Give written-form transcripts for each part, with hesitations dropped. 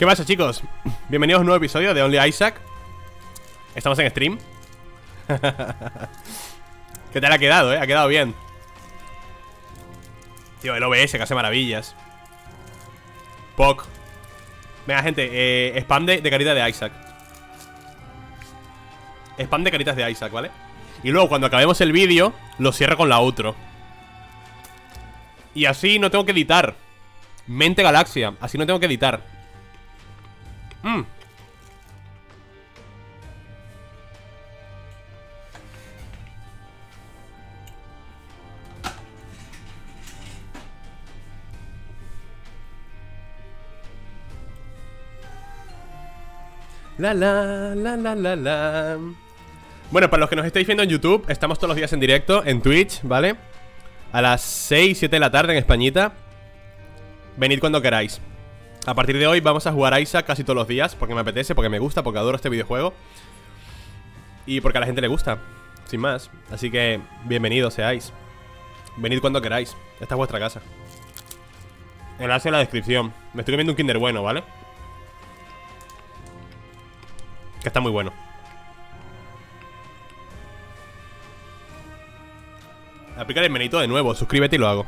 ¿Qué pasa, chicos? Bienvenidos a un nuevo episodio de Only Isaac. Estamos en stream. ¿Qué tal ha quedado, eh? Ha quedado bien. Tío, el OBS que hace maravillas. Pog. Venga, gente, spam de caritas de Isaac. Spam de caritas de Isaac, ¿vale? Y luego cuando acabemos el vídeo, lo cierro con la outro. Y así no tengo que editar. Mente Galaxia, así no tengo que editar. La la la la la la. Bueno, para los que nos estáis viendo en YouTube, estamos todos los días en directo en Twitch, ¿vale? A las 6, 7 de la tarde en Españita. Venid cuando queráis. A partir de hoy vamos a jugar a Isaac casi todos los días, porque me apetece, porque me gusta, porque adoro este videojuego y porque a la gente le gusta, sin más. Así que bienvenidos seáis. Venid cuando queráis, esta es vuestra casa. Enlace en la descripción. Me estoy comiendo un Kinder bueno, ¿vale? Que está muy bueno. Aplicar el menito de nuevo, suscríbete y lo hago.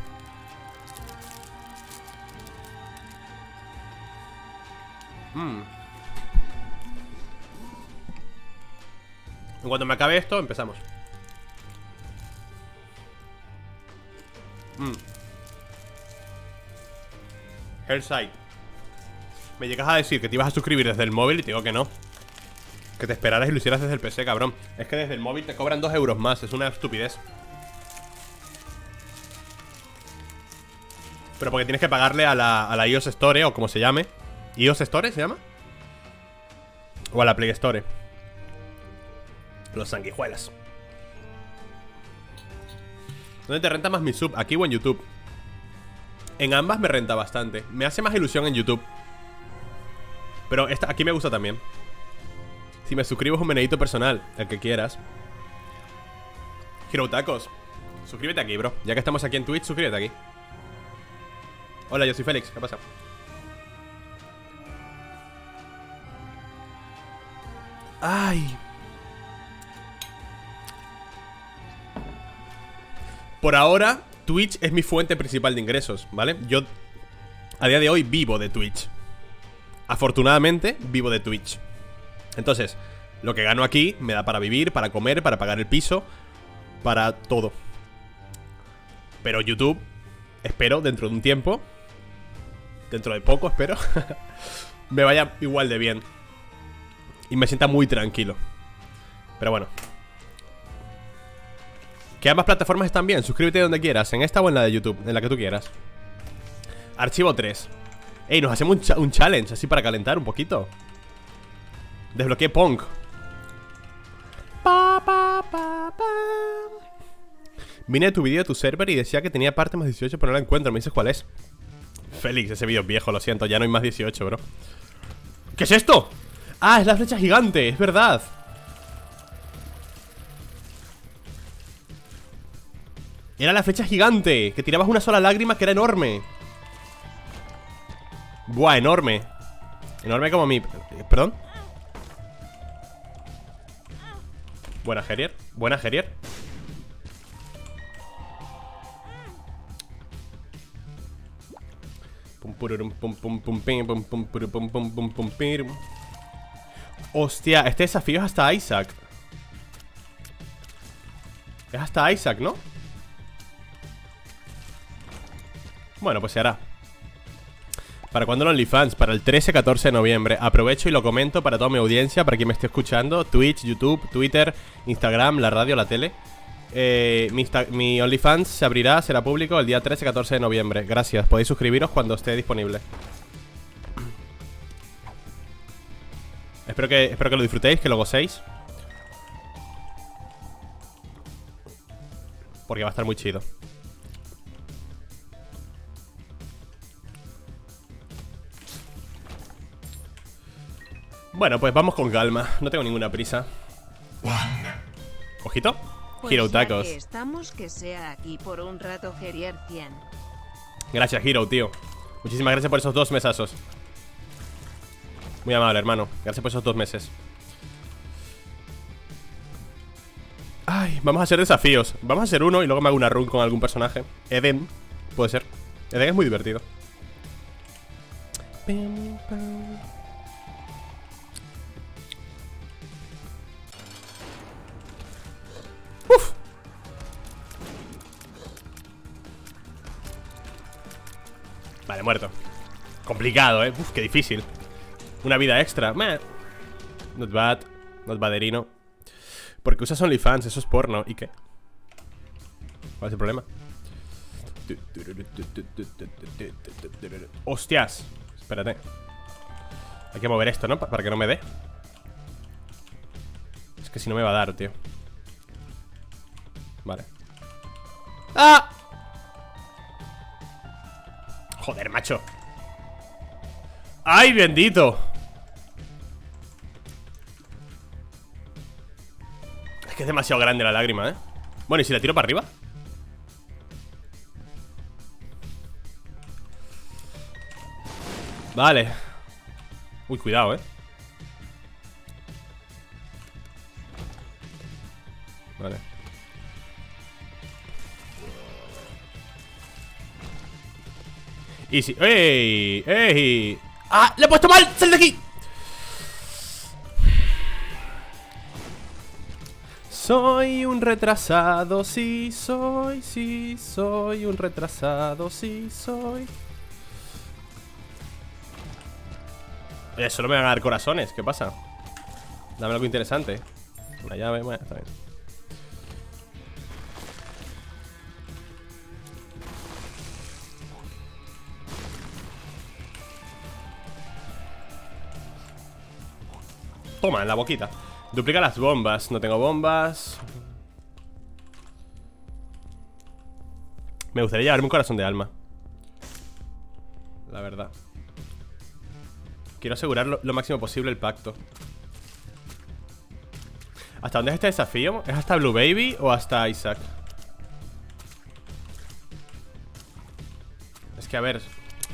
En cuanto me acabe esto, empezamos. Hellside. Me llegas a decir que te ibas a suscribir desde el móvil y te digo que no. Que te esperaras y lo hicieras desde el PC, cabrón. Es que desde el móvil te cobran 2 euros más, es una estupidez. Pero porque tienes que pagarle a la iOS Store o como se llame. ¿iOS Store se llama? O a la Play Store. Los sanguijuelas. ¿Dónde te renta más mi sub? ¿Aquí o en YouTube? En ambas me renta bastante. Me hace más ilusión en YouTube. Pero esta, aquí me gusta también. Si me suscribo es un menedito personal. El que quieras. Girotacos, suscríbete aquí, bro. Ya que estamos aquí en Twitch, suscríbete aquí. Hola, yo soy Félix. ¿Qué pasa? Ay. Por ahora, Twitch es mi fuente principal de ingresos, ¿vale? Yo, a día de hoy, vivo de Twitch. Afortunadamente, vivo de Twitch. Entonces, lo que gano aquí me da para vivir, para comer, para pagar el piso, para todo. Pero YouTube, espero, dentro de un tiempo, dentro de poco, espero, me vaya igual de bien. Y me sienta muy tranquilo. Pero bueno, que ambas plataformas están bien. Suscríbete donde quieras, en esta o en la de YouTube, en la que tú quieras. Archivo 3. Ey, nos hacemos un challenge así para calentar un poquito. Desbloqueé Pong. Vine a tu vídeo de tu server y decía que tenía parte más 18, pero no la encuentro. ¿Me dices cuál es? Félix, ese vídeo es viejo, lo siento. Ya no hay más 18, bro. ¿Qué es esto? Ah, es la flecha gigante, es verdad. Era la flecha gigante, que tirabas una sola lágrima, que era enorme. Buah, enorme. Enorme como mi... ¿Perdón? Buena, Gerier. Buena, Gerier. Pum, pururum, pum, pum, pum, pim, pum, pum, pum, pum, pum, pum, pum, pum. Hostia, este desafío es hasta Isaac. Es hasta Isaac, ¿no? Bueno, pues se hará. ¿Para cuándo el OnlyFans? Para el 13-14 de noviembre. Aprovecho y lo comento para toda mi audiencia, para quien me esté escuchando. Twitch, YouTube, Twitter, Instagram, la radio, la tele. Mi OnlyFans se abrirá, será público el día 13-14 de noviembre. Gracias, podéis suscribiros cuando esté disponible. Espero que lo disfrutéis, que lo gocéis, porque va a estar muy chido. Bueno, pues vamos con calma. No tengo ninguna prisa. Ojito. Hero Tacos. Estamos que sea aquí por un rato, Gerier 100. Gracias, Hero, tío. Muchísimas gracias por esos 2 mesazos. Muy amable, hermano. Gracias por esos 2 meses. Ay, vamos a hacer desafíos. Vamos a hacer uno y luego me hago una run con algún personaje. Eden, puede ser. Eden es muy divertido. Uf. Vale, muerto. Complicado, Uf, qué difícil. Una vida extra. Meh. Not bad. Not baderino. Porque usas OnlyFans, eso es porno. ¿Y qué? ¿Cuál es el problema? ¡Hostias! Espérate. Hay que mover esto, ¿no? Para que no me dé. Es que si no me va a dar, tío. Vale. ¡Ah! Joder, macho. ¡Ay, bendito! Es que es demasiado grande la lágrima, ¿eh? Bueno, ¿y si la tiro para arriba? Vale. Uy, cuidado, ¿eh? Vale. Y si... ¡Ey! ¡Ey! ¡Ah! ¡Le he puesto mal! ¡Sal de aquí! Soy un retrasado, sí, soy un retrasado, sí, soy. Oye, solo me van a dar corazones, ¿qué pasa? Dame algo interesante. Una llave, bueno, está bien. Toma, en la boquita. Duplica las bombas. No tengo bombas. Me gustaría llevarme un corazón de alma, la verdad. Quiero asegurar lo máximo posible el pacto. ¿Hasta dónde es este desafío? ¿Es hasta Blue Baby o hasta Isaac? Es que a ver,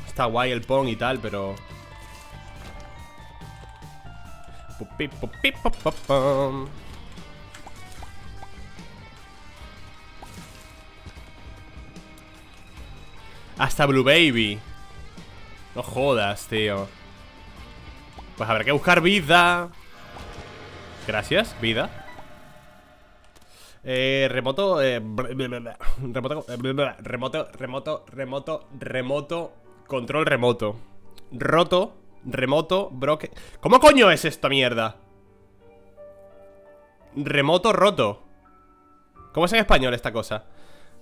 está guay el Pong y tal, pero... Hasta Blue Baby. No jodas, tío. Pues habrá que buscar vida. Gracias, vida. Remoto, remoto. Control remoto. Roto. Remoto, broque. ¿Cómo coño es esta mierda? Remoto, roto. ¿Cómo es en español esta cosa?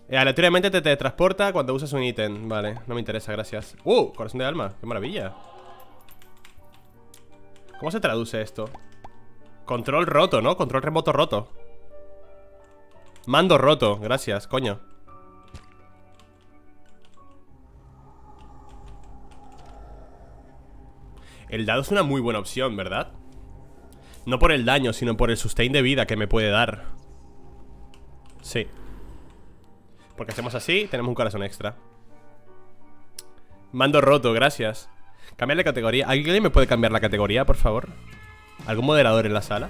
Aleatoriamente te teletransporta cuando usas un ítem. Vale, no me interesa, gracias. Corazón de alma, qué maravilla. ¿Cómo se traduce esto? Control roto, ¿no? Control remoto roto. Mando roto, gracias, coño. El dado es una muy buena opción, ¿verdad? No por el daño, sino por el sustain de vida que me puede dar. Sí. Porque hacemos así, tenemos un corazón extra. Mando roto, gracias. Cambiar la categoría. ¿Alguien me puede cambiar la categoría, por favor? ¿Algún moderador en la sala?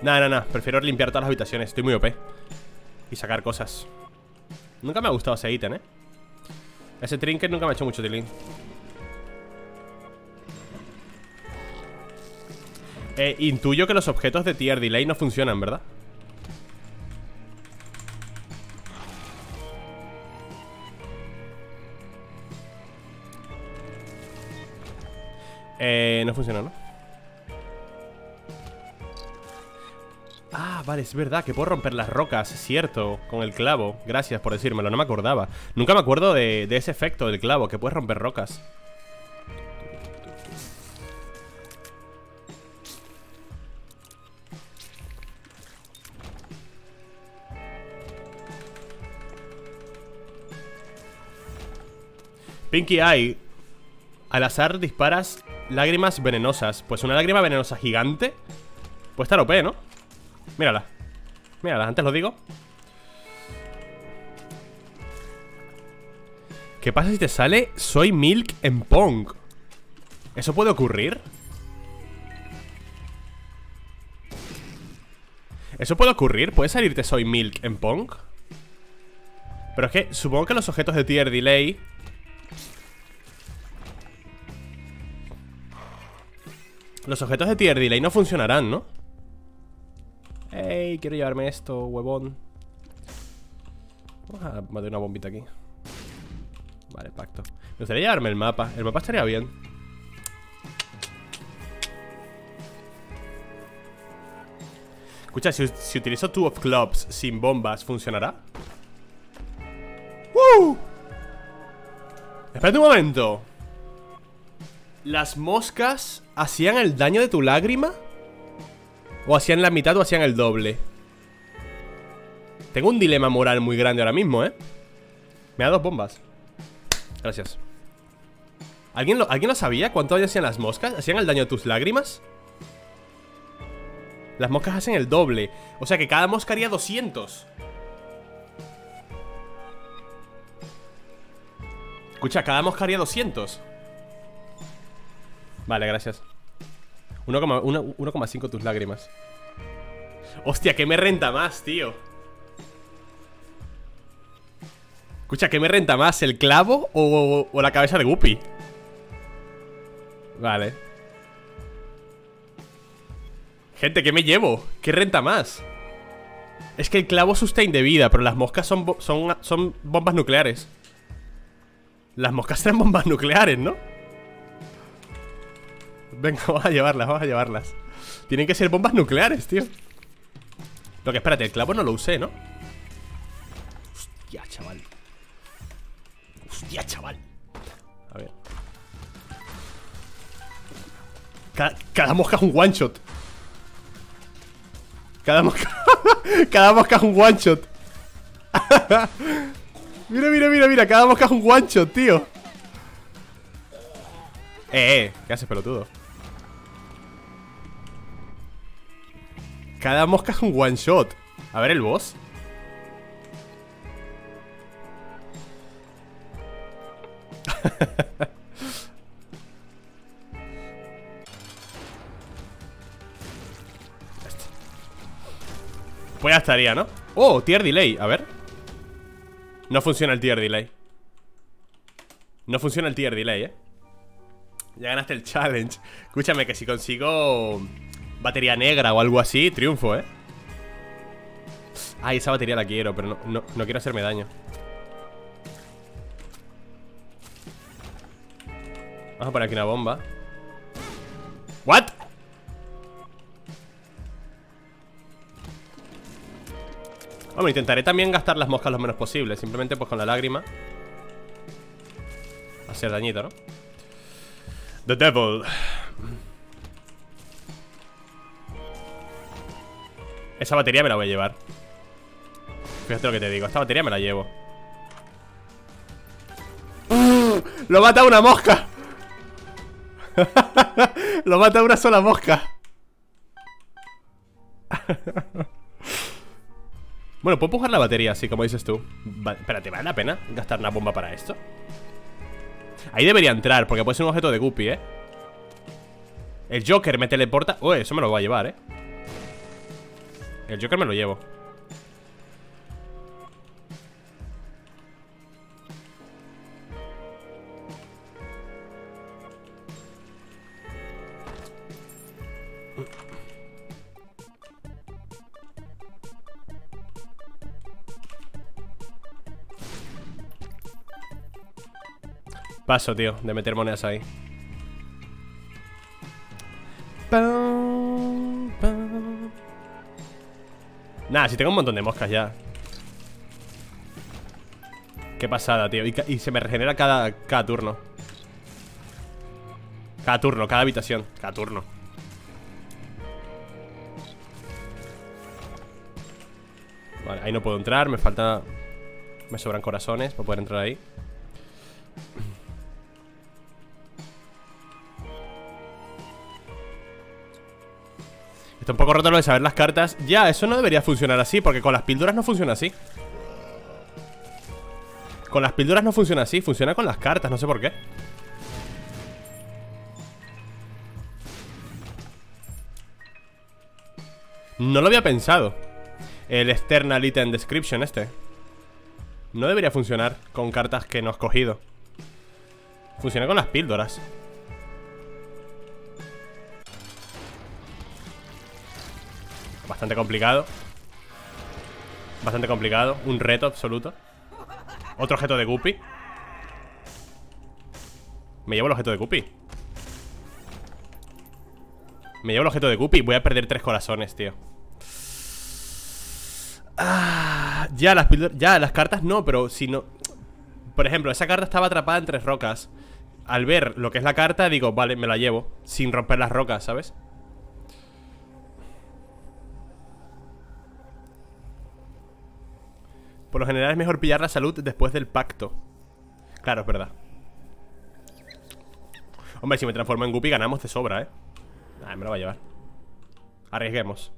No, prefiero limpiar todas las habitaciones, estoy muy OP. Y sacar cosas. Nunca me ha gustado ese ítem, Ese trinket nunca me ha hecho mucho tilín. Intuyo que los objetos de tier delay no funcionan, ¿verdad? No funciona, ¿no? Ah, vale, es verdad que puedo romper las rocas, es cierto, con el clavo. Gracias por decírmelo, no me acordaba. Nunca me acuerdo de ese efecto del clavo, que puedes romper rocas. Pinky Eye. Al azar disparas lágrimas venenosas. Pues una lágrima venenosa gigante puede estar OP, ¿no? Mírala. Antes lo digo. ¿Qué pasa si te sale Soy Milk en Pong? ¿Eso puede ocurrir? ¿Eso puede ocurrir? ¿Puede salirte Soy Milk en Pong? Pero es que supongo que los objetos de tier delay... Los objetos de tier delay no funcionarán, ¿no? Ey, quiero llevarme esto, huevón. Vamos a matar una bombita aquí. Vale, pacto. Me gustaría llevarme el mapa. El mapa estaría bien. Escucha, si utilizo Two of Clubs sin bombas, ¿funcionará? ¡Uh! Espérate un momento. ¿Las moscas hacían el daño de tu lágrima? ¿O hacían la mitad o hacían el doble? Tengo un dilema moral muy grande ahora mismo, ¿eh? Me da dos bombas. Gracias. ¿Alguien lo sabía? ¿Cuánto daño hacían las moscas? ¿Hacían el daño de tus lágrimas? Las moscas hacen el doble. O sea que cada mosca haría 200. Escucha, cada mosca haría 200. Vale, gracias. 1,5 tus lágrimas. Hostia, ¿qué me renta más, tío? Escucha, ¿qué me renta más? ¿El clavo o la cabeza de Guppy? Vale. Gente, ¿qué me llevo? ¿Qué renta más? Es que el clavo sustain de vida, pero las moscas son bombas nucleares. Las moscas serán bombas nucleares, ¿no? Venga, vamos a llevarlas, vamos a llevarlas. Tienen que ser bombas nucleares, tío. Lo que, espérate, el clavo no lo usé, ¿no? Hostia, chaval. Hostia, chaval. A ver. Cada mosca es un one shot. Cada mosca. Cada mosca es un one shot. Mira, mira, mira, mira. Cada mosca es un one shot, tío. ¿Qué haces, pelotudo? Cada mosca es un one shot. A ver el boss. Pues ya estaría, ¿no? Oh, tier delay, a ver. No funciona el tier delay. No funciona el tier delay, ¿eh? Ya ganaste el challenge. Escúchame, que si consigo batería negra o algo así, triunfo, ¿eh? Ay, esa batería la quiero, pero no quiero hacerme daño. Vamos a poner aquí una bomba. ¿What? Bueno, intentaré también gastar las moscas lo menos posible. Simplemente pues con la lágrima hacer dañito, ¿no? The Devil. Esa batería me la voy a llevar. Fíjate lo que te digo, esta batería me la llevo. ¡Lo mata una mosca! ¡Lo mata una sola mosca! Bueno, puedo empujar la batería, así como dices tú. Espérate, ¿vale la pena gastar una bomba para esto? Ahí debería entrar, porque puede ser un objeto de Guppy, ¿eh? El Joker me teleporta. Uy, eso me lo voy a llevar, ¿eh? El Joker me lo llevo. Paso, tío, de meter monedas ahí. Nah, si tengo un montón de moscas ya. Qué pasada, tío. Y se me regenera cada turno. Cada turno, cada habitación. Cada turno. Vale, ahí no puedo entrar. Me falta... Me sobran corazones para poder entrar ahí. Está un poco roto lo de saber las cartas. Ya, eso no debería funcionar así, porque con las píldoras no funciona así. Con las píldoras no funciona así, funciona con las cartas, no sé por qué. No lo había pensado. El external item description este no debería funcionar con cartas que no has cogido. Funciona con las píldoras. Bastante complicado. Bastante complicado. Un reto absoluto. Otro objeto de Guppy. Me llevo el objeto de Guppy. Me llevo el objeto de Guppy. Voy a perder 3 corazones, tío. Ah, ya las cartas no, pero si no... Por ejemplo, esa carta estaba atrapada en 3 rocas. Al ver lo que es la carta, digo, vale, me la llevo. Sin romper las rocas, ¿sabes? Por lo general es mejor pillar la salud después del pacto. Claro, es verdad. Hombre, si me transformo en Guppy ganamos de sobra, ¿eh? Ah, me lo va a llevar. Arriesguemos.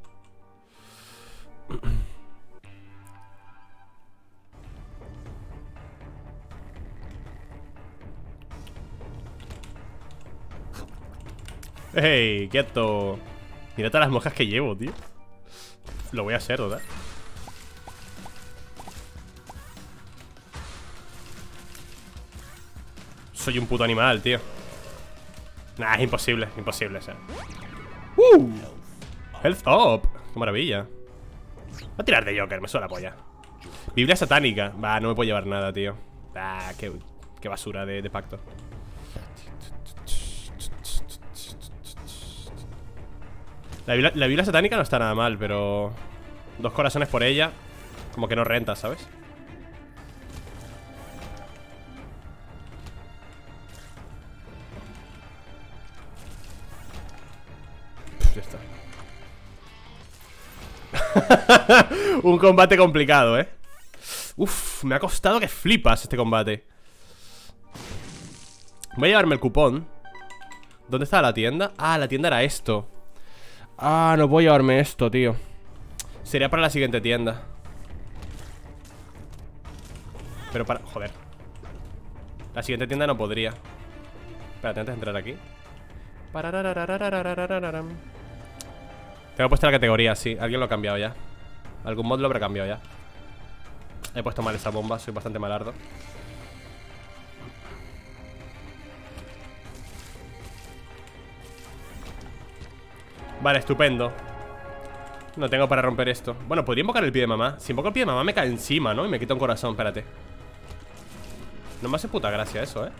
¡Ey! ¡Quieto! Mira todas las moscas que llevo, tío. Lo voy a hacer, ¿verdad? Soy un puto animal, tío. Nah, es imposible, imposible, o sea. ¡Uh! Health up. ¡Qué maravilla! Voy a tirar de Joker, me suena la polla. Biblia satánica. Bah, no me puedo llevar nada, tío. Ah, qué basura de pacto. La Biblia satánica no está nada mal, pero... 2 corazones por ella. Como que no renta, ¿sabes? Ya está. Un combate complicado, ¿eh? Uf, me ha costado que flipas este combate. Voy a llevarme el cupón. ¿Dónde estaba la tienda? Ah, la tienda era esto. Ah, no puedo llevarme esto, tío. Sería para la siguiente tienda. Pero para... Joder. La siguiente tienda no podría. Espérate, antes de entrar aquí. Tengo puesta la categoría, sí. Alguien lo ha cambiado ya. Algún mod lo habrá cambiado ya. He puesto mal esa bomba, soy bastante malardo. Vale, estupendo. No tengo para romper esto. Bueno, podría invocar el pie de mamá. Si invoco el pie de mamá me cae encima, ¿no? Y me quita un corazón, espérate. No me hace puta gracia eso, ¿eh?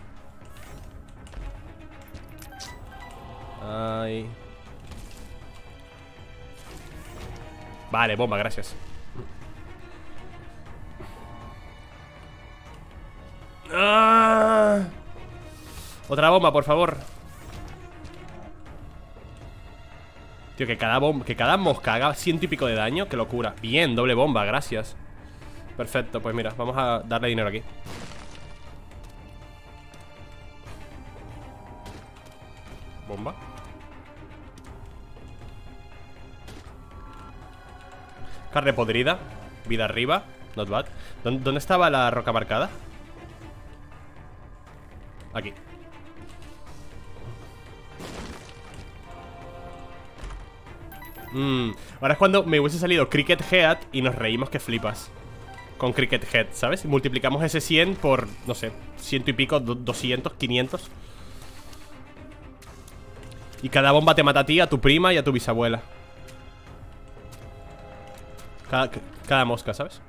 Ay. Vale, bomba, gracias. ¡Ah! Otra bomba, por favor. Tío, que cada mosca haga 100 y pico de daño. Qué locura. Bien, doble bomba, gracias. Perfecto, pues mira, vamos a darle dinero aquí. Bomba. Carne podrida. Vida arriba. Not bad. ¿Dónde estaba la roca marcada? Aquí. Ahora es cuando me hubiese salido Cricket Head y nos reímos que flipas. Con Cricket Head, ¿sabes? Y multiplicamos ese 100 por, no sé, 100 y pico, 200, 500. Y cada bomba te mata a ti, a tu prima y a tu bisabuela. Cada mosca, ¿sabes?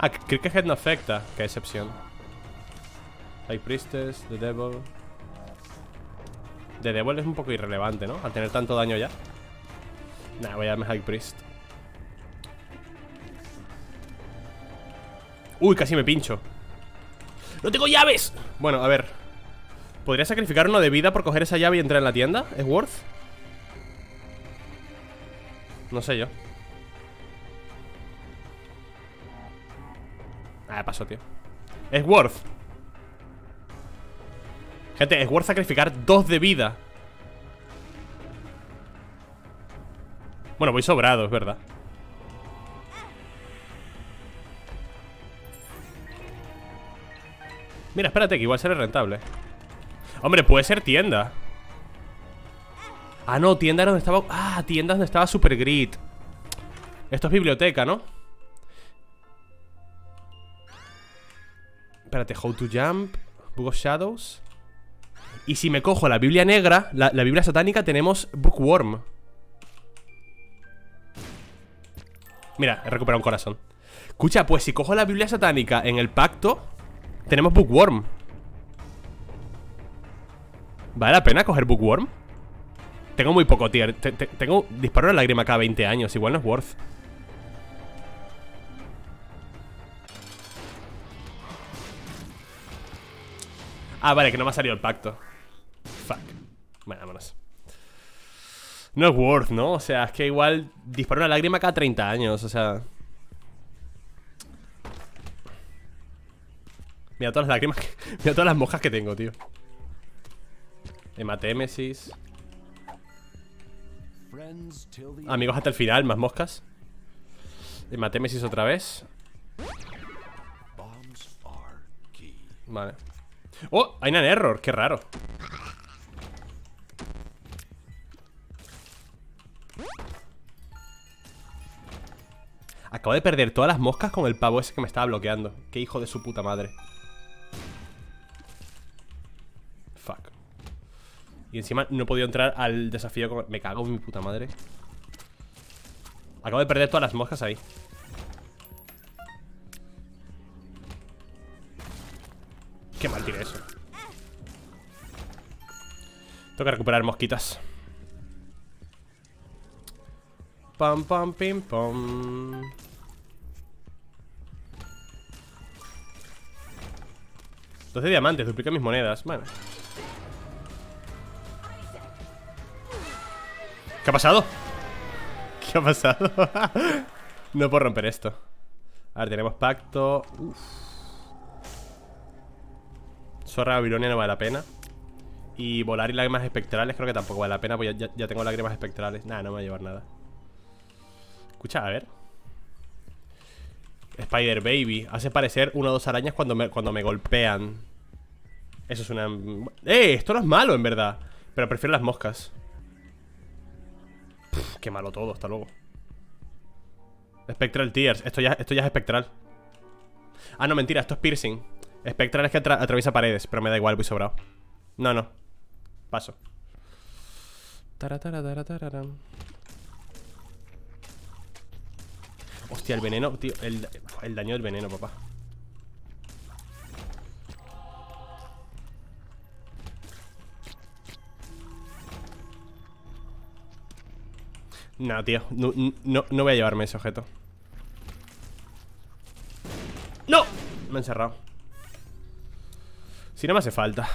Ah, Cricket Head no afecta. Qué excepción. Hay Priestess, The Devil. The Devil es un poco irrelevante, ¿no? Al tener tanto daño ya. Nah, voy a darme High Priest. Uy, casi me pincho. ¡No tengo llaves! Bueno, a ver. ¿Podría sacrificar uno de vida por coger esa llave y entrar en la tienda? ¿Es worth? No sé yo. Ah, pasó, tío. Es worth. Gente, es worth sacrificar 2 de vida Bueno, voy sobrado, es verdad. Mira, espérate, que igual será rentable. Hombre, puede ser tienda. Ah, no, tienda donde estaba... Ah, tienda donde estaba Super Grid. Esto es biblioteca, ¿no? Espérate, how to jump, Book of Shadows. Y si me cojo la Biblia negra, la Biblia satánica, tenemos Bookworm. Mira, he recuperado un corazón. Escucha, pues si cojo la Biblia satánica en el pacto, tenemos Bookworm. ¿Vale la pena coger Bookworm? Tengo muy poco tier. Tengo disparo de lágrima cada 20 años. Igual no es worth. Ah, vale, que no me ha salido el pacto. Fuck. Bueno, vámonos. No es worth, ¿no? O sea, es que igual disparo una lágrima cada 30 años, o sea. Mira todas las lágrimas que... Mira todas las mojas que tengo, tío. Hematémesis. Amigos hasta el final, más moscas. Hematémesis otra vez. Vale. Oh, hay un error, qué raro. Acabo de perder todas las moscas con el pavo ese que me estaba bloqueando. Qué hijo de su puta madre. Fuck. Y encima no he podido entrar al desafío con... Me cago en mi puta madre. Acabo de perder todas las moscas ahí. Qué mal tiene eso. Tengo que recuperar mosquitas. Pam, pam, pim, pam. Dos de diamantes, duplica mis monedas. Bueno. ¿Qué ha pasado? ¿Qué ha pasado? No puedo romper esto. A ver, tenemos pacto. Uf. Zorra Babilonia no vale la pena. Y volar y lágrimas espectrales creo que tampoco vale la pena, porque ya tengo lágrimas espectrales. Nada, no me va a llevar nada. Escucha, a ver. Spider Baby. Hace parecer una o dos arañas cuando me golpean. Eso es una... Esto no es malo, en verdad. Pero prefiero las moscas. Pff, qué malo todo, hasta luego. Spectral Tears. Esto ya es espectral. Ah, no, mentira, esto es piercing. Espectral es que atraviesa paredes, pero me da igual, voy sobrado. No, no. Paso. Hostia, el veneno, tío. El daño del veneno, papá. No, tío. No voy a llevarme ese objeto. ¡No! Me he encerrado. Si no me hace falta.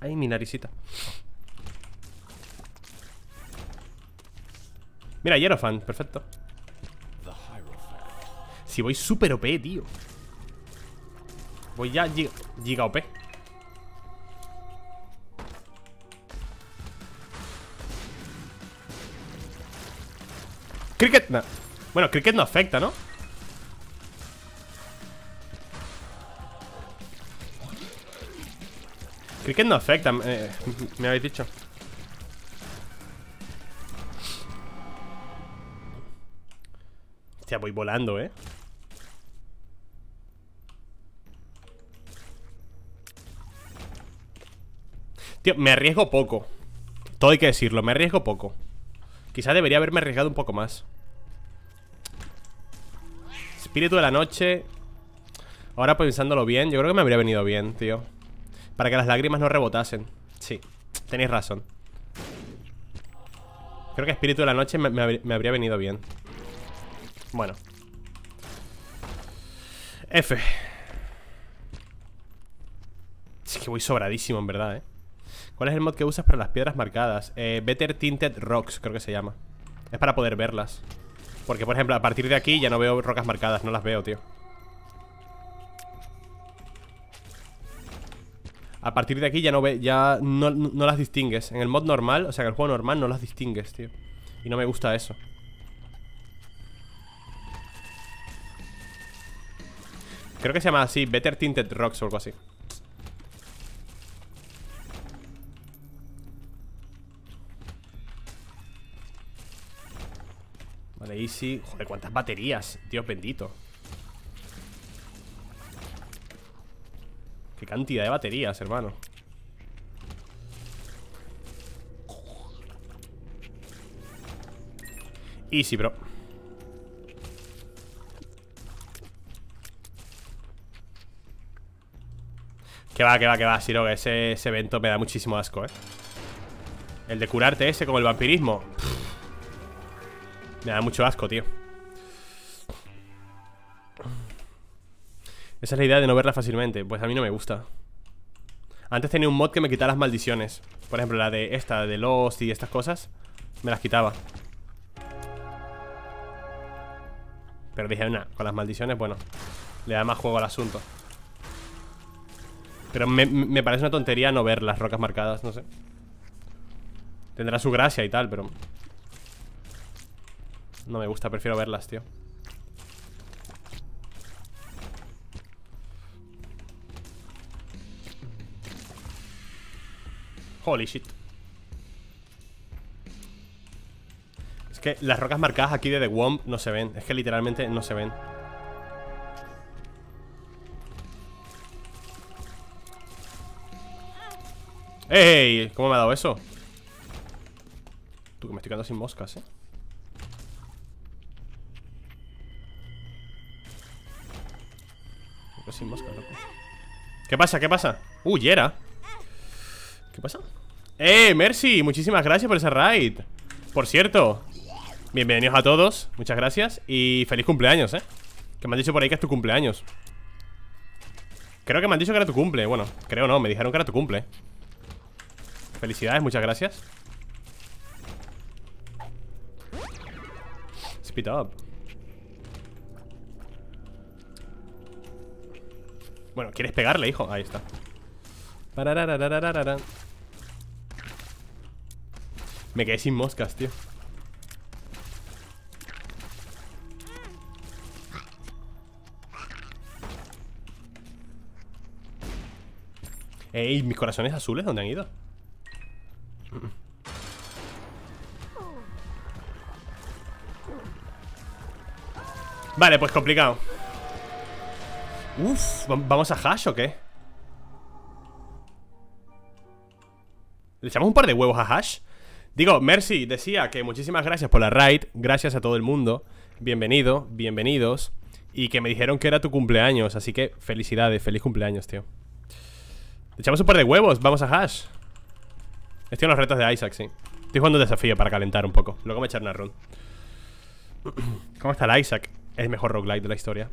Ay, mi naricita. Mira, Hierophant, perfecto. Si voy super OP, tío. Voy ya giga OP. Cricket no. Bueno, Cricket no afecta, ¿no? Cricket no afecta, me habéis dicho. Hostia, voy volando, ¿eh? Tío, me arriesgo poco. Todo hay que decirlo, me arriesgo poco. Quizá debería haberme arriesgado un poco más. Espíritu de la noche. Ahora pensándolo bien, yo creo que me habría venido bien, tío. Para que las lágrimas no rebotasen. Sí, tenéis razón. Creo que Espíritu de la Noche me habría venido bien. Bueno. F. Es que voy sobradísimo, en verdad, ¿eh? ¿Cuál es el mod que usas para las piedras marcadas? Better Tinted Rocks, creo que se llama. Es para poder verlas. Porque, por ejemplo, a partir de aquí ya no veo rocas marcadas. No las veo, tío. A partir de aquí ya no ve, ya no las distingues. En el mod normal, o sea, en el juego normal no las distingues, tío. Y no me gusta eso. Creo que se llama así, Better Tinted Rocks o algo así. Vale, easy. Joder, cuántas baterías, Dios bendito. Qué cantidad de baterías, hermano. Easy, bro. Que va, Siro, que ese evento me da muchísimo asco, eh. El de curarte ese como el vampirismo. Pff, me da mucho asco, tío. Esa es la idea de no verla fácilmente. Pues a mí no me gusta. Antes tenía un mod que me quitaba las maldiciones. Por ejemplo, la de esta, de Lost y estas cosas, me las quitaba. Pero dije, no, con las maldiciones, bueno, le da más juego al asunto. Pero me parece una tontería no ver las rocas marcadas, no sé. Tendrá su gracia y tal, pero no me gusta, prefiero verlas, tío. Holy shit. Es que las rocas marcadas aquí de The Womp no se ven. Es que literalmente no se ven. ¡Ey! ¿Cómo me ha dado eso? Tú, que me estoy quedando sin moscas, eh. Me quedo sin moscas, loco. ¿Qué pasa? ¿Qué pasa? Yera. ¿Qué pasa? ¡Eh, Mercy! Muchísimas gracias por ese raid. Por cierto, bienvenidos a todos. Muchas gracias. Y feliz cumpleaños, eh. Que me han dicho por ahí que es tu cumpleaños. Creo que me han dicho que era tu cumple. Bueno, creo no, me dijeron que era tu cumple. Felicidades, muchas gracias. Speed up. Bueno, ¿quieres pegarle, hijo? Ahí está. Me quedé sin moscas, tío. Ey, mis corazones azules, ¿dónde han ido? Vale, pues complicado. Uf, ¿vamos a hash o qué? ¿Le echamos un par de huevos a hash? Digo, Mercy decía que muchísimas gracias por la raid. Gracias a todo el mundo. Bienvenido, bienvenidos. Y que me dijeron que era tu cumpleaños, así que felicidades, feliz cumpleaños, tío. Le echamos un par de huevos, vamos a hash. Estoy en los retos de Isaac, sí. Estoy jugando un desafío para calentar un poco. Luego me echar una run. ¿Cómo está el Isaac? Es el mejor roguelite de la historia.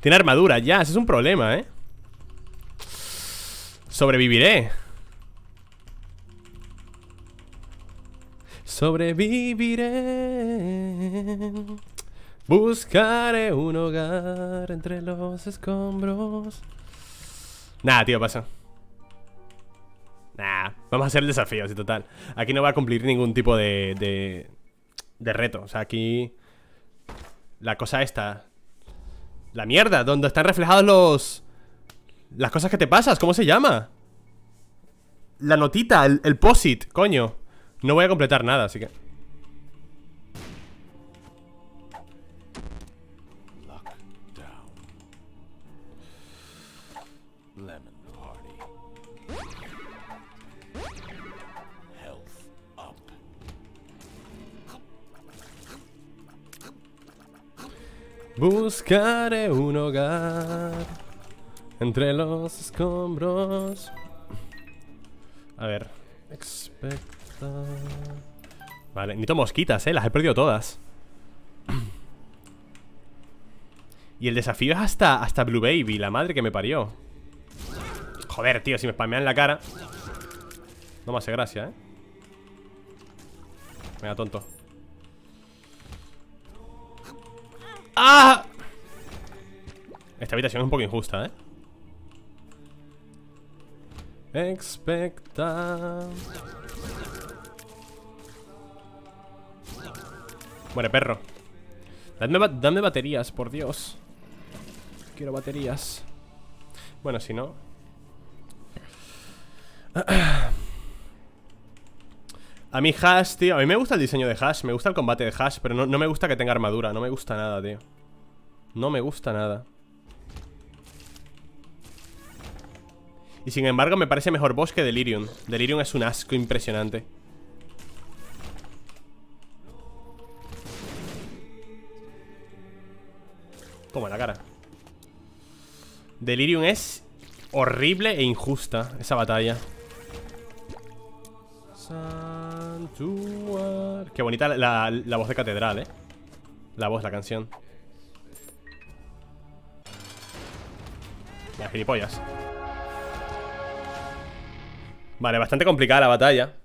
Tiene armadura, ya, ese es un problema, eh. Sobreviviré. Sobreviviré. Buscaré un hogar entre los escombros. Nah, tío, pasa. Nah, vamos a hacer el desafío, sí, total. Aquí no va a cumplir ningún tipo de reto. O sea, aquí la cosa esta, la mierda, donde están reflejados los... las cosas que te pasas, ¿cómo se llama? La notita, el post-it, coño. No voy a completar nada, así que buscaré un hogar entre los escombros. A ver, expecta. Vale, necesito mosquitas, las he perdido todas. Y el desafío es hasta Blue Baby, la madre que me parió. Joder, tío, si me spamean la cara no me hace gracia, eh. Venga, tonto. ¡Ah! Esta habitación es un poco injusta, ¿eh? Expecta. Muere, perro. Dame baterías, por Dios. Quiero baterías. Bueno, si no. A mí Hash, tío. A mí me gusta el diseño de Hash. Me gusta el combate de Hash. Pero no me gusta que tenga armadura. No me gusta nada, tío. No me gusta nada. Y sin embargo me parece mejor boss que Delirium. Delirium es un asco impresionante. Toma la cara. Delirium es horrible e injusta esa batalla. Qué bonita la voz de catedral, eh. La voz, la canción. Ya, gilipollas. Vale, bastante complicada la batalla.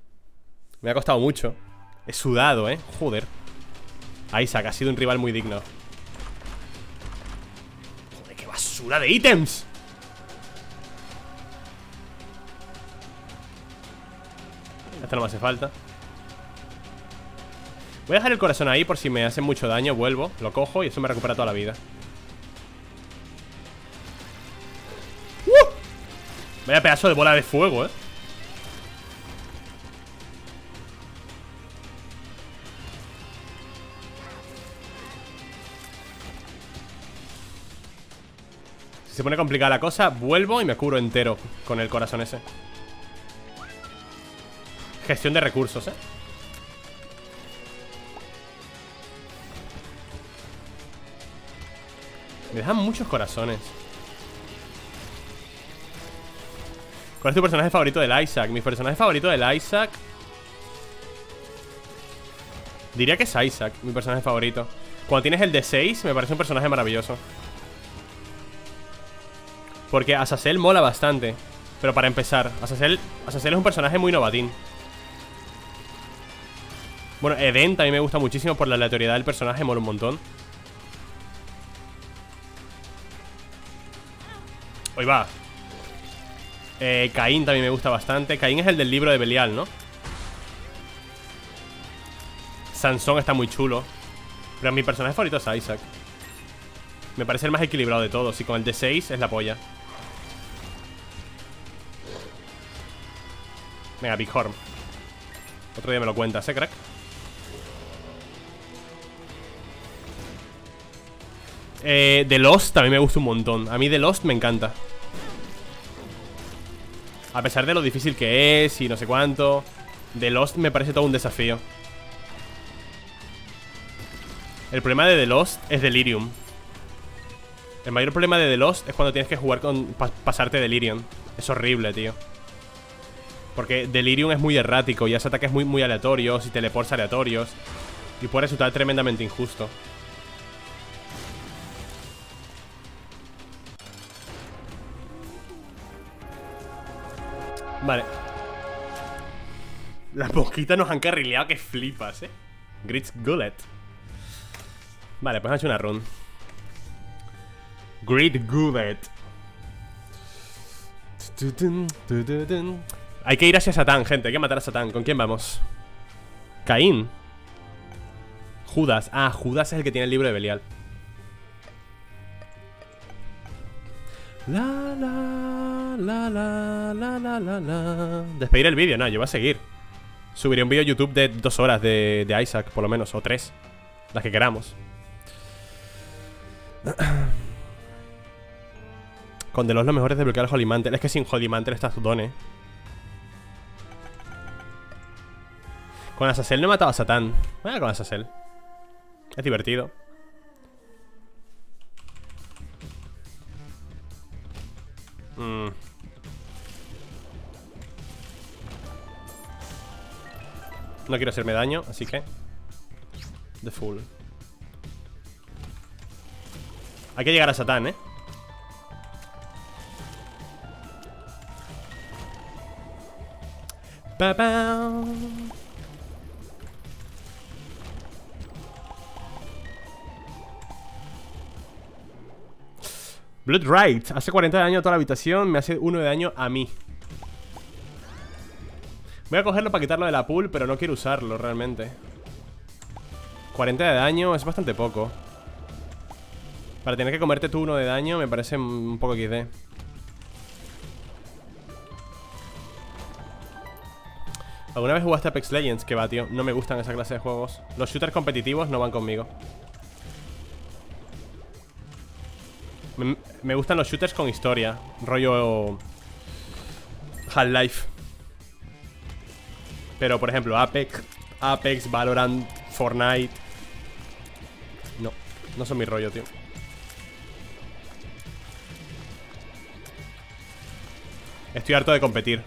Me ha costado mucho. He sudado, eh. Joder. Isaac ha sido un rival muy digno. Joder, qué basura de ítems. Esta no me hace falta. Voy a dejar el corazón ahí por si me hacen mucho daño. Vuelvo, lo cojo y eso me recupera toda la vida. ¡Uh! Vaya pedazo de bola de fuego, eh. Se pone complicada la cosa, vuelvo y me curo entero con el corazón ese. Gestión de recursos, eh. Me dejan muchos corazones. ¿Cuál es tu personaje favorito del Isaac? Mi personaje favorito del Isaac, diría que es Isaac, mi personaje favorito. Cuando tienes el de 6, me parece un personaje maravilloso. Porque Azazel mola bastante. Pero para empezar, Azazel es un personaje muy novatín. Bueno, Eden también me gusta muchísimo por la aleatoriedad del personaje, mola un montón. Hoy va. Caín también me gusta bastante. Caín es el del libro de Belial, ¿no? Sansón está muy chulo. Pero mi personaje favorito es Isaac. Me parece el más equilibrado de todos. Y con el de 6 es la polla. Venga, Big Horn. Otro día me lo cuentas, crack. The Lost también me gusta un montón. A mí The Lost me encanta. A pesar de lo difícil que es y no sé cuánto, The Lost me parece todo un desafío. El problema de The Lost es Delirium. El mayor problema de The Lost es cuando tienes que jugar con... pasarte Delirium. Es horrible, tío. Porque Delirium es muy errático y hace ataques muy aleatorios y teleports aleatorios. Y puede resultar tremendamente injusto. Vale. Las mosquitas nos han carrileado que flipas, eh. Grits Gullet. Vale, pues han hecho una run. Great Goodet. Hay que ir hacia Satán, gente. Hay que matar a Satán. ¿Con quién vamos? Caín. Judas. Ah, Judas es el que tiene el libro de Belial. La la la la la la la la. Despedir el vídeo, no, yo voy a seguir. Subiré un vídeo a YouTube de 2 horas de Isaac, por lo menos, o 3. Las que queramos. Con The Lost lo mejor es desbloquear el Holy Mantle. Es que sin Holy Mantle está Zudone, eh. Con Azazel no he matado a Satán. Bueno, con Azazel es divertido. No quiero hacerme daño, así que The Fool. Hay que llegar a Satán, eh. Blood Right. Hace 40 de daño a toda la habitación. Me hace 1 de daño a mí. Voy a cogerlo para quitarlo de la pool, pero no quiero usarlo realmente. 40 de daño es bastante poco. Para tener que comerte tú uno de daño me parece un poco XD. ¿Alguna vez jugaste Apex Legends? Que va, tío. No me gustan esa clase de juegos. Los shooters competitivos no van conmigo. Me gustan los shooters con historia. Rollo Half-Life. Pero, por ejemplo, Apex, Valorant, Fortnite. No, no son mi rollo, tío. Estoy harto de competir.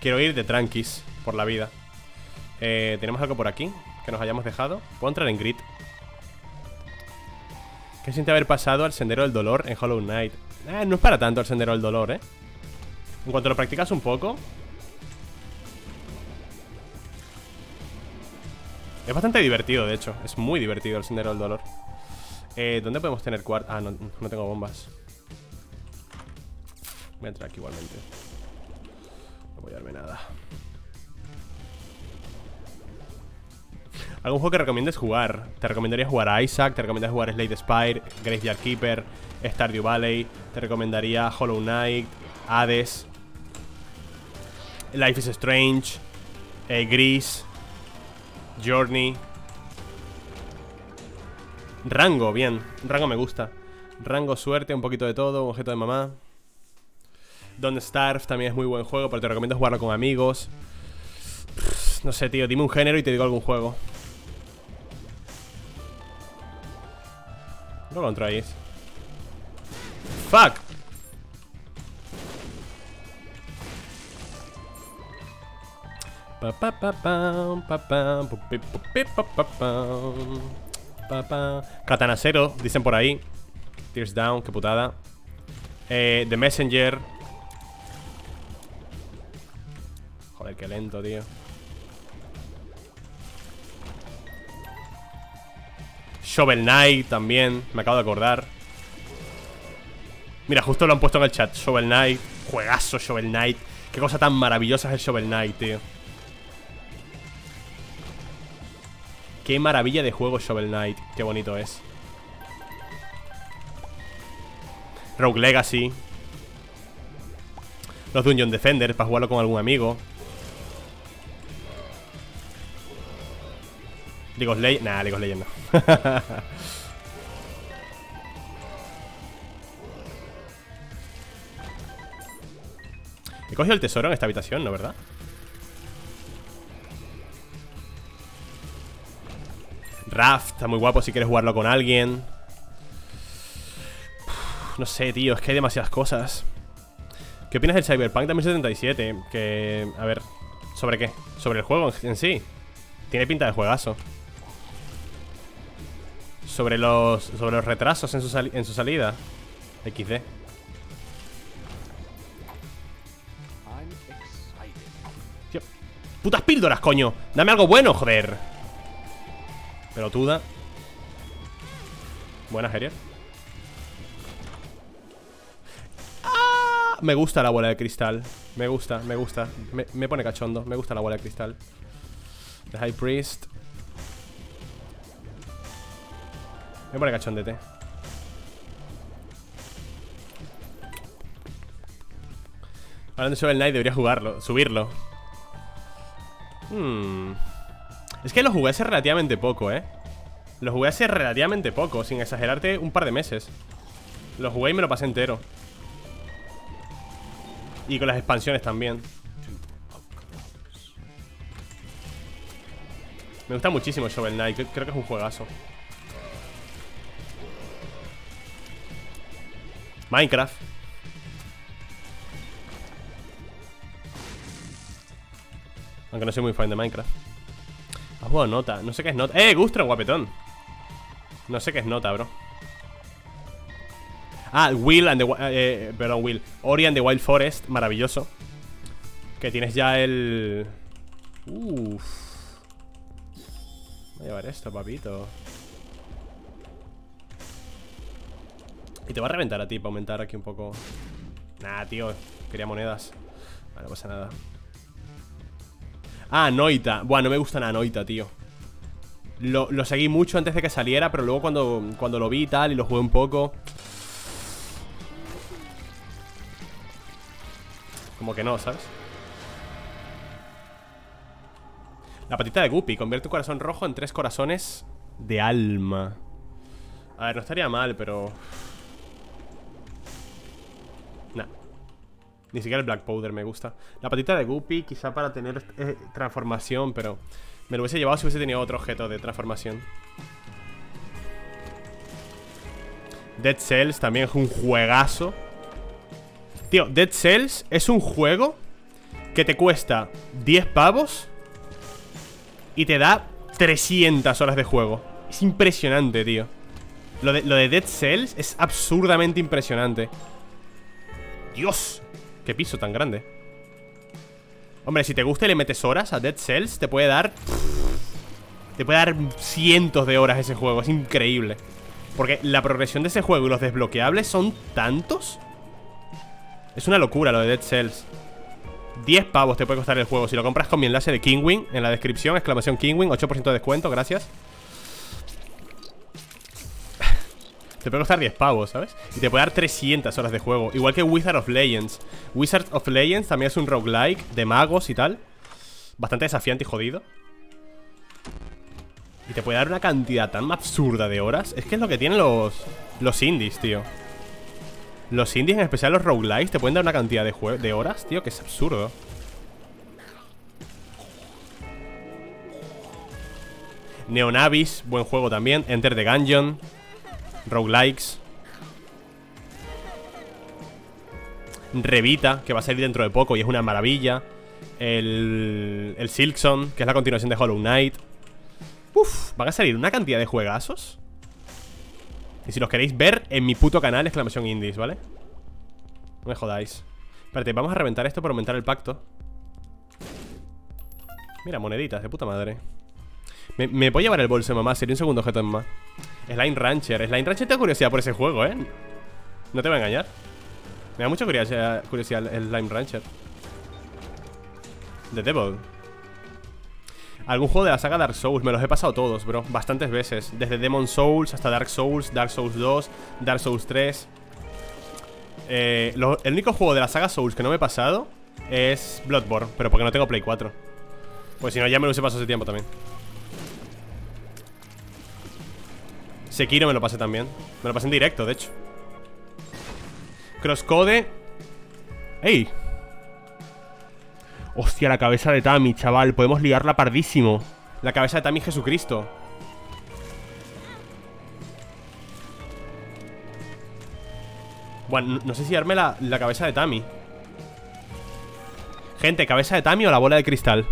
Quiero ir de tranquis por la vida. Tenemos algo por aquí que nos hayamos dejado. Puedo entrar en grid. ¿Qué siente haber pasado al sendero del dolor en Hollow Knight? No es para tanto el sendero del dolor, ¿eh? En cuanto lo practicas un poco. Es bastante divertido, de hecho. Es muy divertido el sendero del dolor. ¿Dónde podemos tener cuarto? Ah, no tengo bombas. Voy a entrar aquí igualmente. No voy a darme nada. ¿Algún juego que recomiendes jugar? Te recomendaría jugar a Isaac, te recomendaría jugar Slade Spire, Graveyard Keeper, Stardew Valley. Te recomendaría Hollow Knight, Hades, Life is Strange, Gris, Journey, Rango, bien. Rango me gusta. Rango, suerte, un poquito de todo, un objeto de mamá. Don't Starve también es muy buen juego, pero te recomiendo jugarlo con amigos. No sé, tío, dime un género y te digo algún juego. No lo encontráis. ¡Fuck! Katanacero, dicen por ahí. Tears Down, qué putada. The Messenger. Joder, qué lento, tío. Shovel Knight también, me acabo de acordar. Mira, justo lo han puesto en el chat. Shovel Knight, juegazo Shovel Knight. Qué cosa tan maravillosa es el Shovel Knight, tío. Qué maravilla de juego Shovel Knight. Qué bonito es. Rogue Legacy. Los Dungeon Defenders, para jugarlo con algún amigo. League of Legends. Nah, League of Legends no. He cogido el tesoro en esta habitación, ¿no? ¿Verdad? Raft, está muy guapo si quieres jugarlo con alguien. No sé, tío, es que hay demasiadas cosas. ¿Qué opinas del Cyberpunk 2077? Que... a ver, ¿sobre qué? ¿Sobre el juego en sí? Tiene pinta de juegazo. Sobre los retrasos en su salida. XD. Tío, putas píldoras, coño. Dame algo bueno, joder. Pelotuda. Buena, Gerier. ¡Ah! Me gusta la bola de cristal. Me gusta, me gusta. Me pone cachondo. Me gusta la bola de cristal. The High Priest. Me pone cachondete. Hablando sobre el Knight, debería jugarlo, subirlo. Es que lo jugué hace relativamente poco, ¿eh? Lo jugué hace relativamente poco, sin exagerarte, un par de meses. Lo jugué y me lo pasé entero. Y con las expansiones también. Me gusta muchísimo Shovel Knight, creo que es un juegazo. Minecraft. Aunque no soy muy fan de Minecraft. Has jugado Nota, no sé qué es Nota. Gustro, guapetón. No sé qué es Nota, bro. Ori and the Wild Forest, maravilloso. Que tienes ya el... Uff. Voy a llevar esto, papito. Y te va a reventar a ti para aumentar aquí un poco. Nah, tío, quería monedas. Vale, no pasa nada. Ah, Noita. Buah, no me gusta nada Noita, tío. Lo seguí mucho antes de que saliera, pero luego cuando lo vi y tal, y lo jugué un poco, como que no, ¿sabes? La patita de Guppy. Convierte un corazón rojo en 3 corazones de alma. A ver, no estaría mal, pero... Nah. Ni siquiera el Black Powder me gusta. La patita de Guppy, quizá para tener transformación, pero... Me lo hubiese llevado si hubiese tenido otro objeto de transformación. Dead Cells también es un juegazo. Tío, Dead Cells es un juego que te cuesta 10 pavos y te da 300 horas de juego. Es impresionante, tío. Lo de Dead Cells es absurdamente impresionante. Dios, qué piso tan grande. Hombre, si te gusta y le metes horas a Dead Cells, te puede dar... Te puede dar cientos de horas ese juego. Es increíble. Porque la progresión de ese juego y los desbloqueables son tantos... Es una locura lo de Dead Cells. 10 pavos te puede costar el juego. Si lo compras con mi enlace de Kingwin en la descripción, exclamación Kingwin, 8% de descuento, gracias. Te puede costar 10 pavos, ¿sabes? Y te puede dar 300 horas de juego. Igual que Wizard of Legends. Wizard of Legends también es un roguelike de magos y tal. Bastante desafiante y jodido. Y te puede dar una cantidad tan absurda de horas. Es que es lo que tienen los indies, tío. Los indies, en especial los roguelikes, te pueden dar una cantidad de horas, tío, que es absurdo. Neonavis, buen juego también. Enter the Gungeon. Roguelikes. Revita, que va a salir dentro de poco y es una maravilla. El Silksong, que es la continuación de Hollow Knight. Uf, van a salir una cantidad de juegazos. Y si los queréis ver, en mi puto canal, exclamación indies, ¿vale? No me jodáis. Espérate, vamos a reventar esto para aumentar el pacto. Mira, moneditas, de puta madre. Me puedo llevar el bolso de mamá, sería un segundo objeto en más. Slime Rancher. Slime Rancher, tengo curiosidad por ese juego, ¿eh? No te voy a engañar. Me da mucha curiosidad el Slime Rancher. The Devil. Algún juego de la saga Dark Souls, me los he pasado todos, bro. Bastantes veces, desde Demon Souls hasta Dark Souls, Dark Souls 2, Dark Souls 3. El único juego de la saga Souls que no me he pasado es Bloodborne, pero porque no tengo Play 4. Pues si no, ya me lo hubiese pasado hace tiempo también. Sekiro me lo pasé también. Me lo pasé en directo, de hecho. Crosscode. ¡Ey! Hostia, la cabeza de Tammy, chaval. Podemos liarla pardísimo. La cabeza de Tammy Jesucristo. Bueno, no sé si darme la cabeza de Tammy. Gente, ¿cabeza de Tammy o la bola de cristal?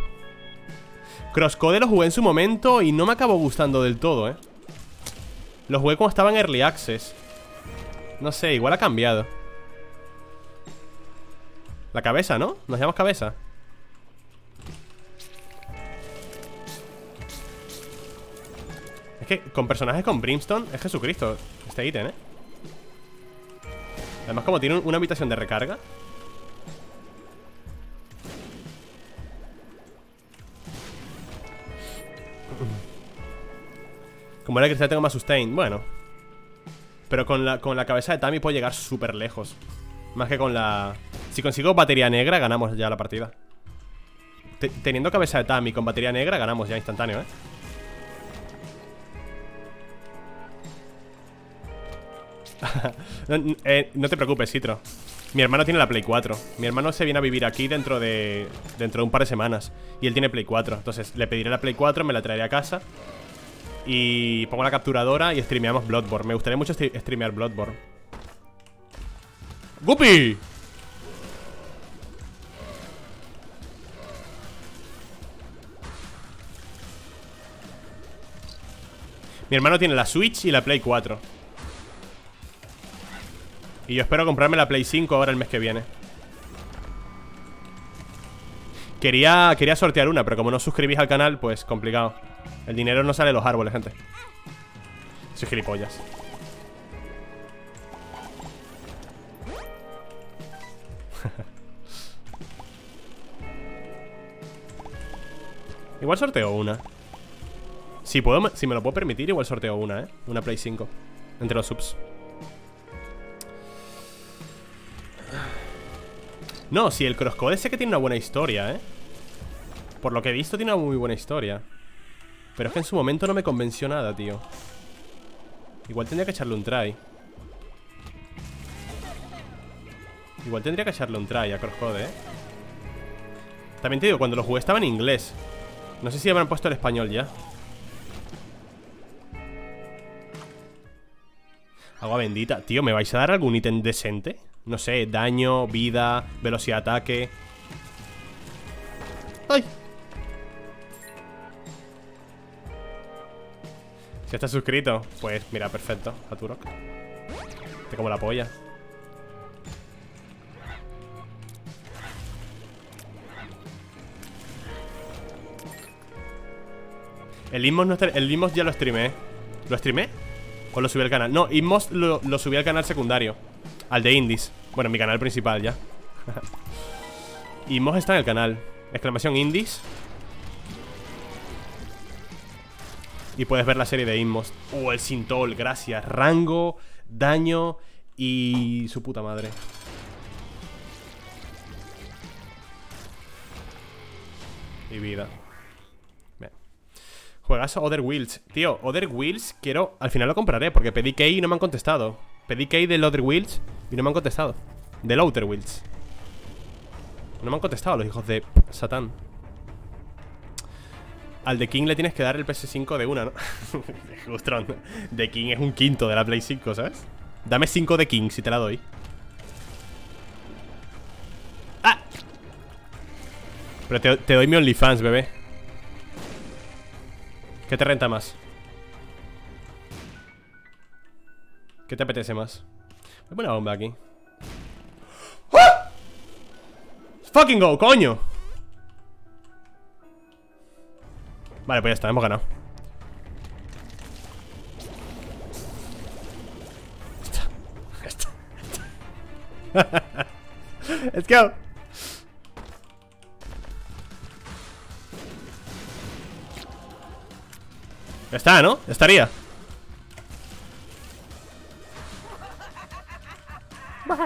Crosscode lo jugué en su momento y no me acabó gustando del todo, ¿eh? Lo jugué cuando estaba en Early Access. No sé, igual ha cambiado. La cabeza, ¿no? Nos llamamos cabeza. Que con personajes con Brimstone es Jesucristo este ítem, ¿eh? Además, como tiene una habitación de recarga. Como era cristal, tengo más sustain. Bueno. Pero con la cabeza de Tammy puedo llegar súper lejos. Más que con la... Si consigo batería negra, ganamos ya la partida. Teniendo cabeza de Tammy con batería negra, ganamos ya instantáneo, ¿eh? No te preocupes, Citro. Mi hermano tiene la Play 4. Mi hermano se viene a vivir aquí dentro de un par de semanas. Y él tiene Play 4. Entonces le pediré la Play 4, me la traeré a casa. Y pongo la capturadora y streameamos Bloodborne. Me gustaría mucho streamear Bloodborne. ¡Guppy! Mi hermano tiene la Switch y la Play 4. Y yo espero comprarme la Play 5 ahora el mes que viene. Quería sortear una, pero como no suscribís al canal, pues complicado. El dinero no sale de los árboles, gente. Soy gilipollas. Igual sorteo una. Si puedo, si me lo puedo permitir, igual sorteo una, ¿eh? Una Play 5. Entre los subs. No, si el Crosscode sé que tiene una buena historia, ¿eh? Por lo que he visto tiene una muy buena historia. Pero es que en su momento no me convenció nada, tío. Igual tendría que echarle un try. Igual tendría que echarle un try a Crosscode, ¿eh? También te digo, cuando lo jugué estaba en inglés. No sé si habrán puesto el español ya. Agua bendita. Tío, ¿me vais a dar algún ítem decente? No sé, daño, vida, velocidad de ataque. ¡Ay! Si estás suscrito, pues mira, perfecto, Aturok. Te como la polla. El Inmos, no, el Inmos ya lo streamé. ¿Lo streamé? ¿O lo subí al canal? No, Inmos lo subí al canal secundario. Al de Indies. Bueno, mi canal principal ya. Inmos está en el canal. Exclamación Indies. Y puedes ver la serie de Inmos. El Sintol, gracias. Rango, daño y su puta madre. Y vida. Juegazo Other Wheels. Tío, Other Wheels quiero... Al final lo compraré, porque pedí key y no me han contestado. Pedí key del Other Wheels y no me han contestado. Del Outer Wheels. No me han contestado los hijos de Satán. Al The King le tienes que dar el PS5 de una, ¿no? Gustrón. The King es un quinto de la Play 5, ¿sabes? Dame 5 de King si te la doy. ¡Ah! Pero te doy mi OnlyFans, bebé. ¿Qué te renta más? ¿Qué te apetece más? Voy a poner una bomba aquí. ¡Ah! ¡Fucking go, coño! Vale, pues ya está, hemos ganado. Está. Let's go. Ya está, ¿no? Ya estaría. Pues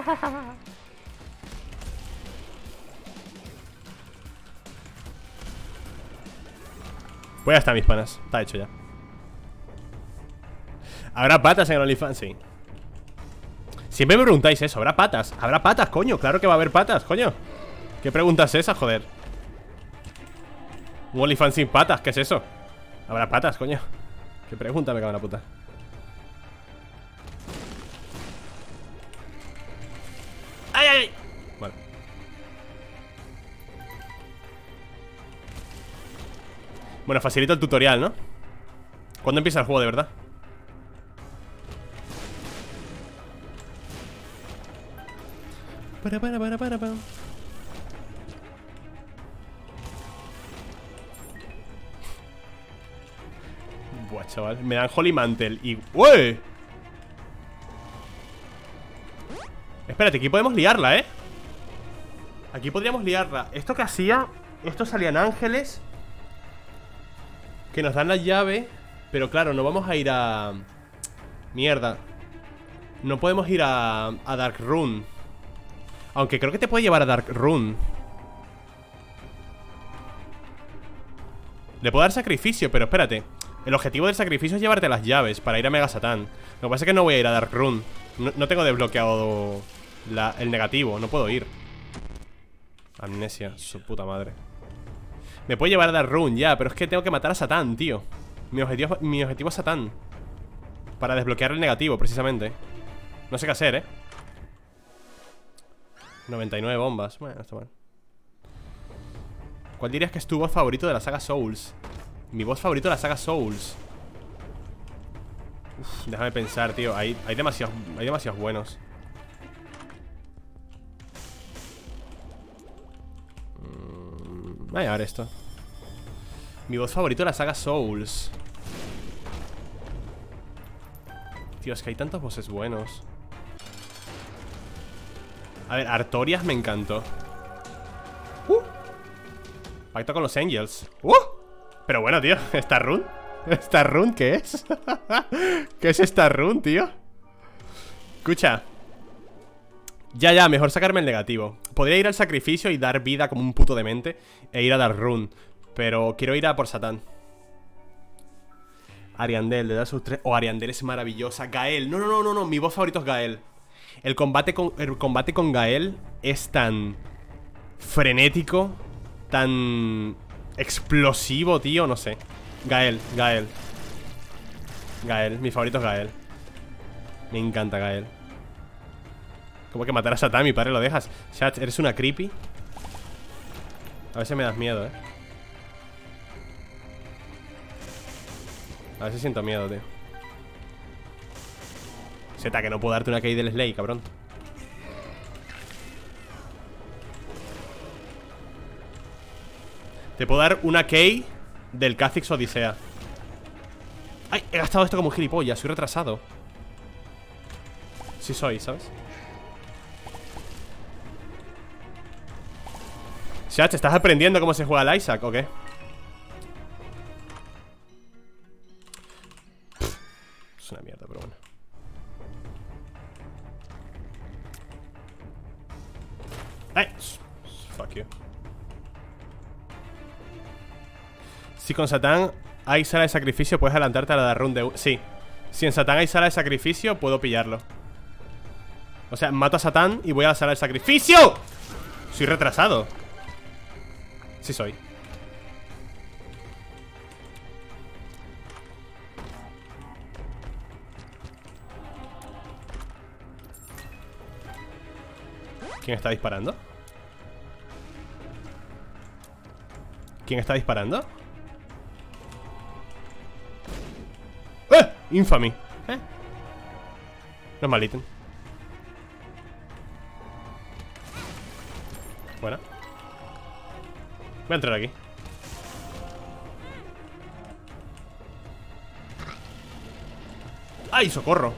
ya está, mis panas. Está hecho ya. ¿Habrá patas en el OnlyFans? Sí. Siempre me preguntáis eso. ¿Habrá patas? ¿Habrá patas, coño? Claro que va a haber patas, coño. ¿Qué pregunta es esa, joder? Un OnlyFans sin patas, ¿qué es eso? Habrá patas, coño. Qué pregunta, me cago en la puta. ¡Ay, ay, ay! Bueno. Bueno, facilito el tutorial, ¿no? ¿Cuándo empieza el juego, de verdad? Para. Buah, chaval, me dan Holy Mantle y... ¡Uy! Espérate, aquí podemos liarla, ¿eh? Aquí podríamos liarla. ¿Esto que hacía? Esto salían ángeles que nos dan la llave. Pero claro, no vamos a ir a... Mierda. No podemos ir a Dark Rune. Aunque creo que te puede llevar a Dark Rune. Le puedo dar sacrificio, pero espérate. El objetivo del sacrificio es llevarte las llaves para ir a Mega Satán. Lo que pasa es que no voy a ir a Dark Rune. No tengo desbloqueado el negativo. No puedo ir. Amnesia, su puta madre. Me puedo llevar a Dark Rune ya, pero es que tengo que matar a Satán, tío. Mi objetivo es Satán. Para desbloquear el negativo, precisamente. No sé qué hacer, 99 bombas. Bueno, está mal. ¿Cuál dirías que es tu boss favorito de la saga Souls? Mi boss favorito de la saga Souls. Uf, déjame pensar, tío. Hay demasiados buenos. Voy a llevar esto. Mi boss favorito de la saga Souls. Tío, es que hay tantos bosses buenos. A ver, Artorias me encantó. Pacto con los Angels. Pero bueno, tío, ¿esta run? ¿Esta run qué es? ¿Qué es esta run, tío? Escucha. Ya, mejor sacarme el negativo. Podría ir al sacrificio y dar vida como un puto demente e ir a dar run, pero quiero ir a por Satán. Ariandel, le da sus tres... Oh, Ariandel es maravillosa. Gael, no, mi voz favorito es Gael. El combate con Gael es tan frenético, tan explosivo, tío, no sé. Gael, mi favorito es Gael. Me encanta Gael. ¿Cómo que matar a Satán? Mi padre lo dejas. Chat, eres una creepy. A veces me das miedo, A veces siento miedo, tío. Zeta, que no puedo darte una Key del Slay, cabrón. Te puedo dar una Key del Kha'Zix Odisea. Ay, he gastado esto como un gilipollas, soy retrasado. Sí soy, ¿sabes? Shach, ¿estás aprendiendo cómo se juega al Isaac o qué? Pff, es una mierda, pero bueno. ¡Ay! Fuck you. Si con Satán hay sala de sacrificio, puedes adelantarte a la run de... Sí. Si en Satán hay sala de sacrificio, puedo pillarlo. O sea, mato a Satán y voy a la sala de sacrificio. Soy retrasado. Sí soy. ¿Quién está disparando? ¿Quién está disparando? ¡Eh! Infamy. ¿Eh? No es mal ítem. Buena. Voy a entrar aquí. ¡Ay, socorro!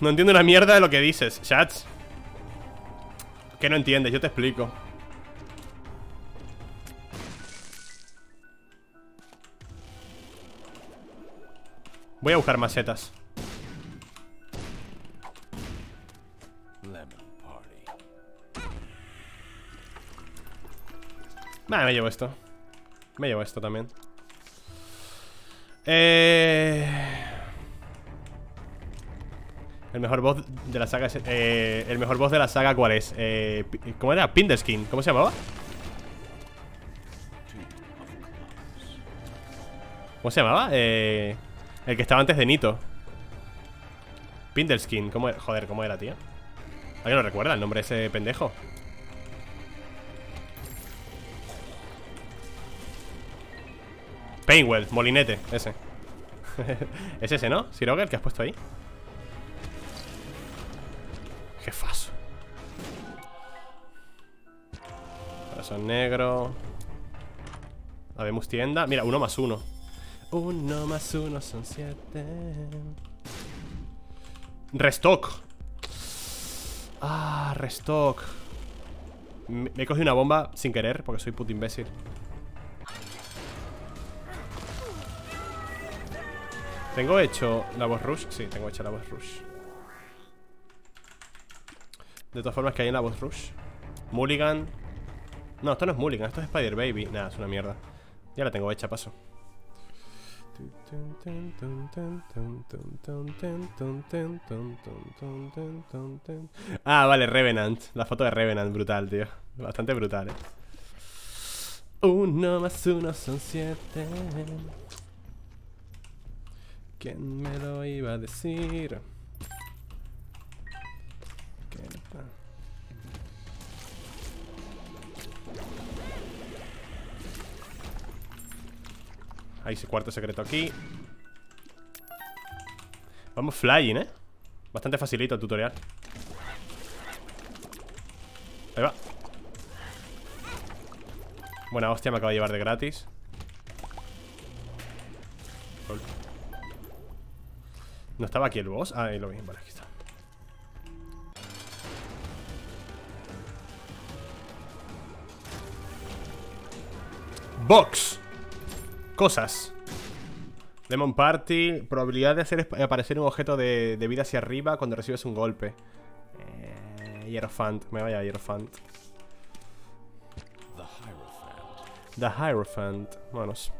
No entiendo una mierda de lo que dices, chats. ¿Qué no entiendes? Yo te explico. Voy a buscar macetas. Nah, me llevo esto. Me llevo esto también. El mejor boss de la saga es, el mejor boss de la saga, ¿cuál es? ¿Cómo era? Pinderskin. ¿Cómo se llamaba? ¿Cómo se llamaba? El que estaba antes de Nito. Pinderskin. ¿Cómo era? Joder, ¿cómo era, tío? ¿Alguien lo recuerda el nombre de ese pendejo? Painwell, molinete, ese. Es ese, ¿no? Siroga, el que has puesto ahí. Jefazo. Corazón negro. Habemos tienda. Mira, 1 más 1. 1 más 1 son 7. Restock. Ah, restock. Me he cogido una bomba sin querer porque soy puto imbécil. ¿Tengo hecho la boss rush? Sí, tengo hecha la boss rush. De todas formas, que hay en la boss rush. Mulligan. No, esto no es Mulligan, esto es Spider Baby. Nada, es una mierda. Ya la tengo hecha, paso. Ah, vale, Revenant. La foto de Revenant, brutal, tío. Bastante brutal, 1 más 1 son 7. ¿Quién me lo iba a decir? Hay ese cuarto secreto aquí. Vamos flying, ¿eh? Bastante facilito el tutorial. Ahí va. Buena hostia, me acabo de llevar de gratis. ¿No estaba aquí el boss? Ah, ahí lo vi. Vale, aquí está. Box. Cosas. Demon Party. Probabilidad de hacer aparecer un objeto de vida hacia arriba cuando recibes un golpe. Hierophant. Me vaya a Hierophant. The Hierophant. Vámonos.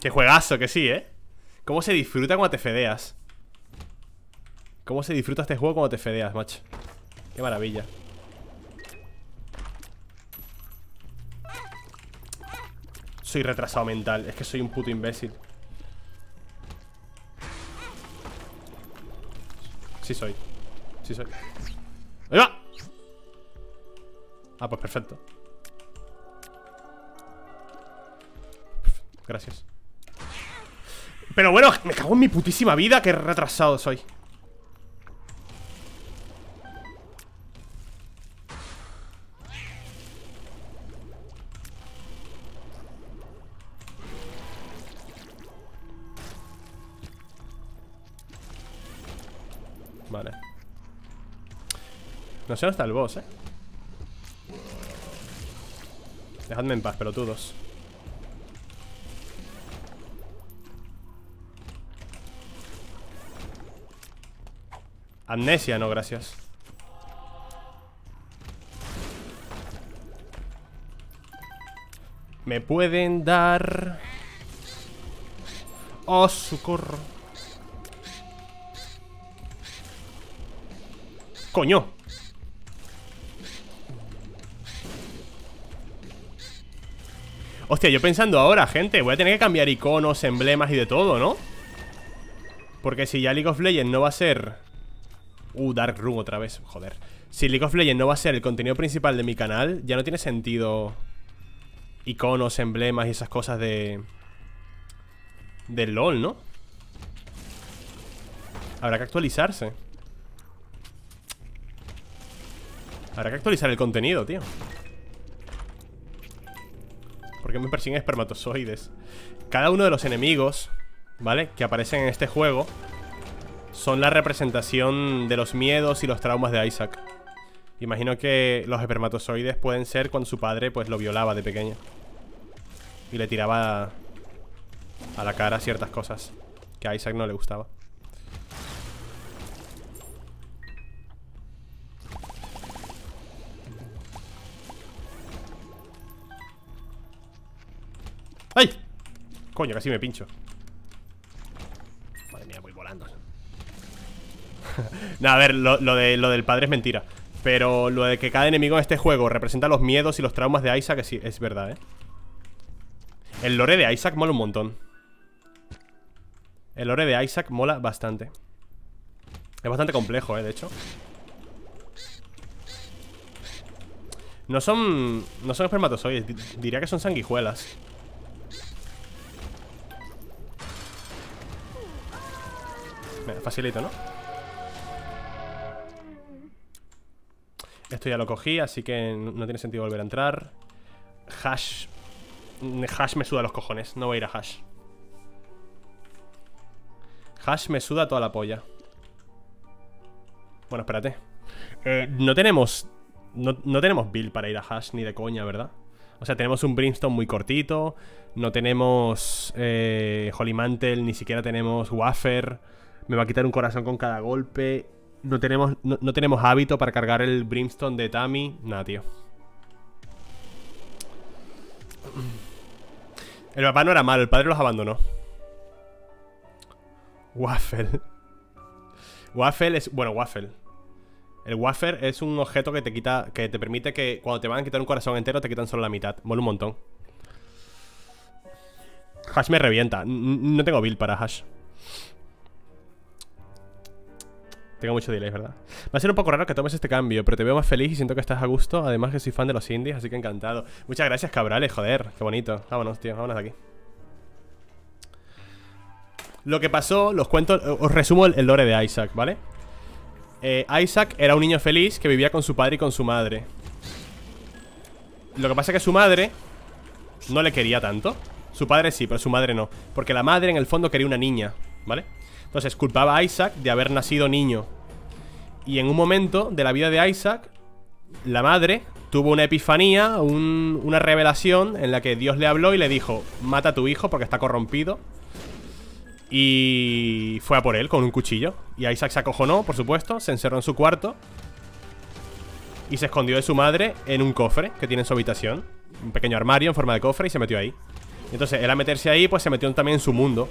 Qué juegazo que sí, ¿eh? Cómo se disfruta cuando te fedeas. Cómo se disfruta este juego cuando te fedeas, macho. Qué maravilla. Soy retrasado mental, es que soy un puto imbécil. Sí soy. Sí soy. ¡Ahí va! Ah, pues perfecto. Gracias. Pero bueno, me cago en mi putísima vida. Qué retrasado soy. Vale. No sé dónde está el boss, eh. Dejadme en paz, pelotudos. Amnesia, no, gracias. Me pueden dar... Oh, socorro. Coño. Hostia, yo pensando ahora, gente, voy a tener que cambiar iconos, emblemas y de todo, ¿no? Porque si ya League of Legends no va a ser... Dark Room otra vez, joder. Si League of Legends no va a ser el contenido principal de mi canal, ya no tiene sentido iconos, emblemas y esas cosas de LOL, ¿no? Habrá que actualizarse. Habrá que actualizar el contenido, tío. ¿Por qué me persiguen espermatozoides? Cada uno de los enemigos, ¿vale? Que aparecen en este juego son la representación de los miedos y los traumas de Isaac. Imagino que los espermatozoides pueden ser cuando su padre pues lo violaba de pequeño y le tiraba a la cara ciertas cosas que a Isaac no le gustaba. ¡Ay! Coño, casi me pincho. Madre mía, voy volando. No, a ver, lo del padre es mentira. Pero lo de que cada enemigo en este juego representa los miedos y los traumas de Isaac es verdad, ¿eh? El lore de Isaac mola un montón. El lore de Isaac mola bastante. Es bastante complejo, ¿eh? De hecho. No son espermatozoides. Diría que son sanguijuelas. Facilito, ¿no? Esto ya lo cogí, así que no tiene sentido volver a entrar. Hash. Hash me suda los cojones. No voy a ir a hash. Hash me suda toda la polla. Bueno, espérate. No tenemos build para ir a hash ni de coña, ¿verdad? O sea, tenemos un Brimstone muy cortito. No tenemos Holy Mantle, ni siquiera tenemos Wafer. Me va a quitar un corazón con cada golpe. No tenemos hábito para cargar el Brimstone de Tammy. Nada, tío. El papá no era malo, el padre los abandonó. Waffle. Waffle es... Bueno, Waffle. El Wafer es un objeto que te quita... Que te permite que cuando te van a quitar un corazón entero te quitan solo la mitad. Mola un montón. Hash me revienta. No tengo build para hash. Tengo mucho delay, ¿verdad? Va a ser un poco raro que tomes este cambio, pero te veo más feliz y siento que estás a gusto. Además que soy fan de los indies, así que encantado. Muchas gracias, cabrales, joder, qué bonito. Vámonos, tío, vámonos de aquí. Lo que pasó, los cuento, os resumo el lore de Isaac, ¿vale? Isaac era un niño feliz que vivía con su padre y con su madre. Lo que pasa es que su madre no le quería tanto. Su padre sí, pero su madre no. Porque la madre en el fondo quería una niña, ¿vale? Entonces culpaba a Isaac de haber nacido niño. Y en un momento de la vida de Isaac, la madre tuvo una epifanía, una revelación en la que Dios le habló y le dijo: mata a tu hijo porque está corrompido. Y fue a por él con un cuchillo. Y Isaac se acojonó, por supuesto, se encerró en su cuarto y se escondió de su madre en un cofre que tiene en su habitación, un pequeño armario en forma de cofre, y se metió ahí. Entonces él, a meterse ahí, pues se metió también en su mundo,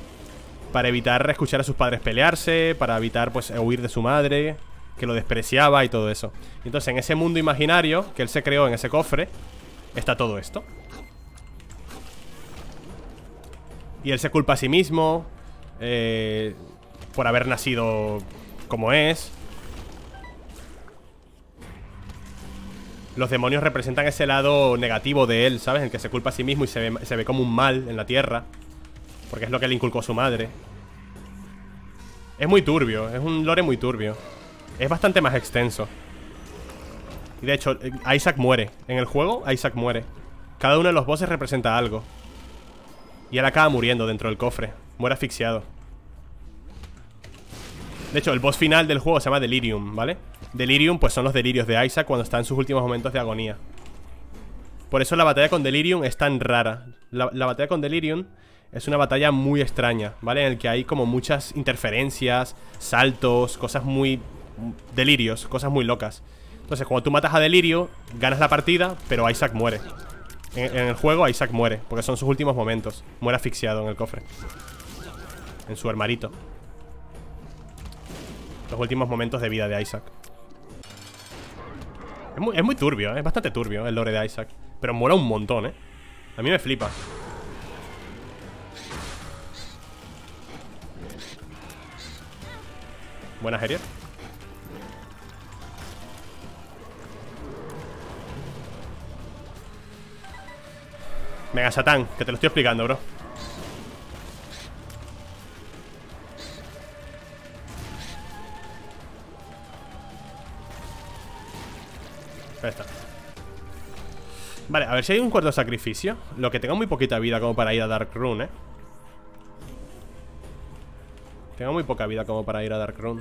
para evitar escuchar a sus padres pelearse, para evitar, pues, huir de su madre, que lo despreciaba y todo eso. Entonces en ese mundo imaginario que él se creó en ese cofre está todo esto. Y él se culpa a sí mismo por haber nacido como es. Los demonios representan ese lado negativo de él, ¿sabes? El que se culpa a sí mismo y se ve como un mal en la tierra, porque es lo que le inculcó su madre. Es muy turbio, es un lore muy turbio. Es bastante más extenso. Y de hecho, Isaac muere. En el juego, Isaac muere. Cada uno de los bosses representa algo. Y él acaba muriendo dentro del cofre. Muere asfixiado. De hecho, el boss final del juego se llama Delirium, ¿vale? Delirium, pues son los delirios de Isaac cuando está en sus últimos momentos de agonía. Por eso la batalla con Delirium es tan rara. La batalla con Delirium es una batalla muy extraña, ¿vale? En el que hay como muchas interferencias, saltos, cosas muy... delirios, cosas muy locas. Entonces cuando tú matas a Delirio, ganas la partida, pero Isaac muere. En el juego Isaac muere, porque son sus últimos momentos. Muere asfixiado en el cofre, en su armarito. Los últimos momentos de vida de Isaac. Es muy turbio, ¿eh? Es bastante turbio el lore de Isaac, pero mola un montón, ¿eh? A mí me flipa. Buenas, Herier. Mega Satán, que te lo estoy explicando, bro. Ahí está. Vale, a ver si hay un cuarto sacrificio. Lo que tengo muy poquita vida como para ir a Darkrun, Tengo muy poca vida como para ir a Darkrun.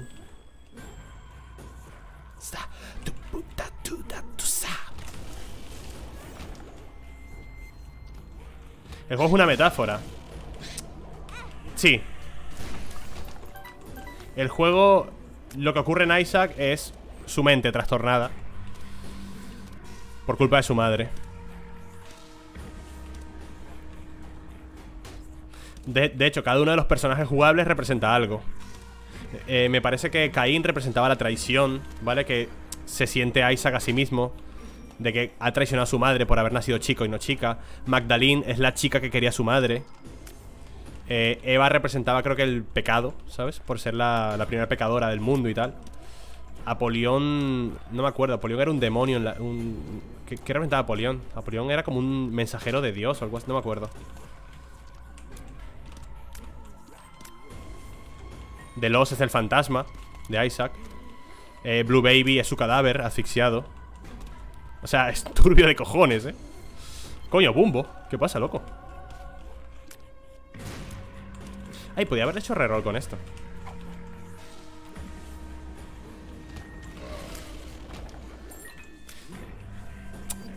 El juego es una metáfora. Sí. El juego... Lo que ocurre en Isaac es su mente trastornada por culpa de su madre. De hecho, cada uno de los personajes jugables representa algo. Me parece que Caín representaba la traición, ¿vale? Que se siente Isaac a sí mismo, de que ha traicionado a su madre por haber nacido chico y no chica. Magdalene es la chica que quería a su madre. Eva representaba, creo que, el pecado, ¿sabes? Por ser la primera pecadora del mundo y tal. Apollyon... No me acuerdo, Apollyon era un demonio en ¿Qué representaba Apollyon? Apollyon era como un mensajero de Dios o algo así, no me acuerdo. The Lost es el fantasma de Isaac. Blue Baby es su cadáver asfixiado. O sea, es turbio de cojones, Coño, Bumbo. ¿Qué pasa, loco? Ay, podía haber hecho reroll con esto.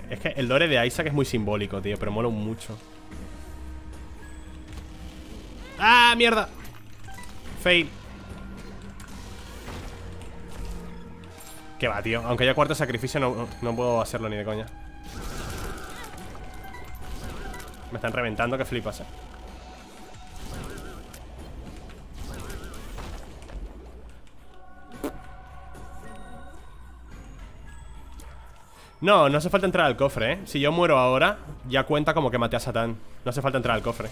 Es que el lore de Isaac es muy simbólico, tío, pero mola mucho. ¡Ah, mierda! Fail. Que va, tío. Aunque haya cuarto sacrificio, no puedo hacerlo ni de coña. Me están reventando, que flipas, No, no hace falta entrar al cofre, Si yo muero ahora, ya cuenta como que maté a Satán. No hace falta entrar al cofre.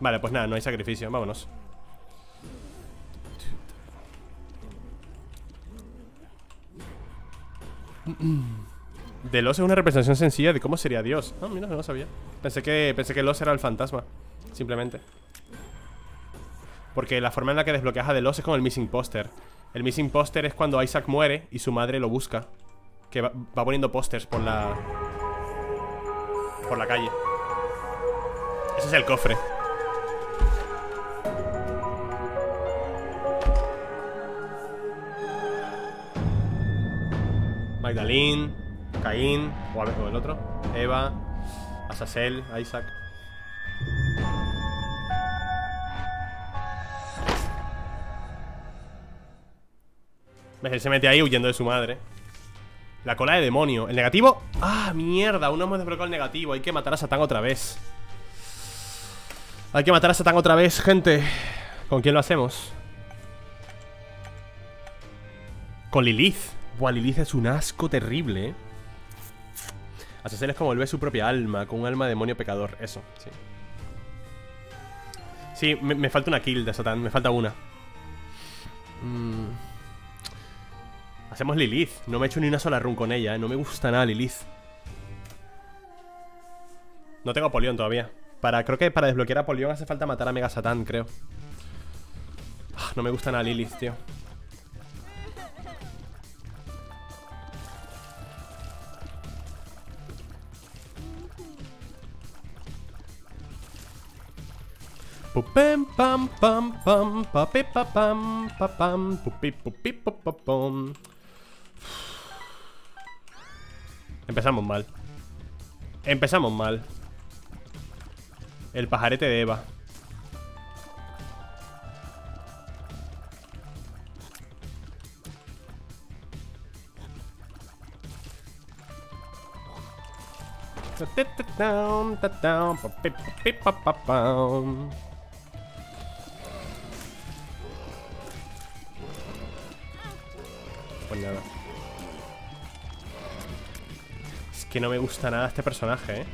Vale, pues nada, no hay sacrificio. Vámonos. The Lost es una representación sencilla de cómo sería Dios. Ah, mira, no lo sabía. Pensé que Lost era el fantasma, simplemente. Porque la forma en la que desbloqueas a The Lost es con el Missing Poster. El Missing Poster es cuando Isaac muere y su madre lo busca, que va poniendo pósters por la calle. Ese es el cofre. Magdalene, Caín, o a ver, o el otro, Eva, Azazel, Isaac. ¿Ves? Él se mete ahí huyendo de su madre. La cola de demonio. ¿El negativo? ¡Ah, mierda! Aún no hemos desbloqueado el negativo. Hay que matar a Satán otra vez. Hay que matar a Satán otra vez, gente. ¿Con quién lo hacemos? Con Lilith. Buah, Lilith es un asco terrible, ¿eh? Azazel es como él ve su propia alma. Con un alma de demonio pecador. Eso, sí. Sí, me falta una kill de Satán. Me falta una. Hacemos Lilith. No me he hecho ni una sola run con ella, ¿eh? No me gusta nada Lilith. No tengo Apollyon todavía. Creo que para desbloquear a Apollyon hace falta matar a Mega Satán, creo. No me gusta nada Lilith, tío. Pam pam pam pam papi pam pam pam pupi pupi pop pom. Empezamos mal. Empezamos mal. El pajarete de Eva. Pues nada. Es que no me gusta nada este personaje, ¿eh?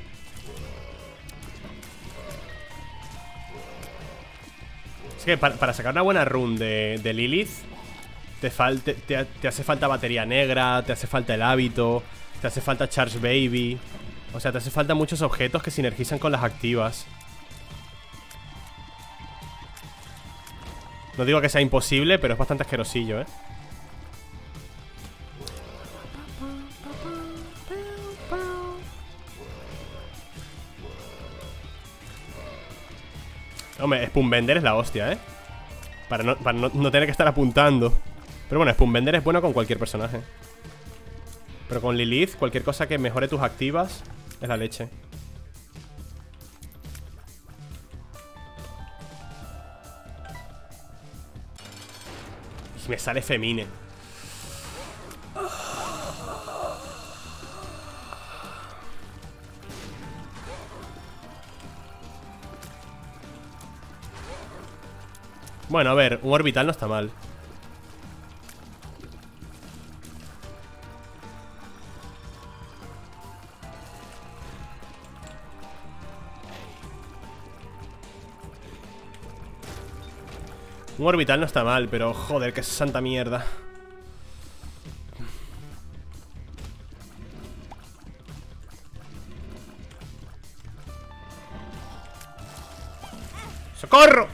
Es que para sacar una buena run de Lilith te hace falta batería negra, te hace falta el hábito, te hace falta Charge Baby. O sea, te hace falta muchos objetos que sinergizan con las activas. No digo que sea imposible, pero es bastante asquerosillo, ¿eh? Hombre, Spoonbender es la hostia, ¿eh? Para no tener que estar apuntando. Pero bueno, Spoonbender es bueno con cualquier personaje. Pero con Lilith, cualquier cosa que mejore tus activas es la leche. Y me sale Femine. Bueno, a ver, un orbital no está mal. Un orbital no está mal, pero joder, qué santa mierda. ¡Socorro!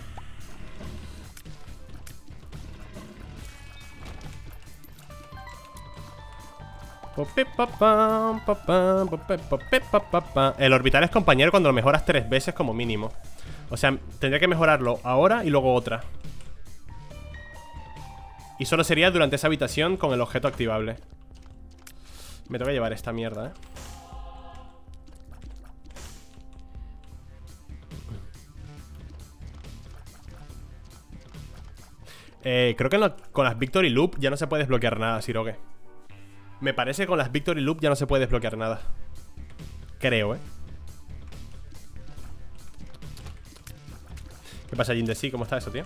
El orbital es compañero cuando lo mejoras 3 veces como mínimo. O sea, tendría que mejorarlo ahora y luego otra. Y solo sería durante esa habitación con el objeto activable. Me tengo que llevar esta mierda, ¿eh? Creo que con las Victory Loop ya no se puede desbloquear nada, Sirogue. Me parece que con las Victory Loop ya no se puede desbloquear nada. Creo, ¿eh? ¿Qué pasa, Jindesi? ¿Cómo está eso, tío?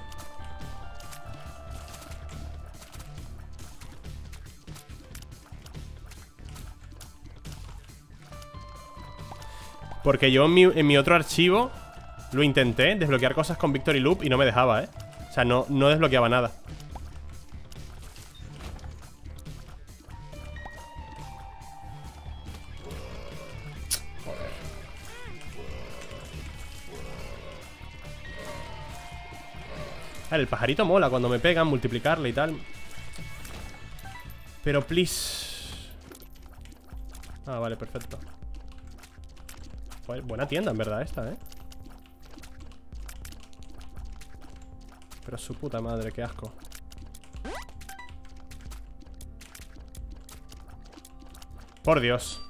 Porque yo en mi otro archivo lo intenté, desbloquear cosas con Victory Loop y no me dejaba, ¿eh? O sea, no desbloqueaba nada. El pajarito mola cuando me pegan, multiplicarle y tal. Pero please. Ah, vale, perfecto. Joder, buena tienda en verdad esta, ¿eh? Pero su puta madre, qué asco. Por Dios.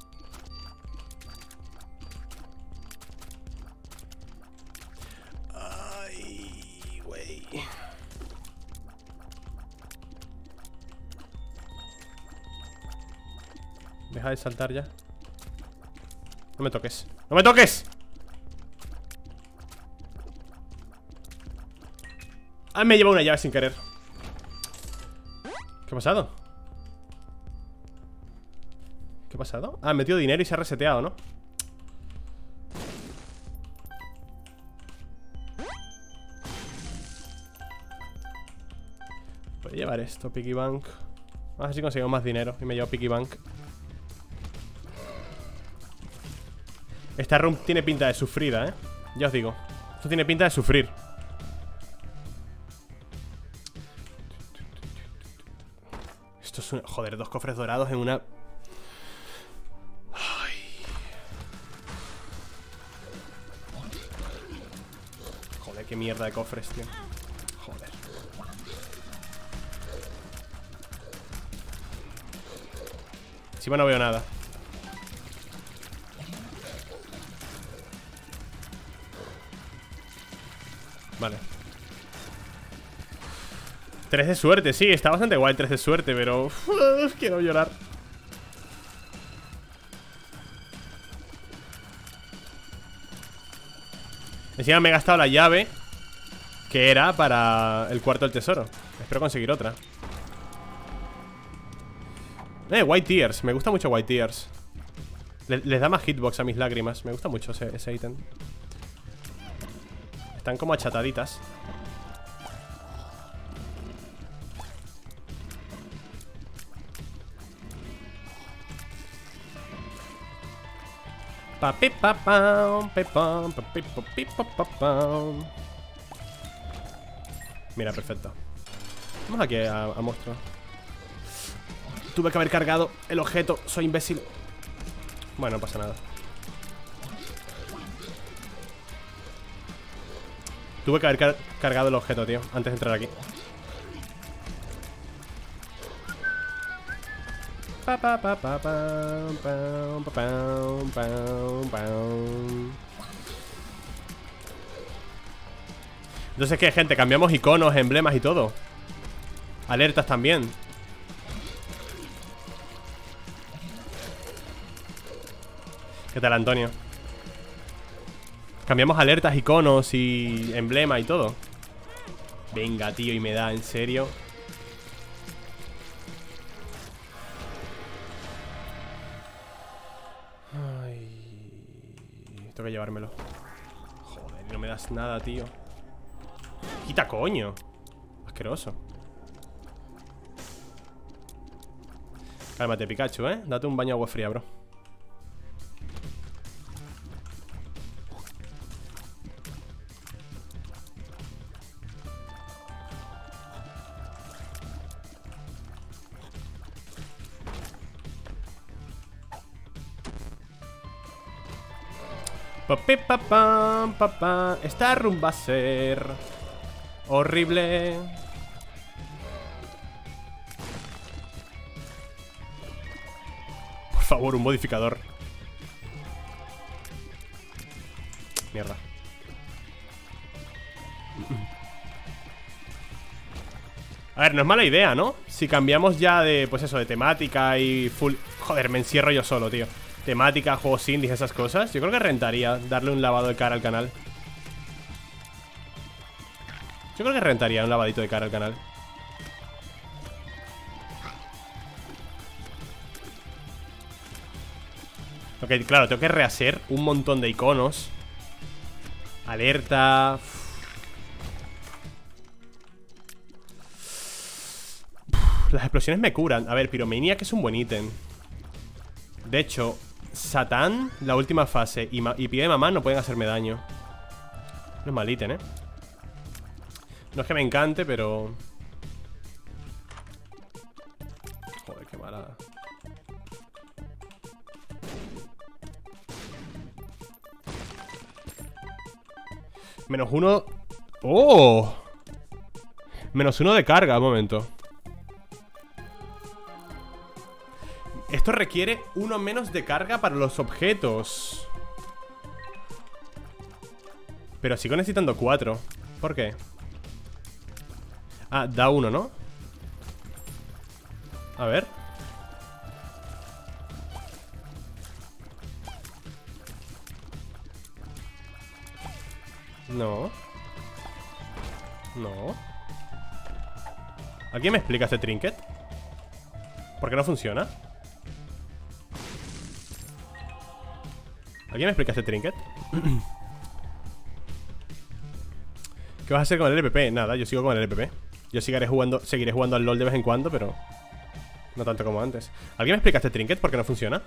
Ay, güey. Deja de saltar ya. No me toques. ¡No me toques! Ah, me he llevado una llave sin querer. ¿Qué ha pasado? ¿Qué ha pasado? Ah, metido dinero y se ha reseteado, ¿no? Voy a llevar esto, piggy bank. A ver si conseguimos más dinero. Y me llevo piggy bank. Esta room tiene pinta de sufrida, ¿eh? Ya os digo. Esto tiene pinta de sufrir. Esto es un... Joder, 2 cofres dorados en una... Ay. Joder, qué mierda de cofres, tío. Joder. Encima no veo nada. Vale. 3 de suerte, sí, está bastante guay el 3 de suerte, pero... quiero llorar. Encima me he gastado la llave que era para el cuarto del tesoro. Espero conseguir otra. White Tears, me gusta mucho White Tears. Les da más hitbox a mis lágrimas. Me gusta mucho ese ítem. Están como achataditas. Papi papam, pepam, papi papi papam. Mira, perfecto. Vamos aquí a monstruo. Tuve que haber cargado el objeto, soy imbécil. Bueno, no pasa nada. Tuve que haber cargado el objeto, tío, antes de entrar aquí. Entonces, ¿qué, gente? Cambiamos iconos, emblemas y todo. Alertas también. ¿Qué tal, Antonio? Cambiamos alertas, iconos y emblema y todo. Venga, tío, y me da, en serio. Ay, tengo que llevármelo. Joder, no me das nada, tío. Quita, coño. Asqueroso. Cálmate, Pikachu, ¿eh? Date un baño de agua fría, bro. Esta room va a ser horrible. Por favor, un modificador. Mierda. A ver, no es mala idea, ¿no? Si cambiamos ya de, pues eso, de temática y full... Joder, me encierro yo solo, tío. Temática, juegos indies, esas cosas. Yo creo que rentaría darle un lavado de cara al canal. Yo creo que rentaría un lavadito de cara al canal. Ok, claro, tengo que rehacer un montón de iconos. Alerta. Las explosiones me curan. A ver, piromania, que es un buen ítem. De hecho, Satán, la última fase y pie de mamá no pueden hacerme daño. No es mal ítem, ¿eh? No es que me encante, pero... Joder, qué mala. -1... ¡Oh! -1 de carga, un momento. Esto requiere uno menos de carga para los objetos. Pero sigo necesitando 4. ¿Por qué? Ah, da 1, ¿no? A ver. No. No. ¿Alguien me explica este trinket? ¿Por qué no funciona? ¿Alguien me explica este trinket? ¿Qué vas a hacer con el LPP? Nada, yo sigo con el LPP. Yo seguiré jugando al LoL de vez en cuando, pero no tanto como antes. ¿Alguien me explica este trinket? ¿Por qué no funciona?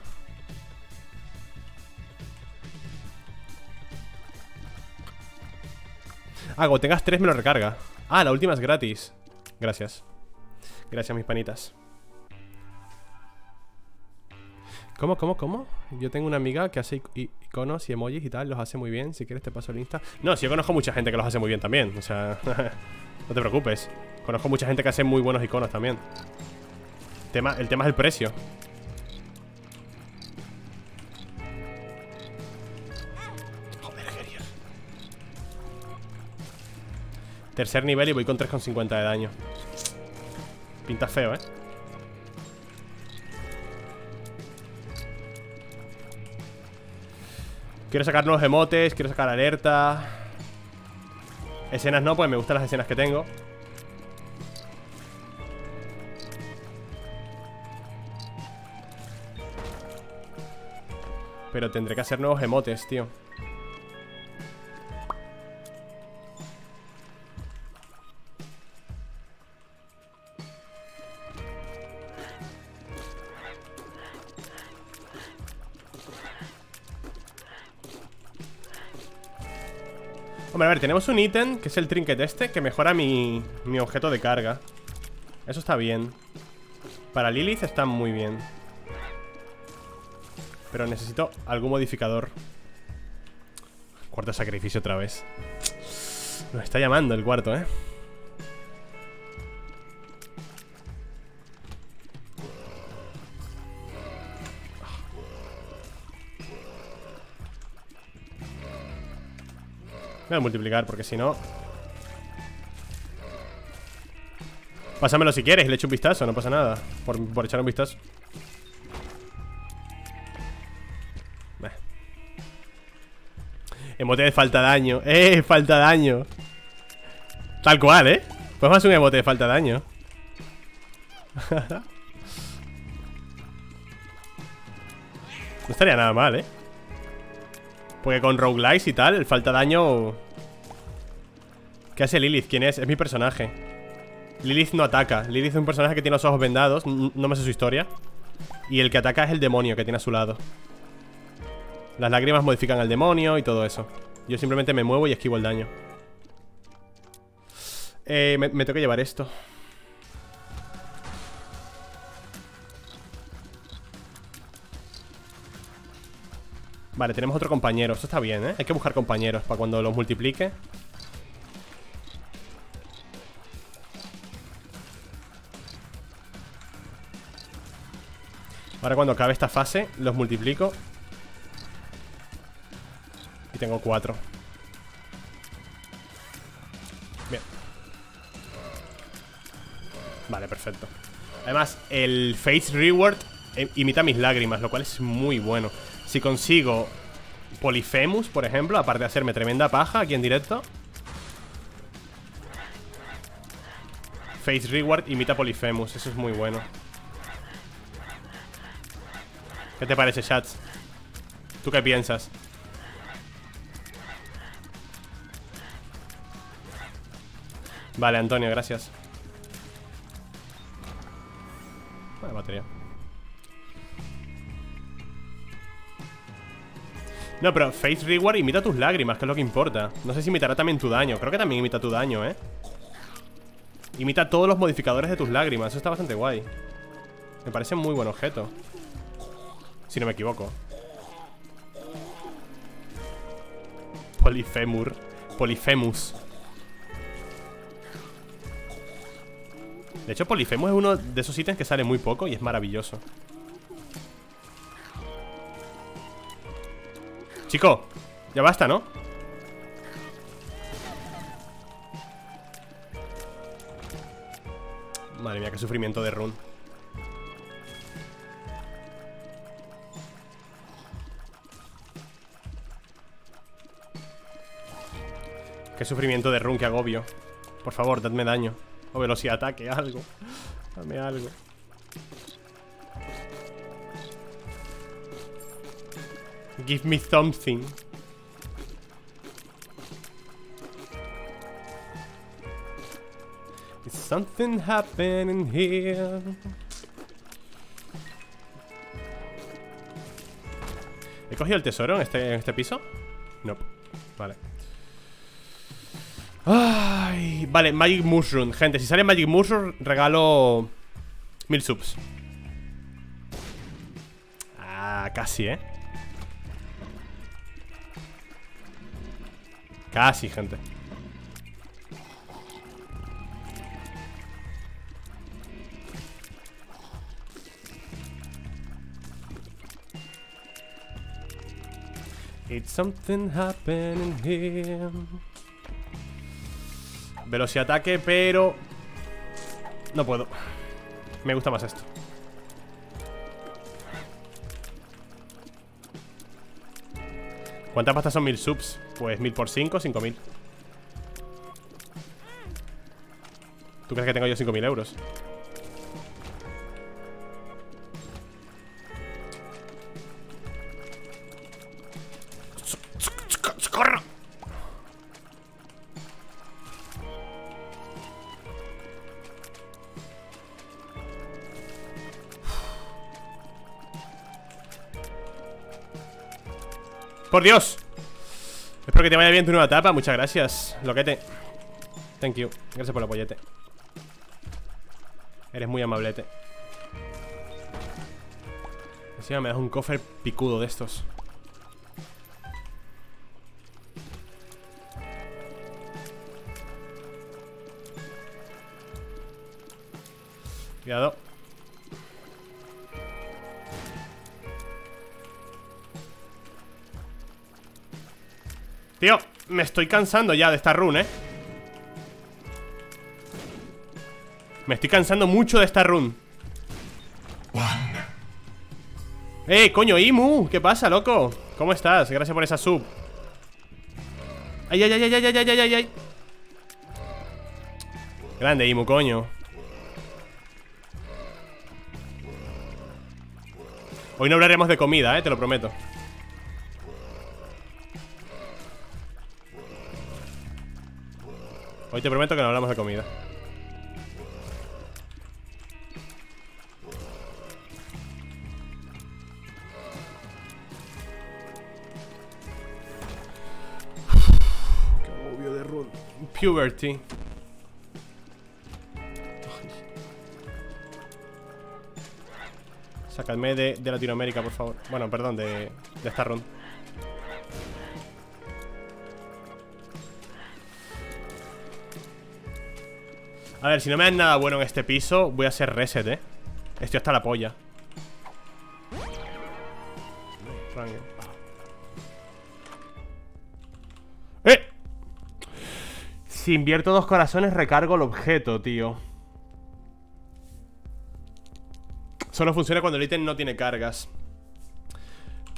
Ah, cuando tengas 3 me lo recarga. Ah, la última es gratis. Gracias. Gracias, mis panitas. ¿Cómo? Yo tengo una amiga que hace iconos y emojis y tal. Los hace muy bien. Si quieres te paso el Insta. No, sí, yo conozco mucha gente que los hace muy bien también. O sea, no te preocupes. Conozco mucha gente que hace muy buenos iconos también. El tema es el precio. Tercer nivel y voy con 3,50 de daño. Pinta feo, ¿eh? Quiero sacar nuevos emotes, quiero sacar alerta. Escenas no, pues me gustan las escenas que tengo. Pero tendré que hacer nuevos emotes, tío. Hombre, a ver, tenemos un ítem, que es el trinket este, que mejora mi objeto de carga. Eso está bien. Para Lilith está muy bien. Pero necesito algún modificador. Cuarto sacrificio otra vez. Nos está llamando el cuarto, ¿eh? Me voy a multiplicar porque si no... Pásamelo si quieres, le echo un vistazo, no pasa nada. Por echar un vistazo. Emote de falta daño. Falta daño. Tal cual, ¿eh? Pues más un emote de falta daño. No estaría nada mal, ¿eh? Porque con roguelikes y tal, el falta daño... ¿Qué hace Lilith? ¿Quién es? Es mi personaje. Lilith no ataca. Lilith es un personaje que tiene los ojos vendados. No me sé su historia. Y el que ataca es el demonio que tiene a su lado. Las lágrimas modifican al demonio y todo eso. Yo simplemente me muevo y esquivo el daño. Me tengo que llevar esto. Vale, tenemos otro compañero. Eso está bien, ¿eh? Hay que buscar compañeros para cuando los multiplique. Ahora cuando acabe esta fase, los multiplico. Y tengo 4. Bien. Vale, perfecto. Además, el face reward imita mis lágrimas, lo cual es muy bueno. Si consigo Polyphemus, por ejemplo, aparte de hacerme tremenda paja aquí en directo, face reward imita Polyphemus. Eso es muy bueno. ¿Qué te parece, chats? ¿Tú qué piensas? Vale, Antonio, gracias. Vale, batería. No, pero face reward imita tus lágrimas, que es lo que importa. No sé si imitará también tu daño. Creo que también imita tu daño, ¿eh? Imita todos los modificadores de tus lágrimas. Eso está bastante guay. Me parece muy buen objeto, si no me equivoco. Polyphemus. De hecho, Polyphemus es uno de esos ítems que sale muy poco y es maravilloso. Chico, ya basta, ¿no? Madre mía, qué sufrimiento de run. Qué sufrimiento de run, qué agobio. Por favor, dadme daño o velocidad de ataque, algo. Dame algo. Give me something. Is something happening here? ¿He cogido el tesoro en este piso? No. Vale. Ay, vale, Magic Mushroom. Gente, si sale Magic Mushroom, regalo 1000 subs. Ah, casi, ¿eh? Casi, gente. It's something happening here. Velocidad ataque, pero no puedo. Me gusta más esto. ¿Cuántas pastas son 1000 subs? Pues 1000 por 5, 5000. ¿Tú crees que tengo yo 5000 euros? ¡Corro! ¡Por Dios! Espero que te vaya bien tu nueva etapa. Muchas gracias, loquete. Thank you. Gracias por el apoyete. Eres muy amablete. Encima me das un cofre picudo de estos. Cuidado. Tío, me estoy cansando ya de esta run, ¿eh? Me estoy cansando mucho de esta run. Coño, Imu, ¿qué pasa, loco? ¿Cómo estás? Gracias por esa sub. Ay, ay, ay, ay, ay, ay, ay, ay. Grande, Imu, coño. Hoy no hablaremos de comida, te lo prometo. Hoy te prometo que no hablamos de comida. Qué agobio de run. Puberty. Sacadme de Latinoamérica, por favor. Bueno, perdón, de esta run. A ver, si no me dan nada bueno en este piso, voy a hacer reset, Estoy hasta la polla. Rango. Si invierto 2 corazones, recargo el objeto, tío. Solo funciona cuando el ítem no tiene cargas.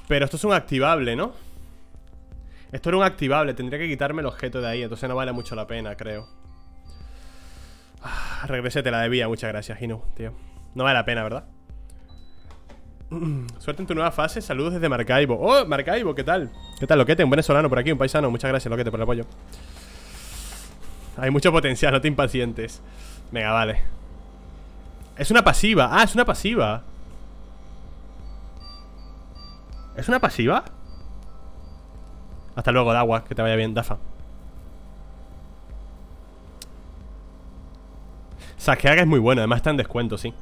Pero esto es un activable, ¿no? Esto era un activable. Tendría que quitarme el objeto de ahí. Entonces no vale mucho la pena, creo. Regresé, te la debía, muchas gracias, Hino, tío. No vale la pena, ¿verdad? Suerte en tu nueva fase, saludos desde Maracaibo. ¡Oh, Maracaibo! ¿Qué tal? ¿Qué tal, loquete? Un venezolano por aquí, un paisano. Muchas gracias, loquete, por el apoyo. Hay mucho potencial, no te impacientes. Venga, vale. Es una pasiva. Ah, es una pasiva. ¿Es una pasiva? Hasta luego, Dawa, que te vaya bien, Dafa. Saqueaga es muy bueno, además está en descuento, sí.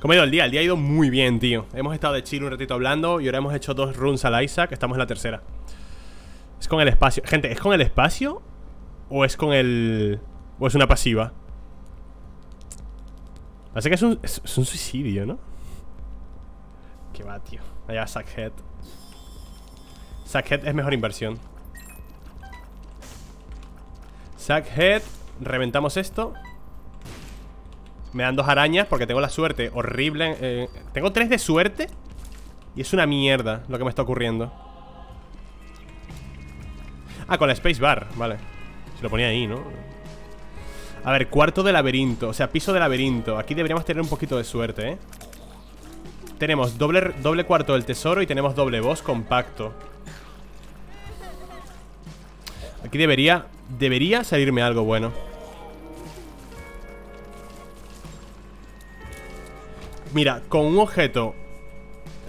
¿Cómo ha ido el día? El día ha ido muy bien, tío. Hemos estado de chill un ratito hablando y ahora hemos hecho 2 runs al Isaac, estamos en la tercera. Es con el espacio. Gente, ¿es con el espacio? ¿O es con el... o es una pasiva? Parece que es un suicidio, ¿no? Qué va, tío. Allá, Sackhead. Sacred Head es mejor inversión. Sacred Head. Reventamos esto. Me dan dos arañas porque tengo la suerte horrible. Tengo 3 de suerte. Y es una mierda lo que me está ocurriendo. Ah, con la spacebar, vale. Se lo ponía ahí, ¿no? A ver, cuarto de laberinto. O sea, piso de laberinto. Aquí deberíamos tener un poquito de suerte, ¿eh? Tenemos doble cuarto del tesoro. Y tenemos doble boss compacto. Aquí debería salirme algo bueno. Mira, con un objeto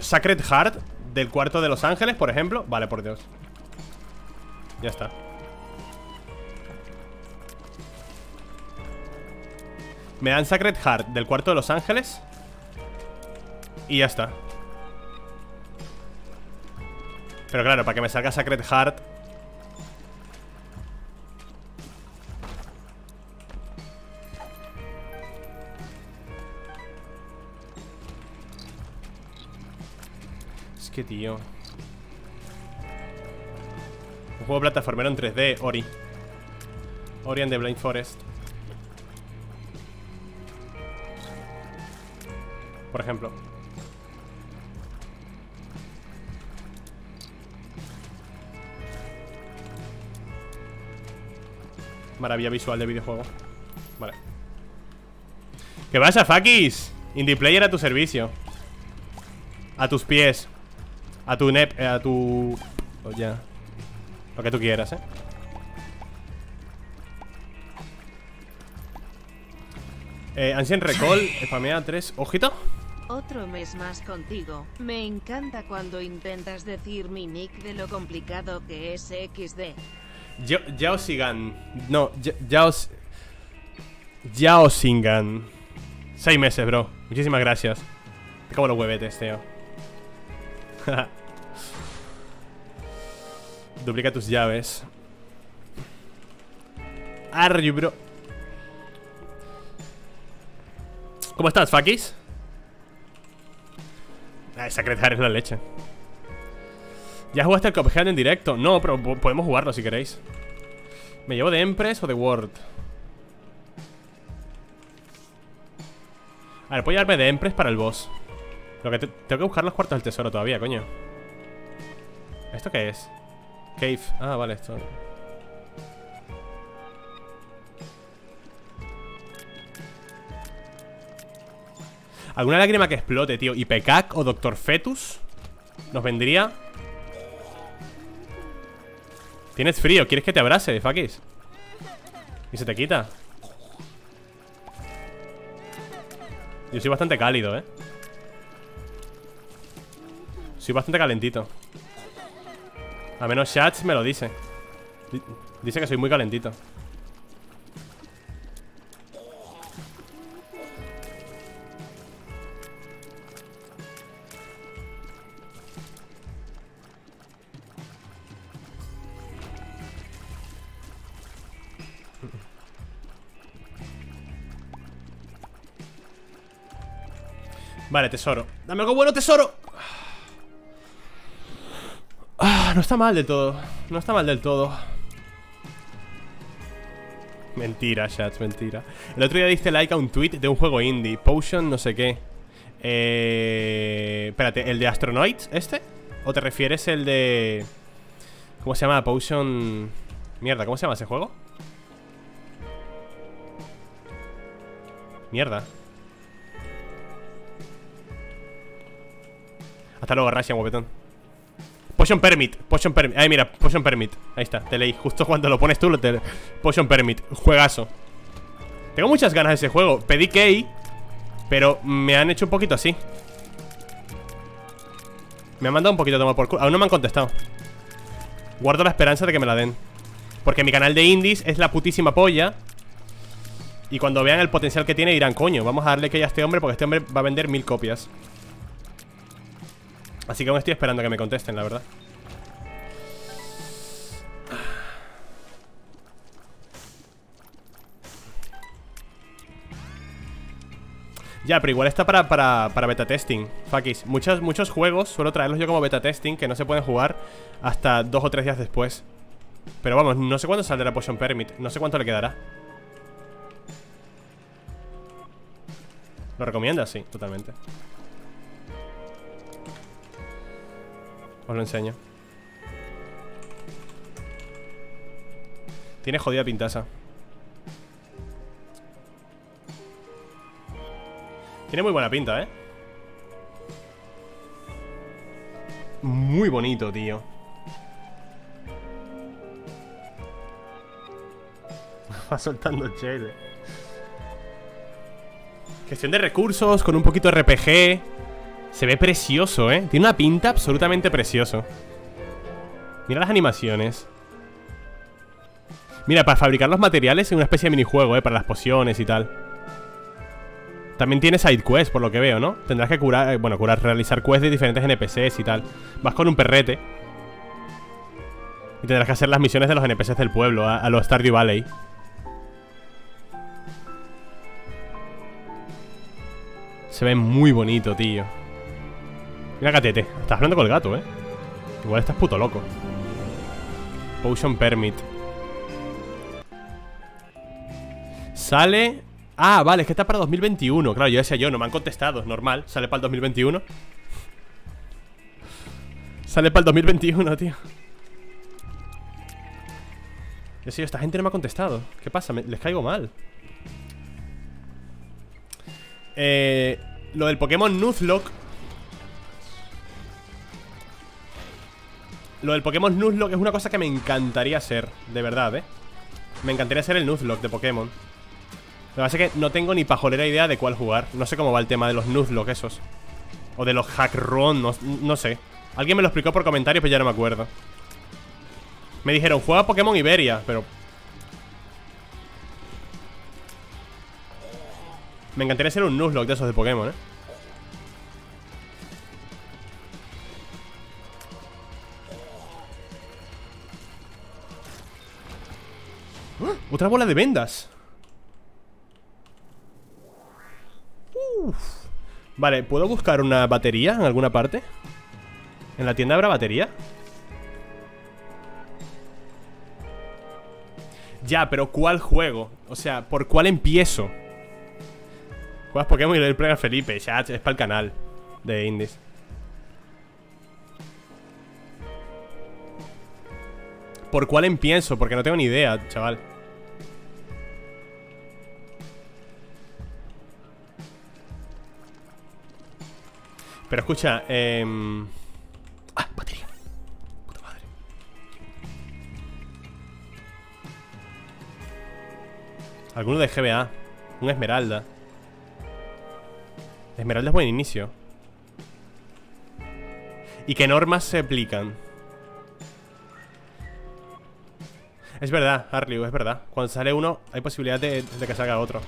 Sacred Heart del cuarto de los ángeles, por ejemplo. Vale, por Dios. Ya está. Me dan Sacred Heart del cuarto de los ángeles y ya está. Pero claro, para que me salga Sacred Heart. Es que, tío, un juego plataformero en 3D, Ori and the Blind Forest, por ejemplo. Maravilla visual de videojuego. Vale. ¿Qué pasa, Fakis? Indie Player a tu servicio. A tus pies. A tu nep, a tu... Oh, ya. Lo que tú quieras, ¿eh? Ancient Recall, spamea 3. Ojito. Otro mes más contigo. Me encanta cuando intentas decir mi nick de lo complicado que es XD. Yaosigan. No, Yaosigan. 6 meses, bro. Muchísimas gracias. Te como los huevetes, tío. Duplica tus llaves. Arry, bro. ¿Cómo estás, Fakis? Sacred Heart es la leche. ¿Ya jugaste el Cuphead en directo? No, pero podemos jugarlo si queréis. ¿Me llevo de Empress o de World? A ver, puedo llevarme de Empress para el boss. Lo que tengo que buscar los cuartos del tesoro todavía, coño. ¿Esto qué es? Cave. Ah, vale, esto. Alguna lágrima que explote, tío. Y Pecac o Doctor Fetus nos vendría. Tienes frío, ¿quieres que te abrace, Fakis? Y se te quita. Yo soy bastante cálido, ¿eh? Soy bastante calentito. A menos Shats me lo dice. Dice que soy muy calentito. Vale, tesoro. ¡Dame algo bueno, tesoro! Ah, no está mal del todo. No está mal del todo. Mentira, Shats, mentira. El otro día diste like a un tweet de un juego indie. Potion, no sé qué. Espérate, ¿el de Astronoid este? ¿O te refieres el de... ¿Cómo se llama? Potion... Mierda, ¿cómo se llama ese juego? Mierda. Hasta luego, Rashian, guapetón. Potion Permit, Potion Permit. Ahí mira, Potion Permit. Ahí está, te leí. Justo cuando lo pones tú, Potion Permit. Juegazo. Tengo muchas ganas de ese juego. Pedí key, pero me han hecho un poquito así. Me han mandado un poquito a tomar por culo. Aún no me han contestado. Guardo la esperanza de que me la den. Porque mi canal de indies es la putísima polla. Y cuando vean el potencial que tiene dirán, coño, vamos a darle key a este hombre porque este hombre va a vender 1000 copias. Así que aún estoy esperando que me contesten, la verdad. Ya, pero igual está para beta testing. Fakis, muchos juegos suelo traerlos yo como beta testing, que no se pueden jugar hasta 2 o 3 días después. Pero vamos, no sé cuándo saldrá Potion Permit. No sé cuánto le quedará. ¿Lo recomiendas? Sí, totalmente. Os lo enseño. Tiene jodida pintaza. Tiene muy buena pinta, ¿eh? Muy bonito, tío. Va soltando shade. Gestión de recursos con un poquito de RPG. Se ve precioso, ¿eh? Tiene una pinta absolutamente precioso. Mira las animaciones. Mira, para fabricar los materiales es una especie de minijuego, ¿eh? Para las pociones y tal. También tiene side quest, por lo que veo, ¿no? Tendrás que curar, bueno, realizar quests de diferentes NPCs y tal. Vas con un perrete y tendrás que hacer las misiones de los NPCs del pueblo, a los Stardew Valley. Se ve muy bonito, tío. Mira, Catete, estás hablando con el gato, ¿eh? Igual estás puto loco. Potion Permit. Sale... Ah, vale, es que está para 2021. Claro, yo decía yo, no me han contestado, es normal. Sale para el 2021. Sale para el 2021, tío. Yo decía, esta gente no me ha contestado. ¿Qué pasa? Les caigo mal. Lo del Pokémon Nuzlocke. Lo del Pokémon Nuzlocke es una cosa que me encantaría hacer. De verdad, ¿eh? Me encantaría hacer el Nuzlocke de Pokémon. Lo que pasa es que no tengo ni pajolera idea de cuál jugar. No sé cómo va el tema de los Nuzlocke esos. O de los Hackron, no sé. Alguien me lo explicó por comentarios, pero ya no me acuerdo. Me dijeron, juega Pokémon Iberia, pero... Me encantaría ser un Nuzlocke de esos de Pokémon, ¿eh? ¡Oh! ¡Otra bola de vendas! Uf. Vale, ¿puedo buscar una batería en alguna parte? ¿En la tienda habrá batería? Ya, pero ¿cuál juego? O sea, ¿por cuál empiezo? Juegas Pokémon y le doy play a Felipe. Ya, es para el canal de Indies. ¿Por cuál empiezo? Porque no tengo ni idea, chaval. Pero escucha, Ah, batería. Puta madre. Alguno de GBA. Un Esmeralda. Esmeralda es buen inicio. ¿Y qué normas se aplican? Es verdad, Harley, es verdad. Cuando sale uno, hay posibilidad de que salga otro.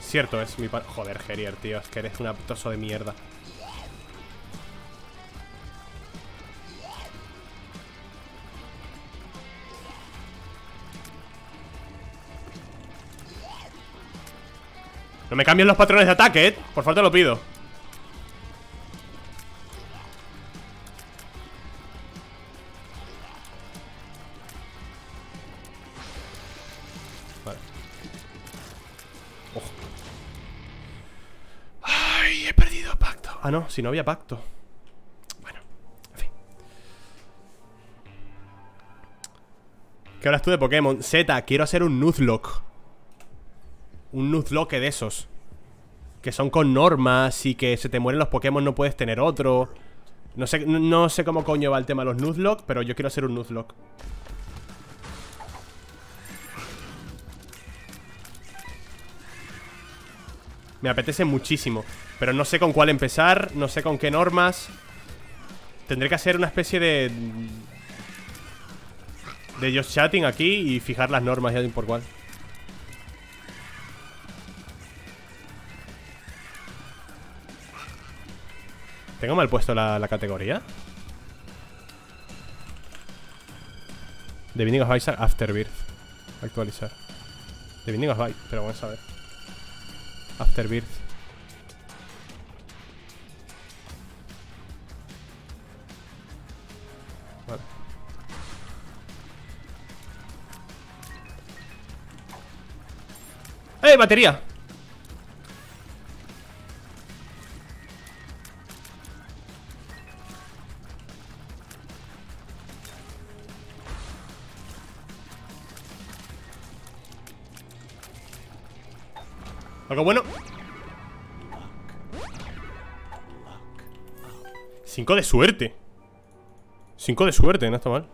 Cierto es, mi pan... Joder, Gerier, tío, es que eres un aptoso de mierda. No me cambies los patrones de ataque, ¿eh? Por favor, te lo pido. Ah, no, si no había pacto. Bueno, en fin. ¿Qué hablas tú de Pokémon? Z, quiero hacer un Nuzlocke. Un Nuzlocke de esos que son con normas y que se te mueren los Pokémon, no puedes tener otro. No sé cómo coño va el tema de los Nuzlocke, pero yo quiero hacer un Nuzlocke. Me apetece muchísimo. Pero no sé con cuál empezar, no sé con qué normas. Tendré que hacer una especie de... de just chatting aquí y fijar las normas ya por cuál. ¿Tengo mal puesto la categoría? The Binding of Isaac Afterbirth. Actualizar. The Binding of Isaac, pero vamos a ver. Afterbirth. Vale. ¡Eh, batería! Algo bueno. 5 de suerte. 5 de suerte, no está mal.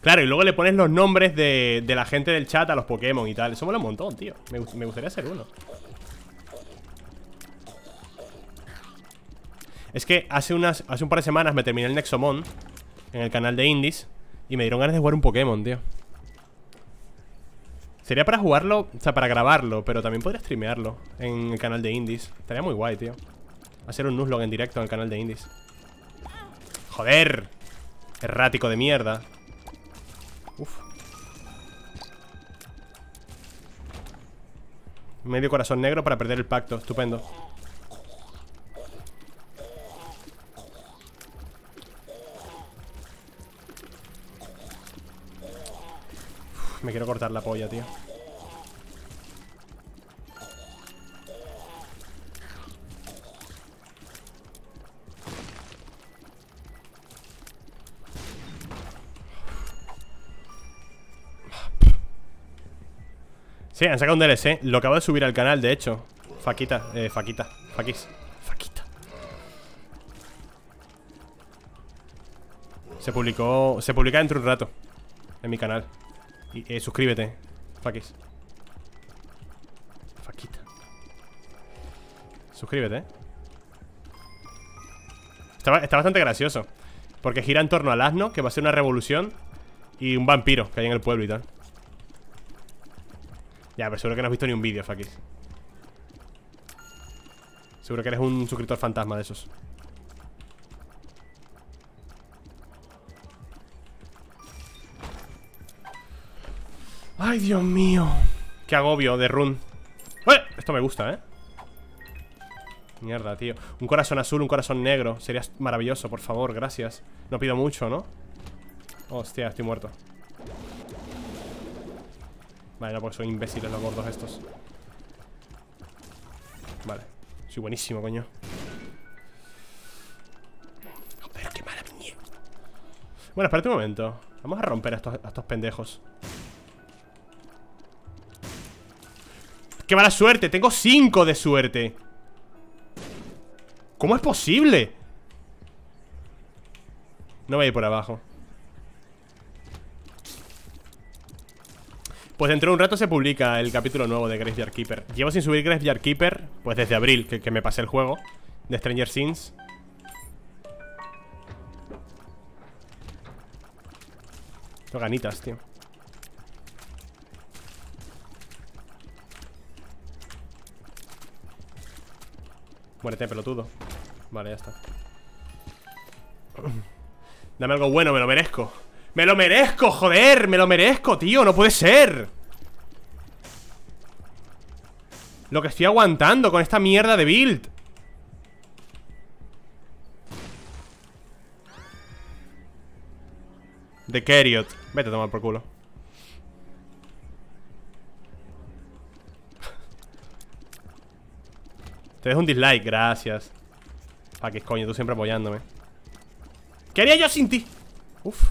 Claro, y luego le pones los nombres de la gente del chat a los Pokémon y tal. Eso mola un montón, tío. Me gustaría hacer uno. Es que hace un par de semanas me terminé el Nexomon en el canal de Indies. Y me dieron ganas de jugar un Pokémon, tío. Sería para jugarlo, o sea, para grabarlo. Pero también podría streamearlo en el canal de Indies. Estaría muy guay, tío. Hacer un Nuzlocke en directo en el canal de Indies. ¡Joder! Errático de mierda. Uf. Medio corazón negro para perder el pacto. Estupendo. Me quiero cortar la polla, tío. Sí, han sacado un DLC. Lo acabo de subir al canal, de hecho. Faquita. Se publica dentro de un rato en mi canal. Suscríbete. Fakis. Faquita. Suscríbete. Está bastante gracioso. Porque gira en torno al asno, que va a ser una revolución. Y un vampiro que hay en el pueblo y tal. Ya, pero seguro que no has visto ni un vídeo, Fakis. Seguro que eres un suscriptor fantasma de esos. ¡Ay, Dios mío! ¡Qué agobio de run! ¡Eh! Esto me gusta, ¿eh? Mierda, tío. Un corazón azul, un corazón negro. Sería maravilloso, por favor, gracias. No pido mucho, ¿no? Hostia, estoy muerto. Vale, no, porque son imbéciles los gordos estos. Vale. Soy buenísimo, coño. Joder, qué mala mierda. Bueno, espérate un momento. Vamos a romper a estos pendejos. ¡Qué mala suerte! Tengo 5 de suerte. ¿Cómo es posible? No voy a ir por abajo. Pues dentro de un rato se publica el capítulo nuevo de Graveyard Keeper. Llevo sin subir Graveyard Keeper pues desde abril, que me pasé el juego de Stranger Things. Tengo ganitas, tío. Muérete, pelotudo. Vale, ya está. Dame algo bueno, me lo merezco. ¡Me lo merezco, joder! ¡Me lo merezco, tío! ¡No puede ser! Lo que estoy aguantando con esta mierda de build. The Carriot. Vete a tomar por culo. Te dejo un dislike, gracias. Pa' que coño, tú siempre apoyándome. ¿Qué haría yo sin ti? Uf.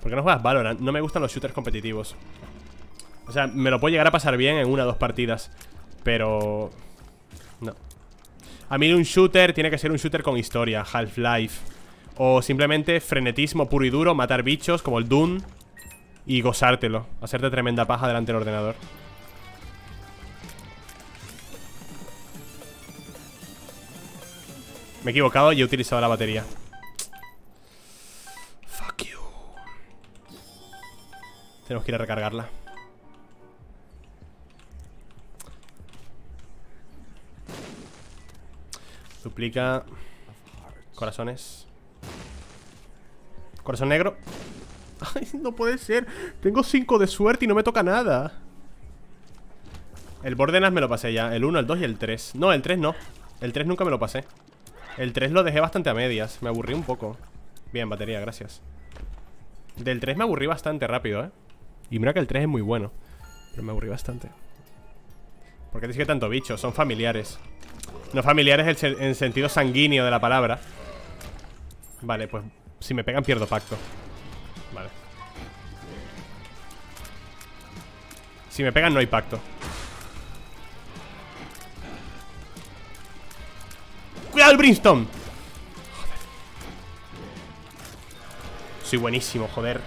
¿Por qué no juegas Valorant? No me gustan los shooters competitivos. O sea, me lo puedo llegar a pasar bien en una o dos partidas, pero... no. A mí un shooter tiene que ser un shooter con historia. Half-Life. O simplemente frenetismo puro y duro. Matar bichos como el Doom. Y gozártelo, hacerte tremenda paja delante del ordenador. Me he equivocado y he utilizado la batería. Fuck you. Tenemos que ir a recargarla. Duplica corazones. Corazón negro. Ay, no puede ser. Tengo 5 de suerte y no me toca nada. El Bordenas me lo pasé ya. El 1, el 2 y el 3. No, el 3 no. El 3 nunca me lo pasé. El 3 lo dejé bastante a medias. Me aburrí un poco. Bien, batería, gracias. Del 3 me aburrí bastante rápido, ¿eh? Y mira que el 3 es muy bueno. Pero me aburrí bastante. ¿Por qué te sigue tanto bicho? Son familiares. No familiares en sentido sanguíneo de la palabra. Vale, pues si me pegan pierdo pacto. Vale. Si me pegan no hay pacto. ¡Cuidado el Brimstone! Joder. Soy buenísimo, joder.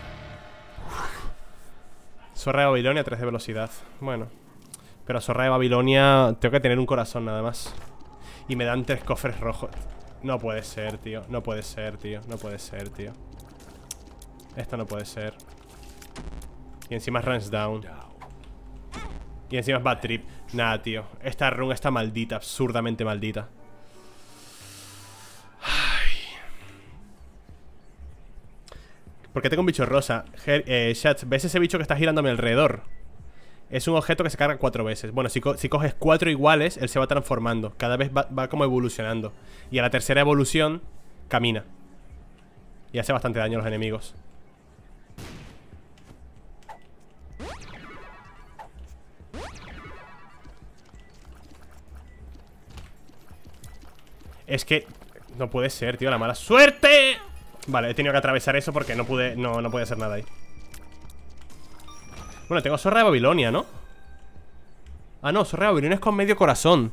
Zorra de Babilonia, 3 de velocidad. Bueno. Pero Zorra de Babilonia, tengo que tener un corazón nada más. Y me dan 3 cofres rojos. No puede ser, tío. No puede ser, tío. No puede ser, tío. Esto no puede ser. Y encima es Runs Down. Y encima es Bad Trip. Nada, tío. Esta run está maldita. Absurdamente maldita. ¿Por qué tengo un bicho rosa? Shats, ¿ves ese bicho que está girando a mi alrededor? Es un objeto que se carga 4 veces. Bueno, si coges 4 iguales, él se va transformando. Cada vez va como evolucionando. Y a la tercera evolución, camina. Y hace bastante daño a los enemigos. Es que... no puede ser, tío, la mala suerte. Vale, he tenido que atravesar eso porque no pude... no pude hacer nada ahí. Bueno, tengo Zorra de Babilonia, ¿no? Ah, no, Zorra de Babilonia es con medio corazón.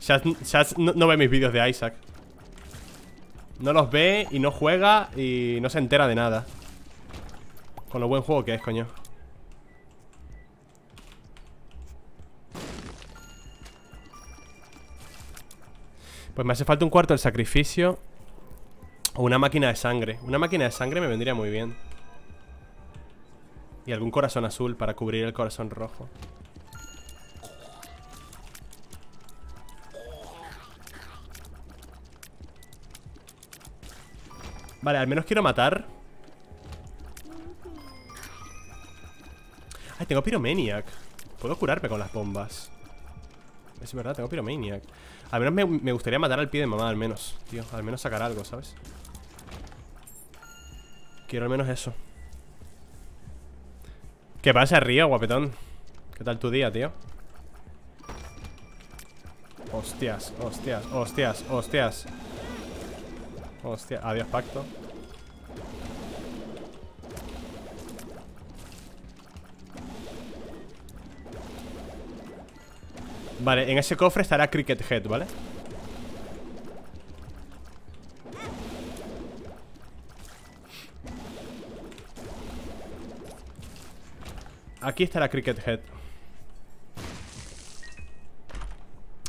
Shaz no ve mis vídeos de Isaac. No los ve y no juega y no se entera de nada. Con lo buen juego que es, coño. Pues me hace falta un cuarto del sacrificio o una máquina de sangre. Una máquina de sangre me vendría muy bien. Y algún corazón azul para cubrir el corazón rojo. Vale, al menos quiero matar. Ay, tengo Pyromaniac. Puedo curarme con las bombas. Es verdad, tengo Pyromaniac. Al menos me gustaría matar al pie de mamá, al menos. Tío, al menos sacar algo, ¿sabes? Quiero al menos eso. ¿Qué pasa, Río, guapetón? ¿Qué tal tu día, tío? Hostias, hostias, hostias, hostias. Hostias, adiós pacto. Vale, en ese cofre estará Cricket Head, ¿vale? Aquí estará Cricket Head.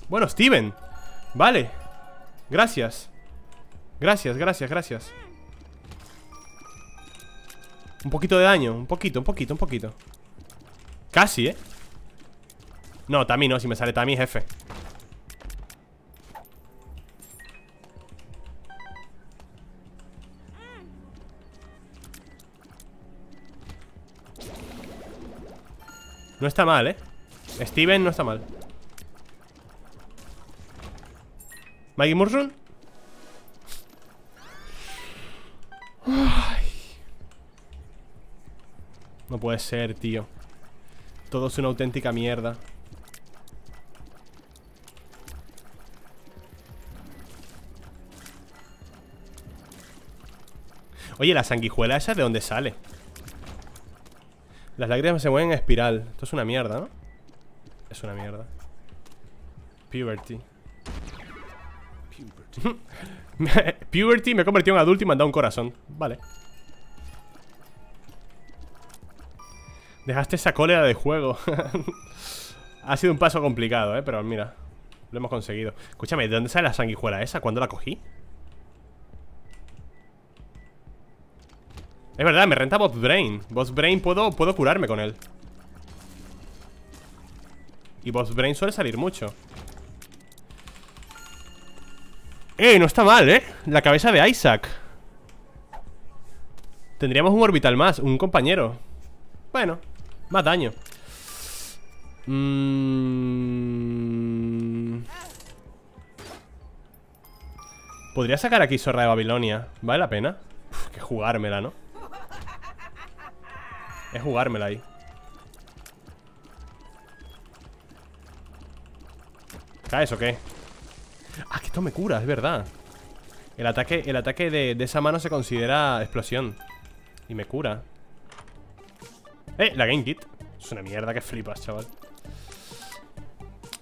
Bueno, Steven. Vale. Gracias. Gracias, gracias, gracias. Un poquito de daño. Un poquito, un poquito, un poquito. Casi, ¿eh? No, Tammy no, si me sale Tammy, jefe. No está mal, ¿eh? Steven no está mal. Maggie Mursun. No puede ser, tío. Todo es una auténtica mierda. Oye, la sanguijuela esa, ¿de dónde sale? Las lágrimas se mueven en espiral. Esto es una mierda, ¿no? Es una mierda. Puberty. Puberty, me he convertido en adulto y me han dado un corazón. Vale. Dejaste esa cólera de juego. Ha sido un paso complicado, pero mira, lo hemos conseguido. Escúchame, ¿de dónde sale la sanguijuela esa? ¿Cuándo la cogí? Es verdad, me renta Boss Brain. Boss Brain puedo curarme con él. Y Boss Brain suele salir mucho. No está mal, la cabeza de Isaac. Tendríamos un orbital más, un compañero. Bueno, más daño. Podría sacar aquí Zorra de Babilonia. ¿Vale la pena? Uf, que jugármela, ¿no? Es jugármela ahí. ¿Caes o qué? Ah, que esto me cura, es verdad. El ataque de esa mano se considera explosión. Y me cura. La Game Kit. Es una mierda que flipas, chaval.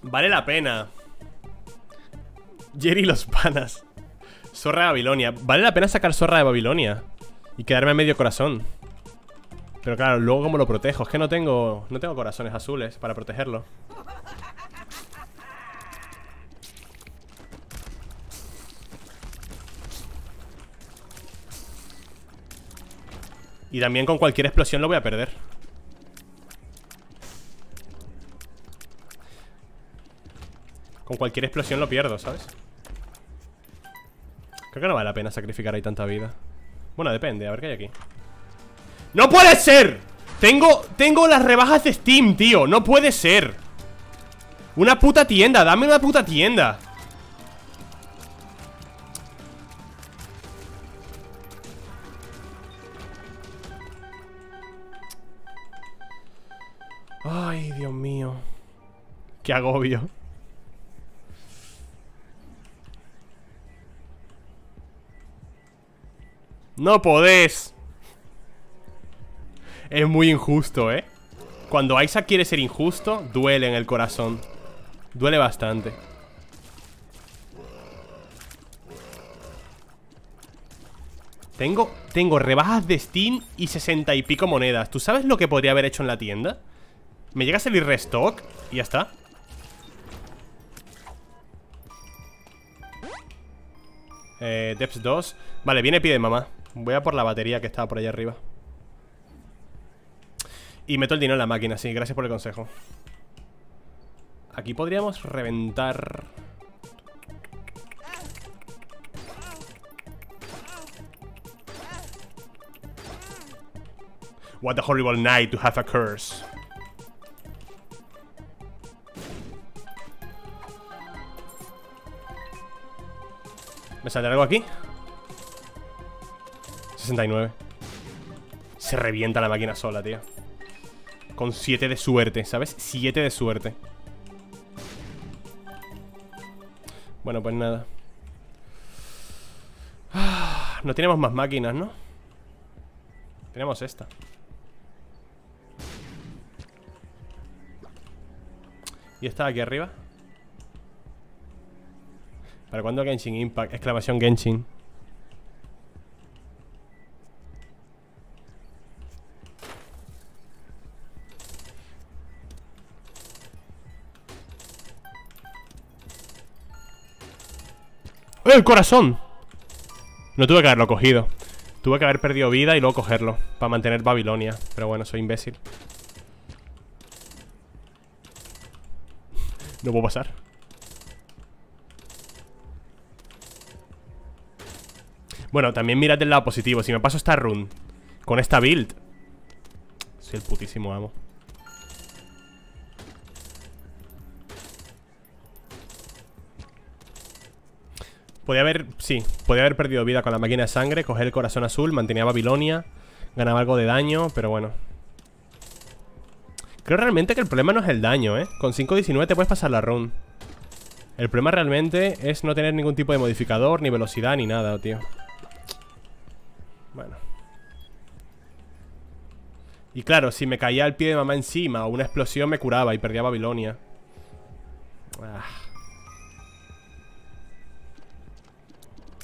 Vale la pena. Jerry y los panas. Zorra de Babilonia. Vale la pena sacar Zorra de Babilonia y quedarme a medio corazón. Pero claro, luego cómo lo protejo. Es que no tengo corazones azules para protegerlo. Y también con cualquier explosión lo voy a perder. Con cualquier explosión lo pierdo, ¿sabes? Creo que no vale la pena sacrificar ahí tanta vida. Bueno, depende, a ver qué hay aquí. ¡No puede ser! Tengo las rebajas de Steam, tío. No puede ser. Una puta tienda, dame una puta tienda. Ay, Dios mío. Qué agobio. No podés. Es muy injusto, ¿eh? Cuando Isaac quiere ser injusto, duele en el corazón. Duele bastante. Tengo rebajas de Steam y 60 y pico monedas. ¿Tú sabes lo que podría haber hecho en la tienda? Me llega a salir restock y ya está. Depths 2. Vale, viene pie de mamá. Voy a por la batería que estaba por allá arriba. Y meto el dinero en la máquina, sí, gracias por el consejo. Aquí podríamos reventar. What a horrible night to have a curse. ¿Me saldrá algo aquí? 69. Se revienta la máquina sola, tío. Con 7 de suerte, ¿sabes? 7 de suerte. Bueno, pues nada. No tenemos más máquinas, ¿no? Tenemos esta. ¿Y esta de aquí arriba? ¿Para cuándo Genshin Impact? Exclamación Genshin. ¡Eh, el corazón! No tuve que haberlo cogido. Tuve que haber perdido vida y luego cogerlo para mantener Babilonia. Pero bueno, soy imbécil. No puedo pasar. Bueno, también mirad el lado positivo. Si me paso esta run con esta build, soy el putísimo amo. Podía haber, sí, podía haber perdido vida con la máquina de sangre, coger el corazón azul, mantenía Babilonia, ganaba algo de daño, pero bueno. Creo realmente que el problema no es el daño, ¿eh? Con 5.19 te puedes pasar la run. El problema realmente es no tener ningún tipo de modificador, ni velocidad, ni nada, tío. Bueno. Y claro, si me caía el pie de mamá encima o una explosión me curaba y perdía Babilonia.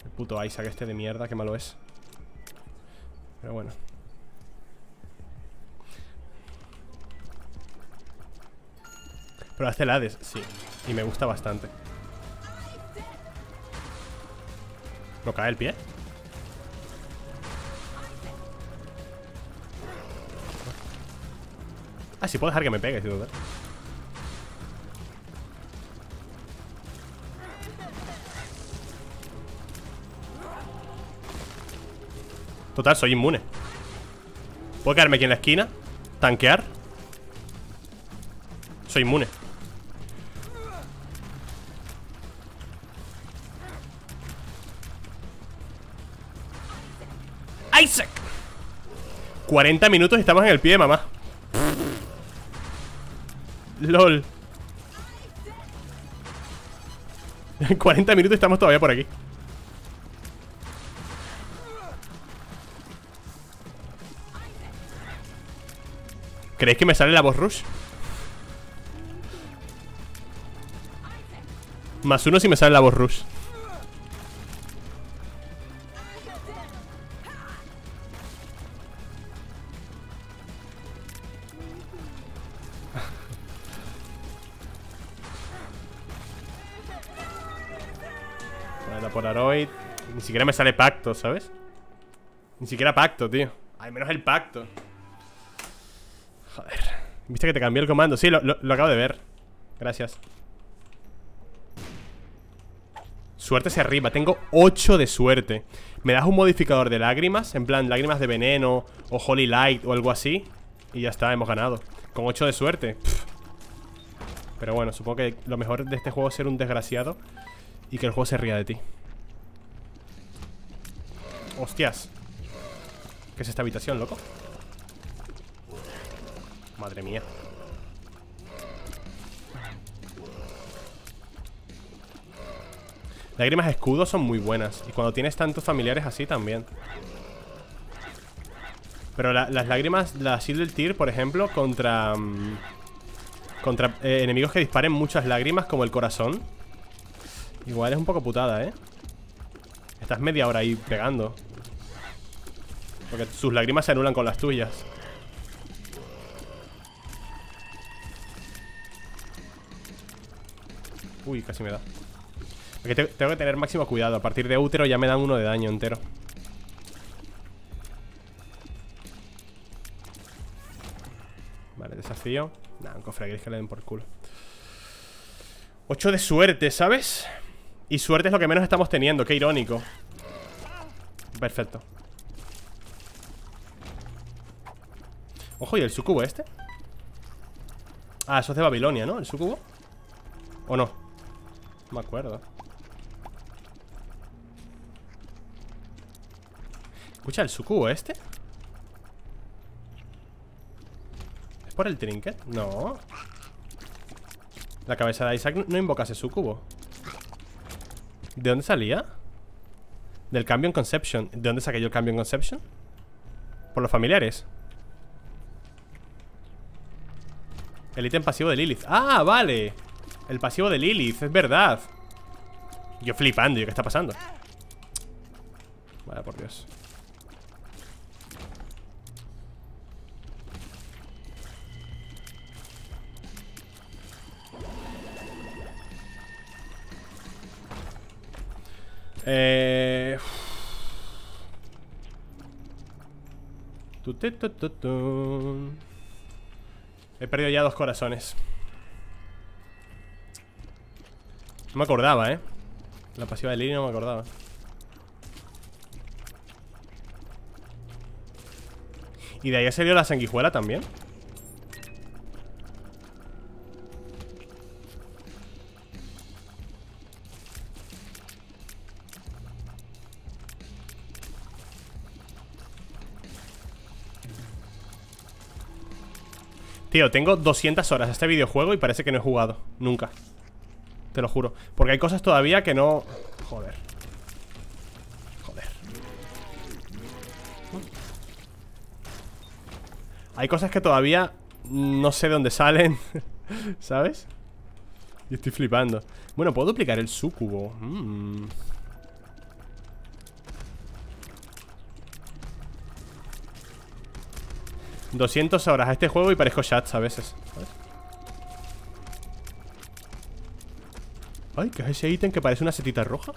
El puto Isaac este de mierda, qué malo es. Pero bueno. Pero hace el Hades, sí. Y me gusta bastante. ¿No cae el pie? Ah, sí, puedo dejar que me pegue, si duda. Total, soy inmune. Puedo quedarme aquí en la esquina, tanquear. Soy inmune. ¡Isaac! 40 minutos y estamos en el pie de mamá. LOL. 40 minutos y estamos todavía por aquí. ¿Creéis que me sale la voz rush? Más uno si me sale la voz rush. Bueno, Polaroid. Ni siquiera me sale pacto, ¿sabes? Ni siquiera pacto, tío. Al menos el pacto. Joder. ¿Viste que te cambié el comando? Sí, lo acabo de ver. Gracias. Suerte hacia arriba. Tengo 8 de suerte. Me das un modificador de lágrimas. En plan, lágrimas de veneno o Holy Light o algo así. Y ya está, hemos ganado. Con 8 de suerte. Pff. Pero bueno, supongo que lo mejor de este juego es ser un desgraciado y que el juego se ría de ti. Hostias. ¿Qué es esta habitación, loco? Madre mía. Lágrimas escudo son muy buenas. Y cuando tienes tantos familiares así también. Pero las lágrimas, la Shield Tear, por ejemplo, Contra enemigos que disparen muchas lágrimas, como el corazón, igual es un poco putada, ¿eh? Estás media hora ahí pegando, porque sus lágrimas se anulan con las tuyas. Uy, casi me da. Porque tengo que tener máximo cuidado. A partir de útero ya me dan 1 de daño entero. Vale, desafío. Nah, un cofre gris que le den por culo. 8 de suerte, ¿sabes? Y suerte es lo que menos estamos teniendo. Qué irónico. Perfecto. Ojo, ¿y el sucubo este? Ah, eso es de Babilonia, ¿no? ¿El sucubo? ¿O no? No me acuerdo. Escucha, el sucubo este. ¿Es por el trinket? No. La cabeza de Isaac no invoca ese sucubo. ¿De dónde salía? Del cambio en Conception. ¿De dónde saqué yo el cambio en Conception? Por los familiares. El ítem pasivo de Lilith. ¡Ah, vale! El pasivo de Lilith, es verdad. Yo flipando, ¿qué está pasando? Vale, por Dios. He perdido ya 2 corazones. No me acordaba, ¿eh? La pasiva de Lily no me acordaba. ¿Y de ahí ha salido la sanguijuela también? Tío, tengo 200 horas a este videojuego y parece que no he jugado nunca. Te lo juro. Porque hay cosas todavía que no... Joder. Joder. Hay cosas que todavía no sé de dónde salen. ¿Sabes? Y estoy flipando. Bueno, puedo duplicar el sucubo. ...200 horas a este juego y parezco chats a veces. ¿Sabes? Ay, ¿qué es ese ítem que parece una setita roja?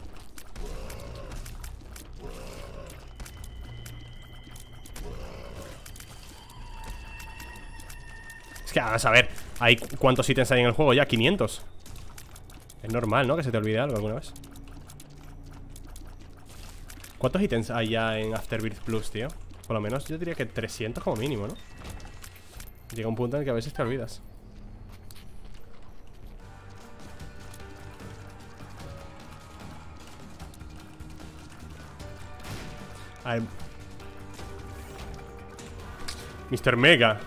Es que, vamos a ver, ¿hay cuántos ítems hay en el juego ya? 500. Es normal, ¿no? Que se te olvide algo alguna vez. ¿Cuántos ítems hay ya en Afterbirth Plus, tío? Por lo menos yo diría que 300 como mínimo, ¿no? Llega un punto en el que a veces te olvidas. A ver. Mr. Mega.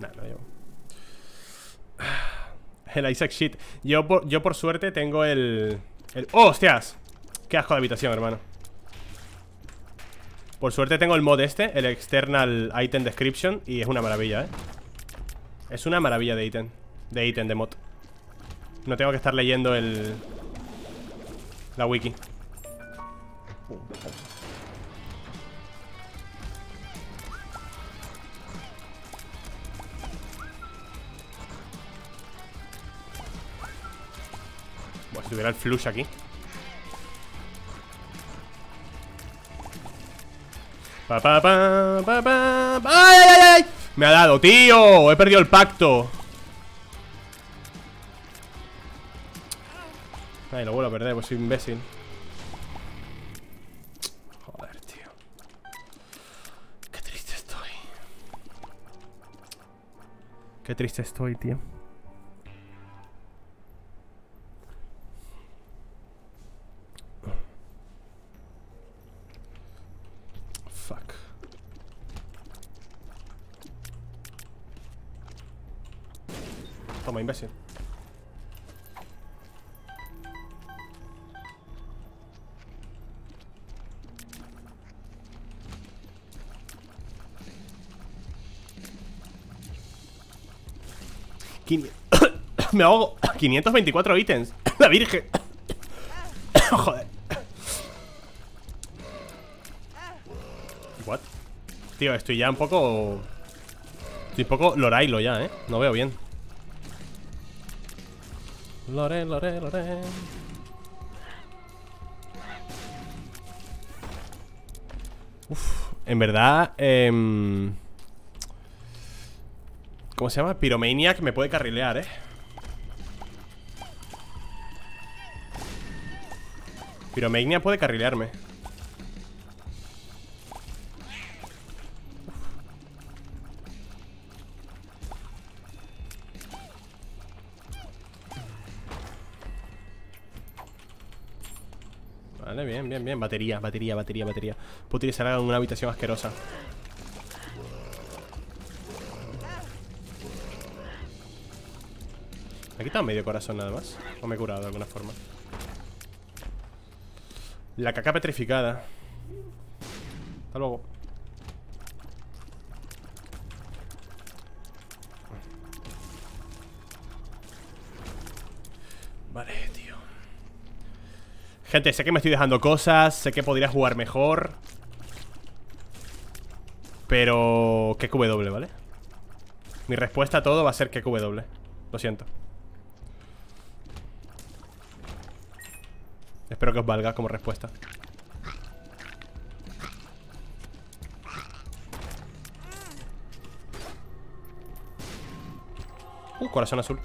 Nah, no llevo. El Isaac Shit. Yo por suerte tengo el... ¡Oh, hostias! ¡Qué asco de habitación, hermano! Por suerte tengo el mod este, el External Item Description. Y es una maravilla, ¿eh? Es una maravilla de ítem. De ítem, de mod. No tengo que estar leyendo el... la wiki. Bueno, si tuviera el flush aquí. Pa, pa, pa, pa, pa. ¡Ay, ay, ay! Me ha dado, tío. He perdido el pacto. Ay, lo vuelvo a perder, pues soy imbécil. Joder, tío. Qué triste estoy. Qué triste estoy, tío. Toma, imbécil. Me ahogo. 524 ítems. La virgen. Joder. What? Tío, estoy ya un poco... estoy un poco lorailo ya, ¿eh? No veo bien. Lore, lore, lore. Uf, en verdad ¿cómo se llama? Pyromaniac me puede carrilear, ¿eh? Pyromania puede carrilearme. Bien, bien, bien. Batería, batería, batería, batería. Puedo utilizar en una habitación asquerosa. Me ha quitado medio corazón nada más. O me he curado de alguna forma. La caca petrificada. Hasta luego. Vale. Gente, sé que me estoy dejando cosas. Sé que podría jugar mejor. Pero... que QW, ¿vale? Mi respuesta a todo va a ser que QW. Lo siento. Espero que os valga como respuesta. Corazón azul.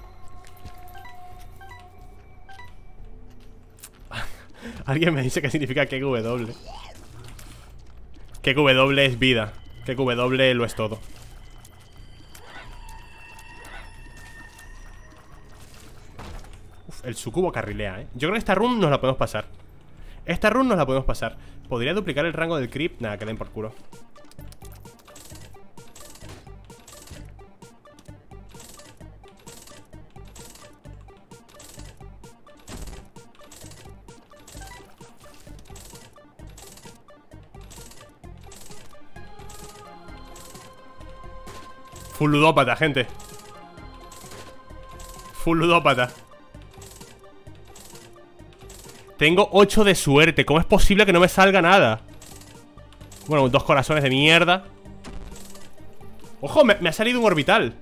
Alguien me dice qué significa que QW. Que QW es vida. Que QW lo es todo. Uf, el sucubo carrilea, ¿eh? Yo creo que esta run nos la podemos pasar. Esta run nos la podemos pasar. ¿Podría duplicar el rango del creep? Nada, que den por culo. Full ludópata, gente. Full ludópata. Tengo 8 de suerte. ¿Cómo es posible que no me salga nada? Bueno, 2 corazones de mierda. ¡Ojo! Me ha salido un orbital.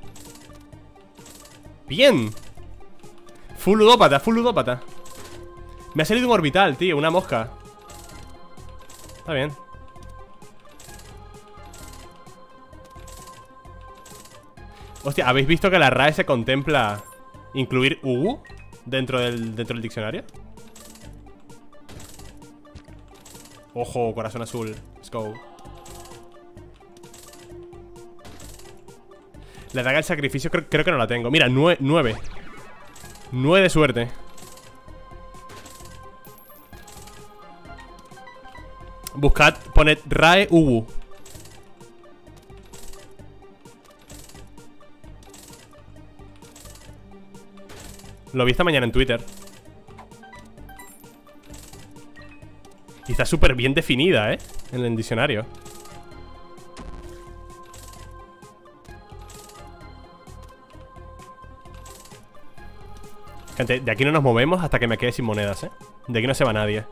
¡Bien! Full ludópata, full ludópata. Me ha salido un orbital, tío. Una mosca. Está bien. Hostia, ¿habéis visto que la RAE se contempla incluir UU dentro del diccionario? Ojo, corazón azul. Let's go. La daga del sacrificio creo que no la tengo. Mira, 9. 9 de suerte. Buscad, poned Rae Ubu. Lo vi esta mañana en Twitter. Y está súper bien definida, ¿eh? En el diccionario. Gente, de aquí no nos movemos hasta que me quede sin monedas, ¿eh? De aquí no se va nadie.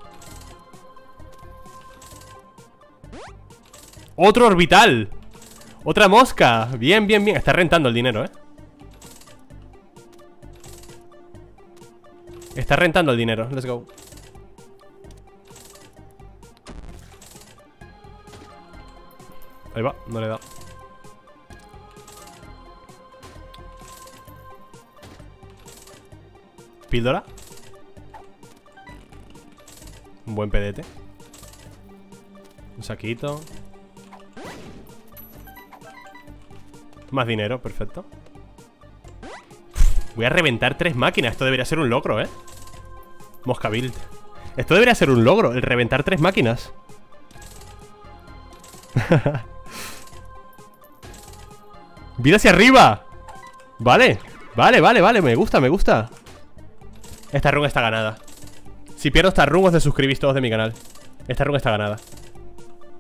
¡Otro orbital! ¡Otra mosca! Bien, bien, bien. Está rentando el dinero, ¿eh? Está rentando el dinero. Let's go. Ahí va, no le he dado. Píldora. Un buen pedete. Un saquito. Más dinero, perfecto. Voy a reventar 3 máquinas. Esto debería ser un logro, ¿eh? Mosca build. Esto debería ser un logro, el reventar 3 máquinas. Vida hacia arriba. Vale, vale, vale, vale. Me gusta, me gusta. Esta run está ganada. Si pierdo esta run, os desuscribís todos de mi canal. Esta run está ganada.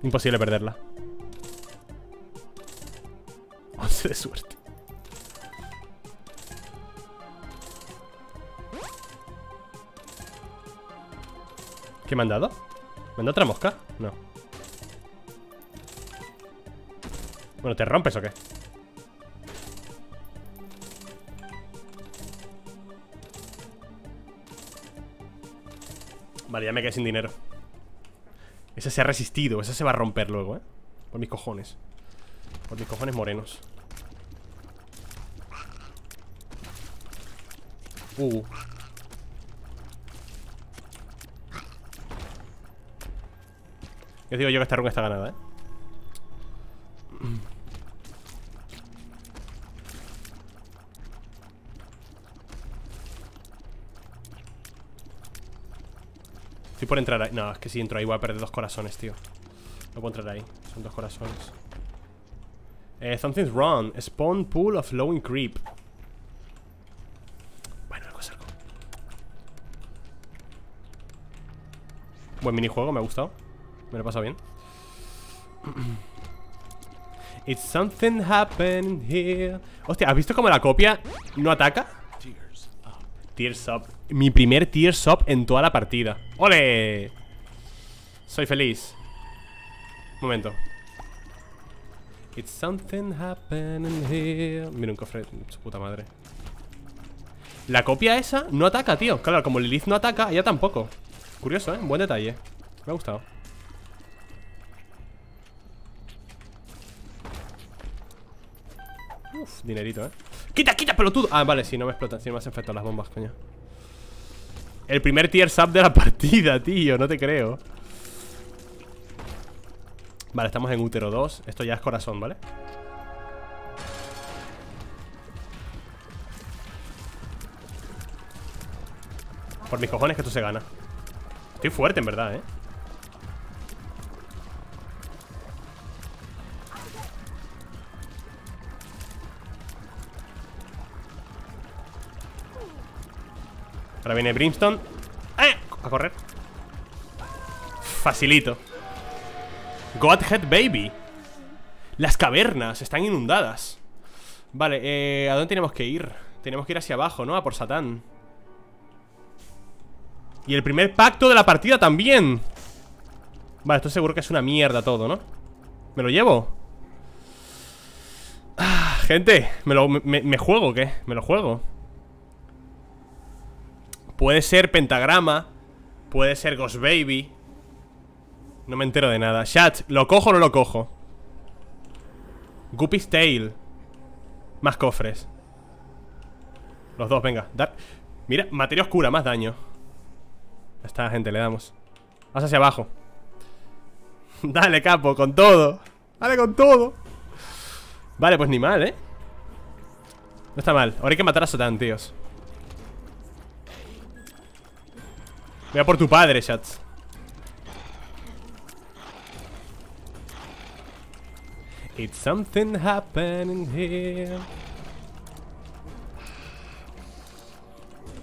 Imposible perderla. 11 de suerte. ¿Qué me han dado? ¿Me han dado otra mosca? No. Bueno, ¿te rompes o qué? Vale, ya me quedé sin dinero. Esa se ha resistido, esa se va a romper luego, ¿eh? Por mis cojones. Por mis cojones morenos. Yo os digo yo que esta runa está ganada, ¿eh? Estoy por entrar ahí. No, es que si entro ahí voy a perder 2 corazones, tío. No puedo entrar ahí. Son 2 corazones. Something's wrong. Spawn pool of flowing creep. Bueno, algo es algo. Buen minijuego, me ha gustado. Me lo he pasado bien. It's something happening here. Hostia, ¿has visto cómo la copia no ataca? Tears up. Tears up. Mi primer tears up en toda la partida. ¡Ole! Soy feliz. Momento. It's something happening here. Mira un cofre, su puta madre. La copia esa no ataca, tío. Claro, como Lilith no ataca, ella tampoco. Curioso, ¿eh? Buen detalle. Me ha gustado. Uf, dinerito, ¿eh? ¡Quita, quita, pelotudo! Ah, vale, si no me explotan, si no me hacen efecto las bombas, coño. El primer tier sub de la partida, tío. No te creo. Vale, estamos en útero 2. Esto ya es corazón, ¿vale? Por mis cojones que esto se gana. Estoy fuerte, en verdad, ¿eh? Ahora viene Brimstone. ¡Eh! A correr. Facilito. Godhead Baby. Las cavernas están inundadas. Vale, ¿a dónde tenemos que ir? Tenemos que ir hacia abajo, ¿no? A por Satán. Y el primer pacto de la partida también. Vale, esto seguro que es una mierda todo, ¿no? ¿Me lo llevo? Ah, gente, ¿me juego o qué? ¿Me lo juego? Puede ser Pentagrama. Puede ser Ghost Baby. No me entero de nada. Chat, ¿lo cojo o no lo cojo? Guppy's Tail. Más cofres. Los dos, venga. Dar. Mira, materia oscura, más daño. Ya está, gente, le damos. Vas hacia abajo. Dale, capo, con todo. Dale, con todo. Vale, pues ni mal, ¿eh? No está mal. Ahora hay que matar a Satán, tíos. Voy a por tu padre, chats. It's something happening here.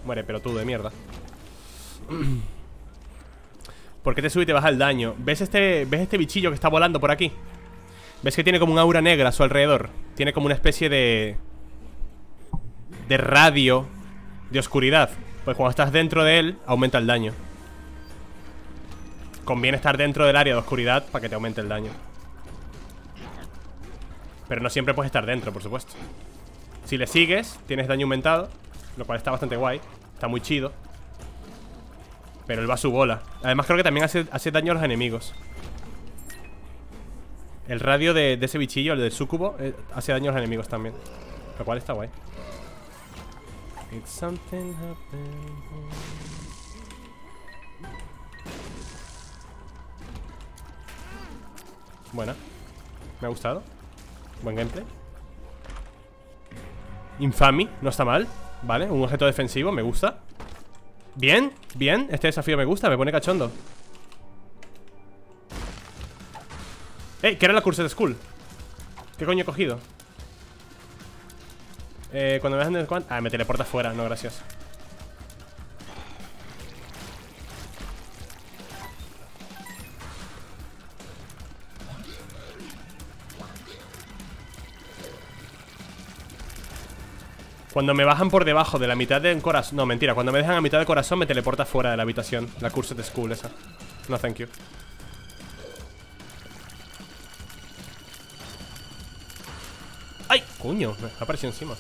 Muere, pelotudo de mierda. ¿Por qué te subes y te baja el daño? ¿Ves este bichillo que está volando por aquí? ¿Ves que tiene como un aura negra a su alrededor? Tiene como una especie de radio de oscuridad. Pues cuando estás dentro de él, aumenta el daño. Conviene estar dentro del área de oscuridad para que te aumente el daño. Pero no siempre puedes estar dentro, por supuesto. Si le sigues, tienes daño aumentado, lo cual está bastante guay. Está muy chido. Pero él va a su bola. Además creo que también hace daño a los enemigos. El radio de ese bichillo, el del sucubo, hace daño a los enemigos también, lo cual está guay. It's something happening. Buena. Me ha gustado. Buen gameplay. Infamy, no está mal. Vale, un objeto defensivo, me gusta. Bien, bien, este desafío me gusta, me pone cachondo. ¡Ey! ¿Qué era la Cursed School? ¿Qué coño he cogido? Cuando me dejan el cuan... Ah, me teleporta fuera, no, gracias. Cuando me bajan por debajo de la mitad de un corazón... No, mentira, cuando me dejan a mitad de corazón me teleporta fuera de la habitación. La Cursed School esa. No, thank you. ¡Ay! ¡Coño! Me ha aparecido encima.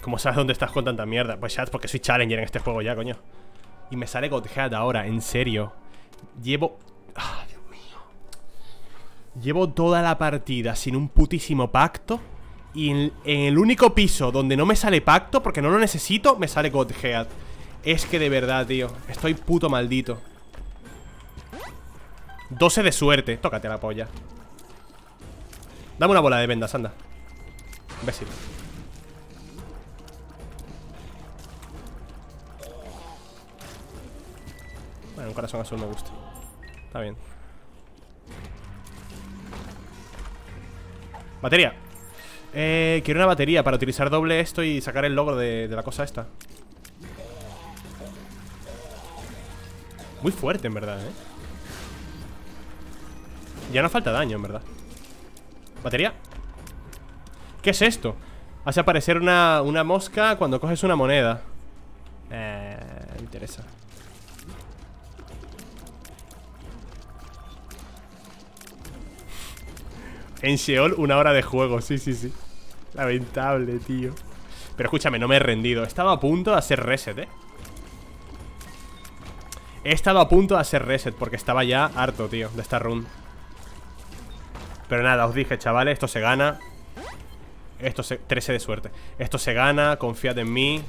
¿Cómo sabes dónde estás con tanta mierda? Pues ya, porque soy challenger en este juego ya, coño. Y me sale Godhead ahora, en serio. Llevo... Llevo toda la partida sin un putísimo pacto. Y en el único piso donde no me sale pacto, porque no lo necesito, me sale Godhead. Es que de verdad, tío, estoy puto maldito. 12 de suerte. Tócate la polla. Dame una bola de vendas, anda. Imbécil. Bueno, un corazón azul me gusta. Está bien. Batería. Quiero una batería para utilizar doble esto y sacar el logro de la cosa esta. Muy fuerte, en verdad, ¿eh? Ya no falta daño, en verdad. Batería. ¿Qué es esto? Hace aparecer una mosca cuando coges una moneda. Me interesa. En Sheol, 1 hora de juego, sí, sí, sí. Lamentable, tío. Pero escúchame, no me he rendido. He estado a punto de hacer reset, ¿eh? He estado a punto de hacer reset porque estaba ya harto, tío, de esta run. Pero nada, os dije, chavales, esto se gana. 13 de suerte. Esto se gana, confiad en mí.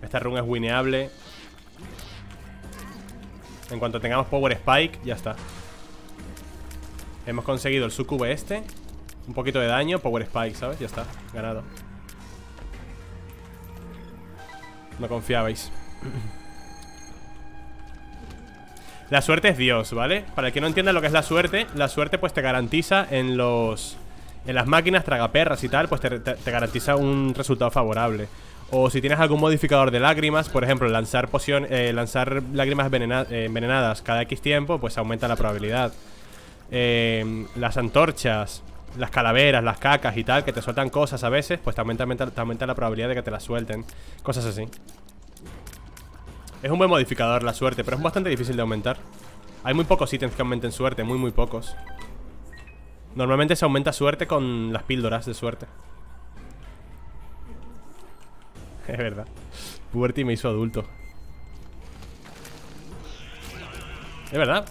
Esta run es wineable. En cuanto tengamos Power Spike, ya está. Hemos conseguido el sucubo este. Un poquito de daño, Power Spike, ¿sabes? Ya está, ganado. No confiabais. La suerte es Dios, ¿vale? Para el que no entienda lo que es la suerte pues te garantiza en los... En las máquinas tragaperras y tal, pues te garantiza un resultado favorable. O si tienes algún modificador de lágrimas, por ejemplo, lanzar lágrimas envenenadas cada X tiempo, pues aumenta la probabilidad. Las antorchas, las calaveras, las cacas y tal, que te sueltan cosas a veces, pues te aumenta la probabilidad de que te las suelten. Cosas así. Es un buen modificador la suerte, pero es bastante difícil de aumentar. Hay muy pocos ítems que aumenten suerte, muy muy pocos. Normalmente se aumenta suerte con las píldoras de suerte. Es verdad. Puberty me hizo adulto. Es verdad.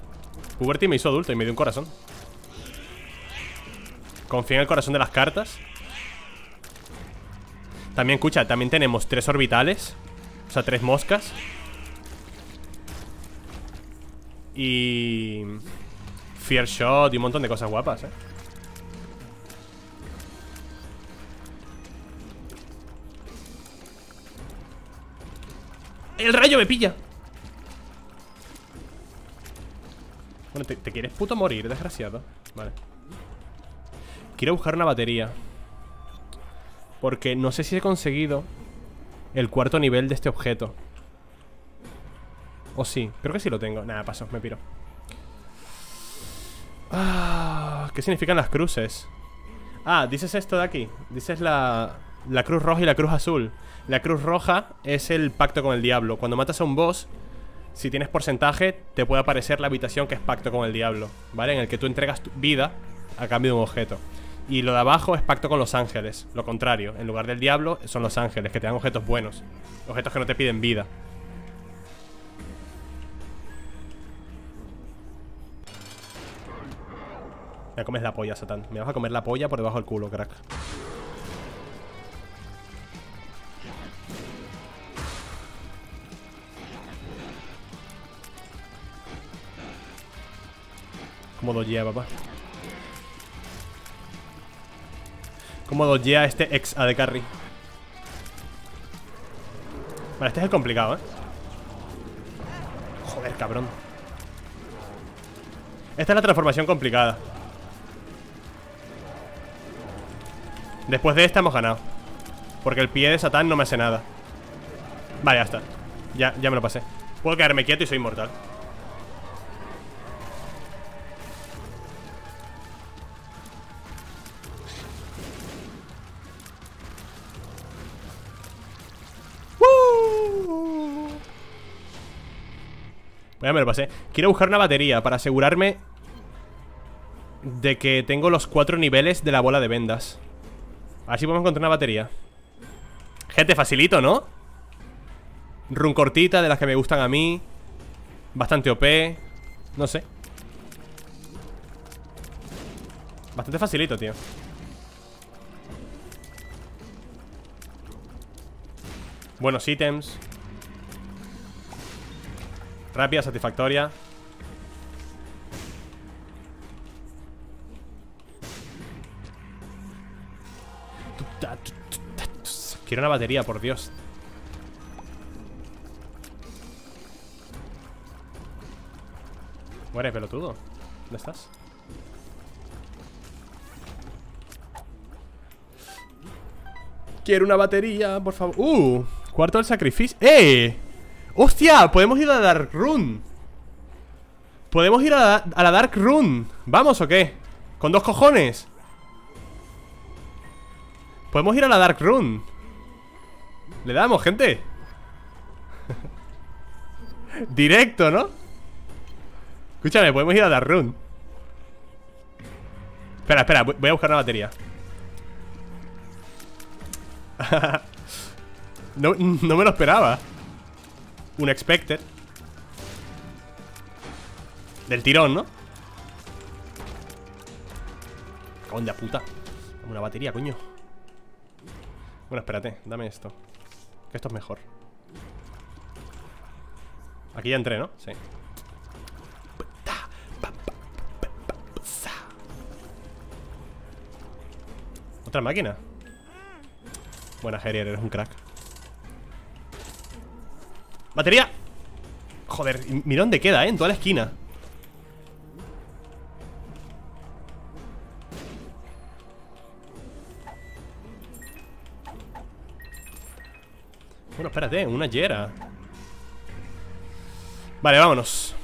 Puberty me hizo adulto y me dio un corazón. Confía en el corazón de las cartas. También, escucha, también tenemos 3 orbitales. O sea, 3 moscas. Y... Fear Shot y un montón de cosas guapas, eh. ¡El rayo me pilla! Bueno, te quieres puto morir, desgraciado. Vale. Quiero buscar una batería, porque no sé si he conseguido el 4.º nivel de este objeto. O sí, creo que sí lo tengo. Nada, paso, me piro. Ah, ¿qué significan las cruces? Ah, dices esto de aquí. Dices la cruz roja y la cruz azul. La cruz roja es el pacto con el diablo. Cuando matas a un boss, si tienes porcentaje, te puede aparecer la habitación que es pacto con el diablo, ¿vale? En el que tú entregas tu vida a cambio de un objeto. Y lo de abajo es pacto con los ángeles. Lo contrario, en lugar del diablo son los ángeles, que te dan objetos buenos. Objetos que no te piden vida. Me comes la polla, Satán. Me vas a comer la polla por debajo del culo, crack. Cómo doyea, papá. Cómo doyea este ex AD Carry. Vale, este es el complicado, eh. Joder, cabrón. Esta es la transformación complicada. Después de esta hemos ganado, porque el pie de Satán no me hace nada. Vale, ya está. Ya me lo pasé. Puedo quedarme quieto y soy inmortal. ¡Woo! Pues ya me lo pasé. Quiero buscar una batería para asegurarme de que tengo los 4 niveles de la bola de vendas. A ver si podemos encontrar una batería. Gente, facilito, ¿no? Run cortita, de las que me gustan a mí. Bastante OP. No sé. Bastante facilito, tío. Buenos ítems. Rápida, satisfactoria. Quiero una batería, por Dios. Muere, pelotudo. ¿Dónde estás? Quiero una batería, por favor. Cuarto del sacrificio. ¡Eh! ¡Hostia! Podemos ir a la Dark Run. Podemos ir a la Dark Run. ¿Vamos o qué? Con 2 cojones. Podemos ir a la Dark Run. Le damos, gente. Directo, ¿no? Escúchame, podemos ir a Dark Run. Espera, voy a buscar una batería. No me lo esperaba. Un expected. Del tirón, ¿no? Cagón de puta. Una batería, coño. Bueno, espérate, dame esto, que esto es mejor. Aquí ya entré, ¿no? Sí. ¿Otra máquina? Buena, Gerier, eres un crack. ¡Batería! Joder, mira dónde queda, ¿eh? En toda la esquina. Bueno, espérate, una yera. Vale, vámonos.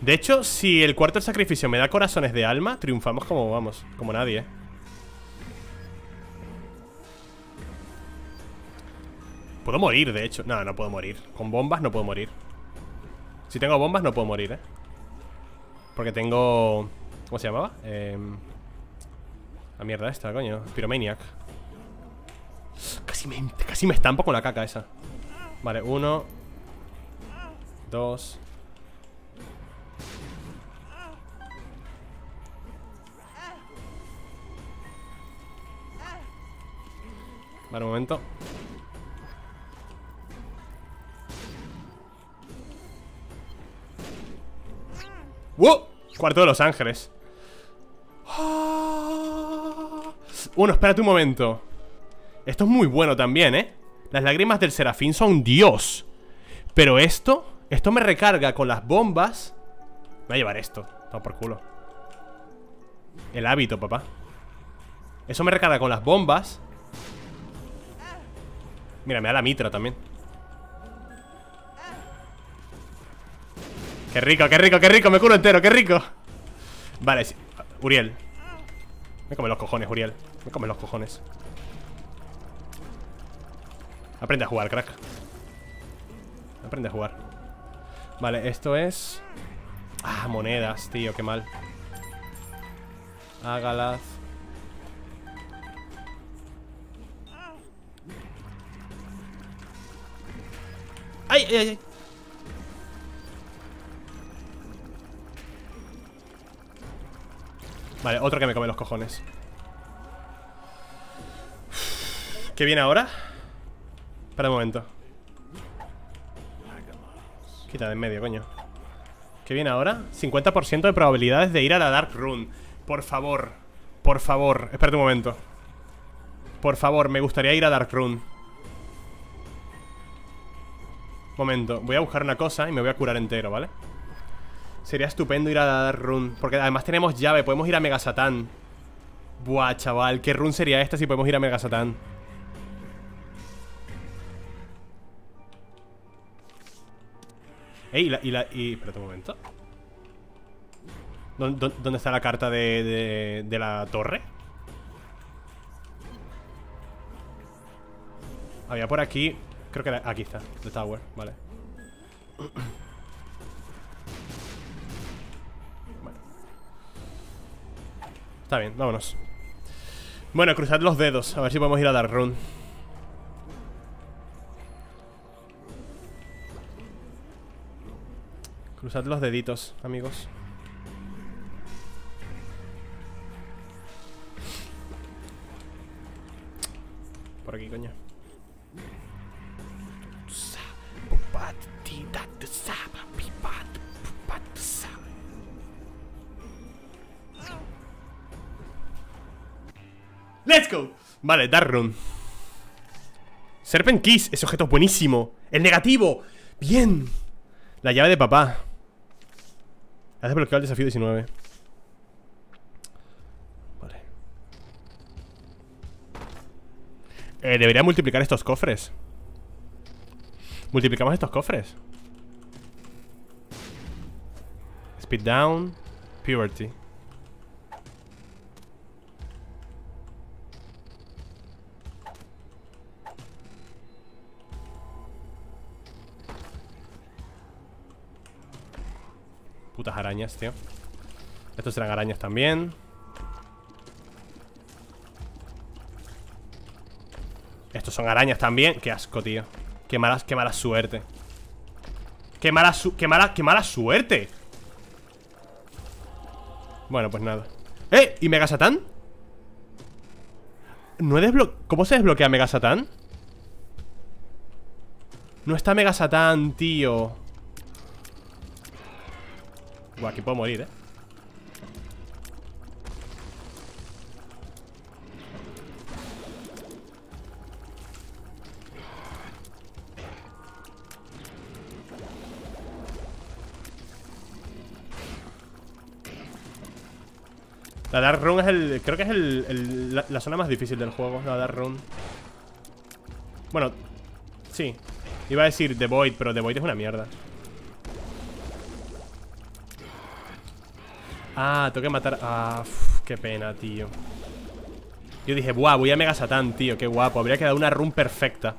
De hecho, si el cuarto del sacrificio me da corazones de alma, triunfamos como vamos, como nadie, ¿eh? Puedo morir, de hecho. No, no puedo morir. Con bombas no puedo morir. Si tengo bombas no puedo morir, ¿eh? Porque tengo... ¿Cómo se llamaba? La mierda esta, coño. Pyromaniac. Casi me estampo con la caca esa. Vale, 1, 2. Vale, un momento. ¡Wow! Cuarto de los ángeles. Uno, espérate un momento. Esto es muy bueno también, ¿eh? Las lágrimas del serafín son dios. Pero esto me recarga con las bombas. Me voy a llevar esto, toma por culo. El hábito, papá. Eso me recarga con las bombas. Mira, me da la mitra también. Qué rico, qué rico, qué rico. Me curo entero, qué rico. Vale, sí. Uriel, me come los cojones, Uriel. Me come los cojones. Aprende a jugar, crack. Aprende a jugar. Vale, esto es... Ah, monedas, tío, qué mal. Hágalas. ¡Ay, ay, ay! Vale, otro que me come los cojones. ¿Qué viene ahora? Espera un momento. Quita de en medio, coño. ¿Qué viene ahora? 50% de probabilidades de ir a la Dark Rune. Por favor. Por favor. Espérate un momento. Por favor, me gustaría ir a Dark Rune. Momento. Voy a buscar una cosa y me voy a curar entero, ¿vale? Sería estupendo ir a Dark Rune. Porque además tenemos llave. Podemos ir a Mega Satán. Buah, chaval. ¿Qué rune sería esta si podemos ir a Mega Satán? Ey, espérate un momento. ¿Dónde está la carta de la torre? Había por aquí. Creo que aquí está, The Tower, vale. Bueno. Está bien, vámonos. Bueno, cruzad los dedos. A ver si podemos ir a Dark Rune. Cruzad los deditos, amigos. Por aquí, coño. ¡Let's go! Vale, Dark Rune. Serpent Kiss, ese objeto es buenísimo. ¡El negativo! ¡Bien! La llave de papá. Has desbloqueado el desafío 19. Vale. Debería multiplicar estos cofres. Multiplicamos estos cofres. Speed down. Purity. Putas arañas, tío. Estos serán arañas también. Estos son arañas también. Qué asco, tío. Qué mala suerte. Qué mala suerte. Bueno, pues nada. ¡Eh! ¿Y Mega Satán? No he desbloqueado. ¿Cómo se desbloquea Mega Satán? No está Mega Satán, tío. Buah, aquí puedo morir, ¿eh? La Dark Rune es el... Creo que es la zona más difícil del juego. La Dark Rune. Bueno, sí. Iba a decir The Void, pero The Void es una mierda. Ah, tengo que matar... Ah, uf, qué pena, tío. Yo dije, buah, voy a Mega Satán, tío. Qué guapo, habría quedado una run perfecta.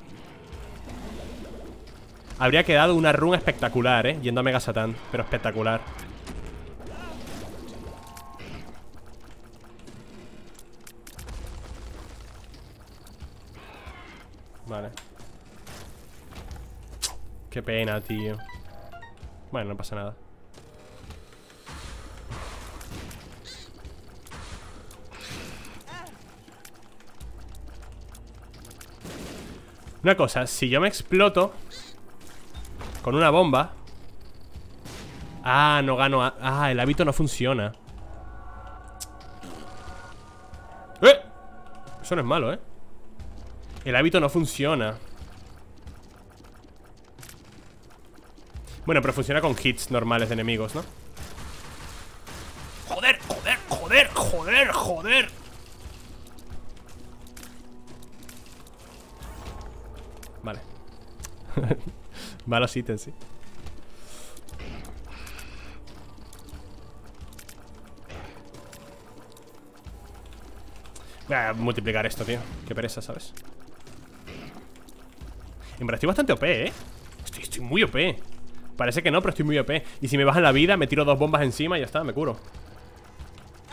Habría quedado una run espectacular, yendo a Mega Satán, pero espectacular. Vale. Qué pena, tío. Bueno, no pasa nada. Una cosa, si yo me exploto con una bomba... Ah, no gano... Ah, el hábito no funciona. ¡Eh! Eso no es malo, ¿eh? El hábito no funciona. Bueno, pero funciona con hits normales de enemigos, ¿no? ¡Joder, joder, joder, joder, joder! Vale. Malos ítems, sí. Voy a multiplicar esto, tío. Qué pereza, ¿sabes? En verdad estoy bastante OP, ¿eh? Estoy muy OP. Parece que no, pero estoy muy OP. Y si me bajan la vida, me tiro dos bombas encima y ya está, me curo.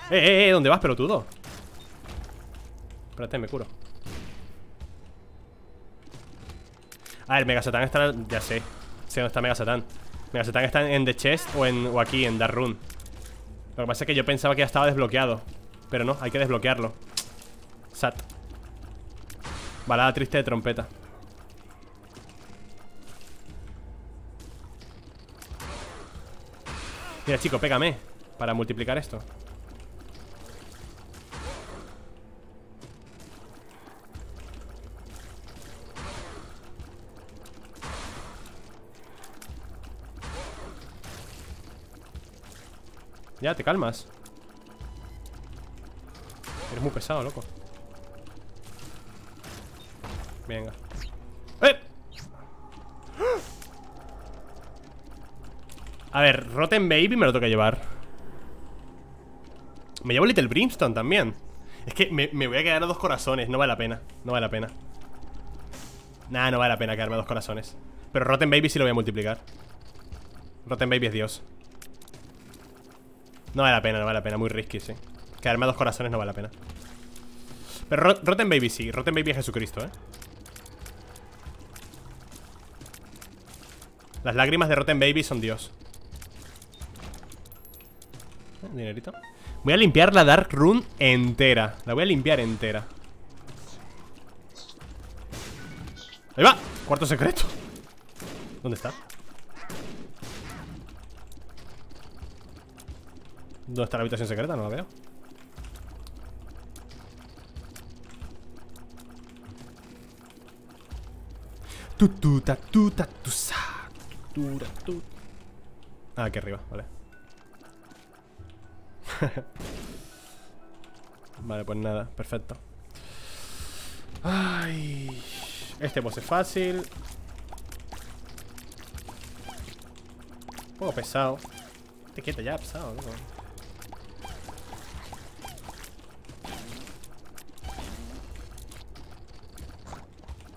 ¿Dónde vas, pelotudo? Espérate, me curo. Ah, el Mega Satán está... Ya sé. Sé dónde está Mega Satán. Mega Satán está en The Chest o aquí, en Dark Room. Lo que pasa es que yo pensaba que ya estaba desbloqueado, pero no, hay que desbloquearlo. Sat. Balada triste de trompeta. Mira, chico, pégame para multiplicar esto. Ya, te calmas. Eres muy pesado, loco. Venga. ¡Eh! A ver, Rotten Baby me lo tengo que llevar. Me llevo Little Brimstone también. Es que me voy a quedar a dos corazones. No vale la pena, no vale la pena. Nah, no vale la pena quedarme a dos corazones. Pero Rotten Baby sí lo voy a multiplicar. Rotten Baby es Dios. No vale la pena, no vale la pena. Muy risky, sí. Quedarme a dos corazones no vale la pena. Pero Rotten Baby sí, Rotten Baby es Jesucristo, ¿eh? Las lágrimas de Rotten Baby son Dios. Dinerito. Voy a limpiar la Dark Room entera. La voy a limpiar entera. Ahí va, cuarto secreto. ¿Dónde está? ¿Dónde está la habitación secreta? No la veo. Ah, aquí arriba, vale. Vale, pues nada, perfecto. Ay, este boss es fácil. Un poco pesado. Te quieto ya, pesado, ¿no?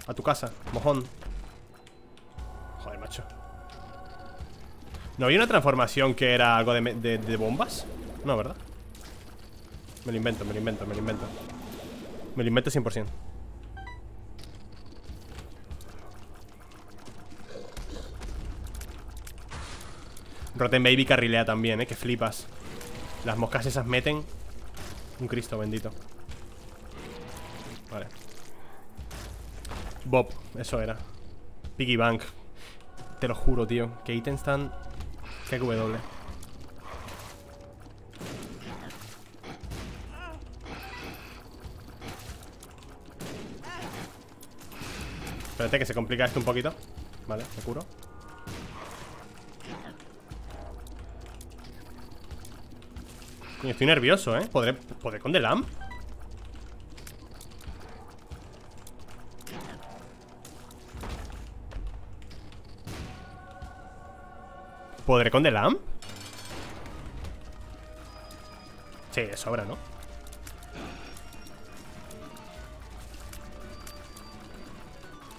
A tu casa, mojón. Joder, macho. ¿No había una transformación que era algo de bombas? No, ¿verdad? Me lo invento, me lo invento, me lo invento. Me lo invento 100%. Rotten Baby carrilea también, que flipas. Las moscas esas meten un Cristo bendito. Vale. Bob, eso era. Piggy Bank. Te lo juro, tío. Que ítems tan... Que W. Espérate que se complica esto un poquito. Vale, me curo. Coño, estoy nervioso, ¿eh? ¿Podré con The Lamb? ¿Podré con The Lamb? Sí, sobra, ¿no?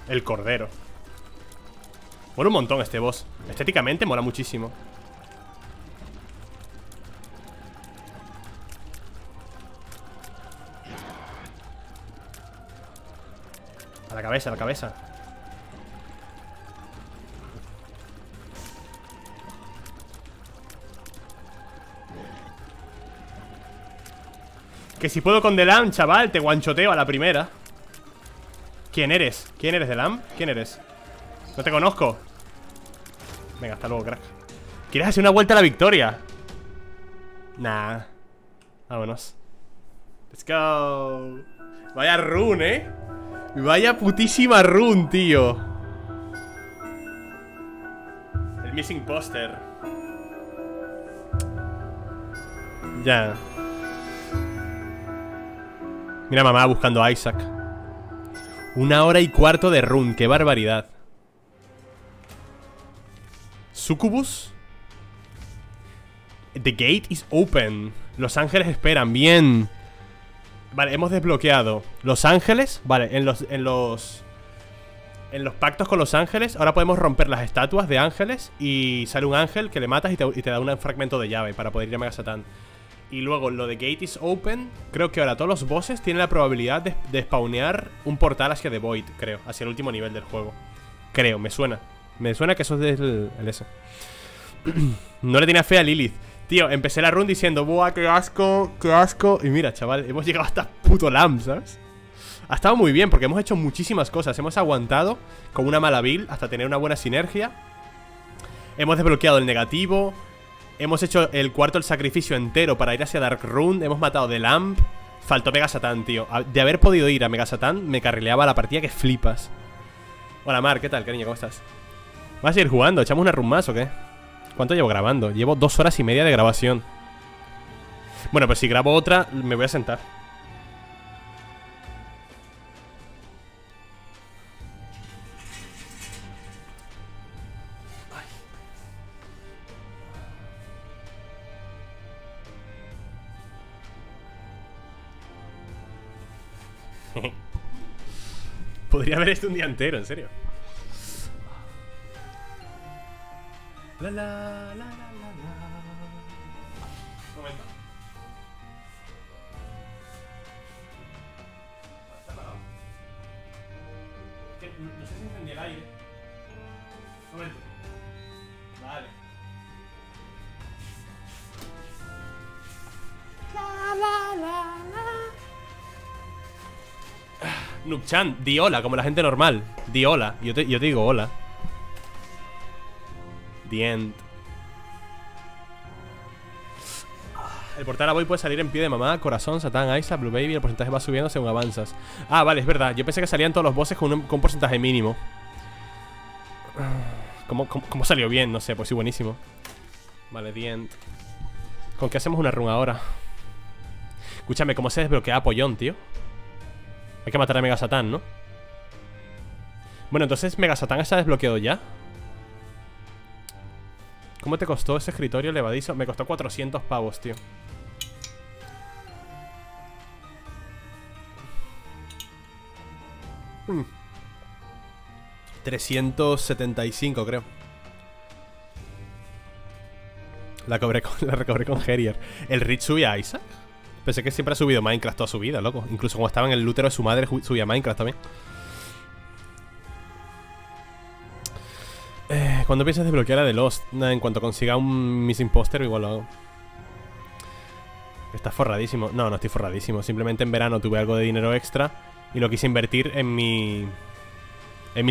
El cordero. Mola un montón este boss. Estéticamente mola muchísimo. A la cabeza, a la cabeza. Que si puedo con The Lamb, chaval, te guanchoteo a la primera. ¿Quién eres? ¿Quién eres, The Lamb? ¿Quién eres? No te conozco. Venga, hasta luego, crack. ¿Quieres hacer una vuelta a la victoria? Nah. Vámonos. Let's go. Vaya run, Vaya putísima run, tío. El missing poster. Ya. Mira, mamá buscando a Isaac. 1 hora y cuarto de run, qué barbaridad. Sucubus. The gate is open. Los ángeles esperan, bien. Vale, hemos desbloqueado Los ángeles, vale, en los pactos con los ángeles. Ahora podemos romper las estatuas de ángeles y sale un ángel que le matas y te da un fragmento de llave para poder ir a Mega Satán. Y luego lo de Gate is Open. Creo que ahora todos los bosses tienen la probabilidad de spawnear un portal hacia The Void, creo, hacia el último nivel del juego. Creo, me suena. Me suena que eso es el ese. No le tenía fe a Lilith. Tío, empecé la run diciendo, ¡buah, qué asco, qué asco! Y mira, chaval, hemos llegado hasta puto Lamb, ¿sabes? Ha estado muy bien porque hemos hecho muchísimas cosas. Hemos aguantado con una mala build hasta tener una buena sinergia. Hemos desbloqueado el negativo. Hemos hecho el cuarto, el sacrificio entero para ir hacia Dark Run. Hemos matado The Lamb. Faltó Mega Satán, tío. De haber podido ir a Mega Satán, me carrileaba la partida que flipas. Hola, Mar, ¿qué tal, cariño? ¿Cómo estás? ¿Vas a ir jugando? ¿Echamos una run más o qué? ¿Cuánto llevo grabando? Llevo 2 horas y media de grabación. Bueno, pues si grabo otra, me voy a sentar. Podría haber esto un día entero, en serio. La la la la la la. Momento. ¿Está apagado? Es que no sé si encendí el aire. Momento. Vale. La la la la. Nukchan, di hola, como la gente normal. Di hola, yo te digo hola. The end. El portal a Boy puede salir en pie de mamá, corazón, Satán, Isaac, Blue Baby. El porcentaje va subiendo según avanzas. Ah, vale, es verdad. Yo pensé que salían todos los bosses con un porcentaje mínimo. ¿Cómo salió bien? No sé, pues sí, buenísimo. Vale, the end. ¿Con qué hacemos una run ahora? Escúchame, ¿cómo se desbloquea Apollyon, tío? Hay que matar a Mega Satán, ¿no? Bueno, entonces Mega Satán está desbloqueado ya. ¿Cómo te costó ese escritorio levadizo? Me costó 400 pavos, tío. Mm. 375, creo. La recobré con Herier. ¿El Rich sube a Isaac? Pensé que siempre ha subido Minecraft toda su vida, loco. Incluso cuando estaba en el útero de su madre subía Minecraft también. ¿Cuándo piensas desbloquear a The Lost? Nada, en cuanto consiga un missing poster igual lo hago. ¿Estás forradísimo? No, no estoy forradísimo. Simplemente en verano tuve algo de dinero extra y lo quise invertir en mi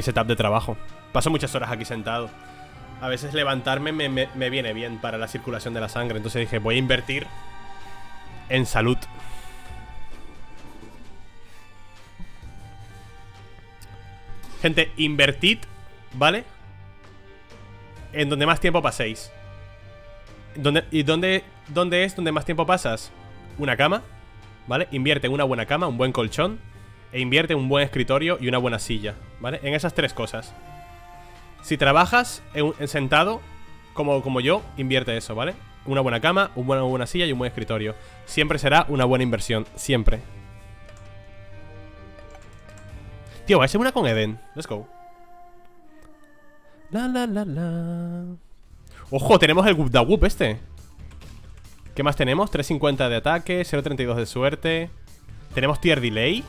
setup de trabajo. Paso muchas horas aquí sentado. A veces levantarme me viene bien para la circulación de la sangre. Entonces dije, voy a invertir en salud. Gente, invertid, ¿vale? En donde más tiempo paséis. ¿Dónde es donde más tiempo pasas? Una cama, ¿vale? Invierte en una buena cama, un buen colchón. E invierte en un buen escritorio y una buena silla, ¿vale? En esas 3 cosas. Si trabajas en sentado como yo, invierte eso, ¿vale? Una buena cama, una buena silla y un buen escritorio. Siempre será una buena inversión. Siempre. Tío, va a ser una con Eden. Let's go. La la la la. Ojo, tenemos el Whoop Da Whoop este. ¿Qué más tenemos? 350 de ataque, 0.32 de suerte. Tenemos tier delay.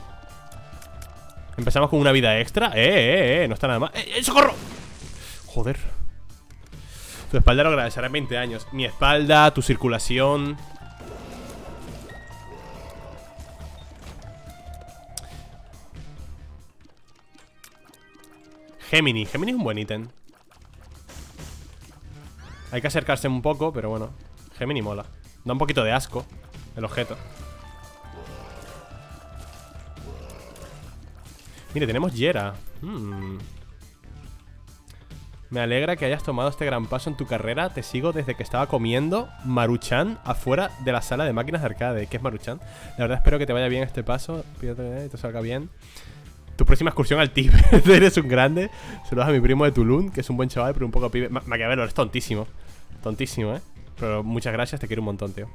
Empezamos con una vida extra. No está nada mal. ¡Socorro! Joder. Tu espalda lo agradecerá en 20 años. Mi espalda, tu circulación. Gemini. Gemini es un buen ítem. Hay que acercarse un poco, pero bueno. Gemini mola. Da un poquito de asco el objeto. Mire, tenemos Yera. Me alegra que hayas tomado este gran paso en tu carrera. Te sigo desde que estaba comiendo Maruchan afuera de la sala de máquinas de arcade. ¿Qué es Maruchan? La verdad espero que te vaya bien este paso. Pídate que te salga bien tu próxima excursión al Tíbet. Eres un grande. Saludos a mi primo de Tulum, que es un buen chaval, pero un poco pibe. Maquiavelo, eres tontísimo. Tontísimo, ¿eh? Pero muchas gracias, te quiero un montón, tío.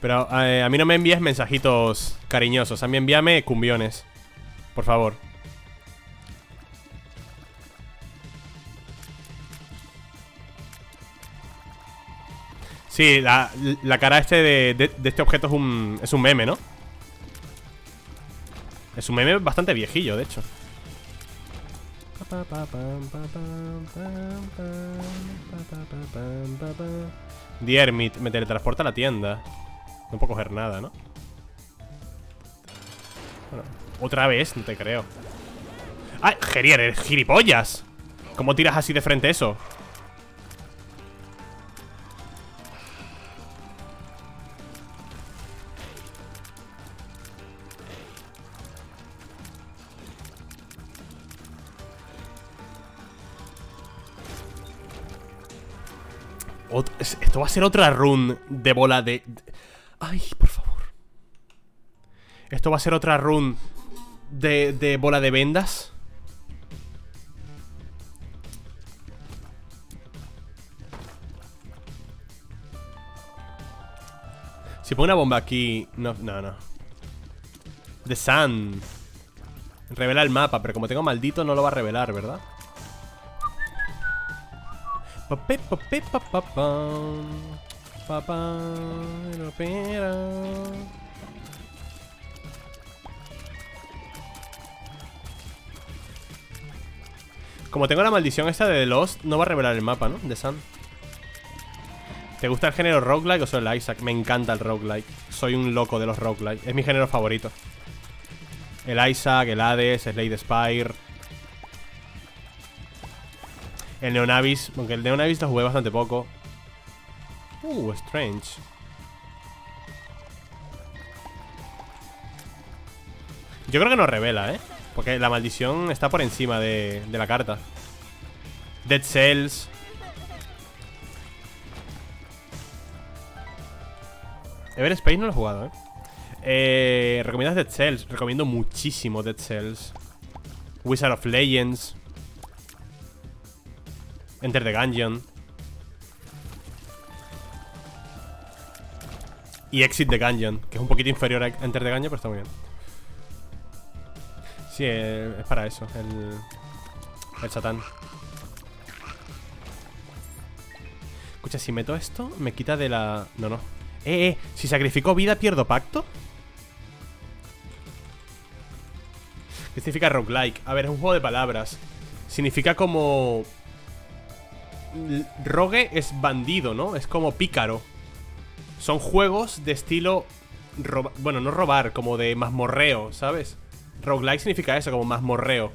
Pero a mí no me envíes mensajitos cariñosos. A mí envíame cumbiones, por favor. Sí, la cara este de este objeto es un meme, ¿no? Es un meme bastante viejillo, de hecho. The Hermit me teletransporta a la tienda. No puedo coger nada, ¿no? Bueno, otra vez, no te creo. ¡Ah! ¡Gerier, eres gilipollas! ¿Cómo tiras así de frente eso? Esto va a ser otra run de bola de... Ay, por favor. Esto va a ser otra run de bola de vendas. Si pongo una bomba aquí... No. The Sun. Revela el mapa, pero como tengo maldito no lo va a revelar, ¿verdad? Papá, no opera. Como tengo la maldición esta de The Lost, no va a revelar el mapa, ¿no? De Sun. ¿Te gusta el género roguelike o solo el Isaac? Me encanta el roguelike. Soy un loco de los roguelike. Es mi género favorito. El Isaac, el Hades, Slade Spire. El Neonavis, aunque el Neonavis lo jugué bastante poco. Strange. Yo creo que no revela, ¿eh? Porque la maldición está por encima de la carta. Dead Cells. Everspace no lo he jugado, ¿eh? ¿Recomiendas Dead Cells? Recomiendo muchísimo Dead Cells. Wizard of Legends. Enter the Gungeon. Y Exit the Gungeon, que es un poquito inferior a Enter the Gungeon, pero está muy bien. Sí, es para eso, el Satán. Escucha, si meto esto, me quita de la... No. Si sacrifico vida, pierdo pacto. ¿Qué significa roguelike? A ver, es un juego de palabras. Significa como... Rogue es bandido, ¿no? Es como pícaro. Son juegos de estilo... Bueno, no robar, como de mazmorreo, ¿sabes? Roguelike significa eso, como mazmorreo.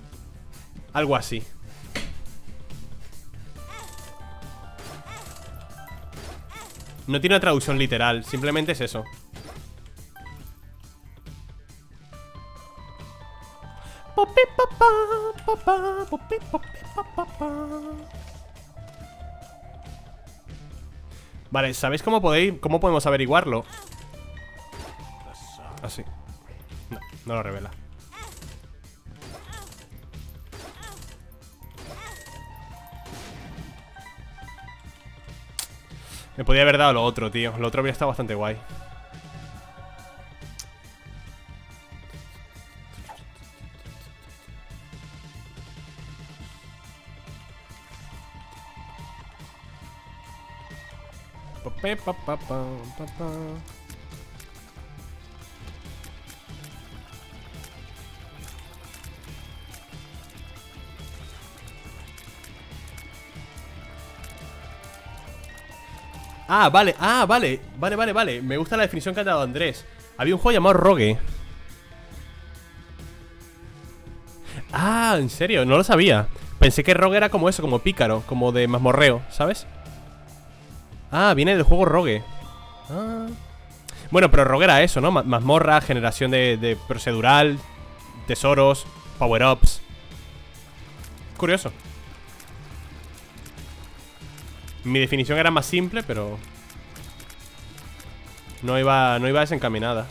Algo así. No tiene una traducción literal, simplemente es eso. Vale, ¿sabéis cómo podemos averiguarlo? Así. No lo revela. Me podía haber dado lo otro, tío. Lo otro habría estado bastante guay. Vale. Me gusta la definición que ha dado Andrés. Había un juego llamado Rogue. Ah, ¿en serio? No lo sabía. Pensé que Rogue era como eso, como pícaro, como de mazmorreo, ¿sabes? Ah, viene del juego Rogue. Ah. Bueno, pero Rogue era eso, ¿no? Mazmorra, generación de procedural, tesoros, power-ups. Curioso. Mi definición era más simple, pero... No iba desencaminada.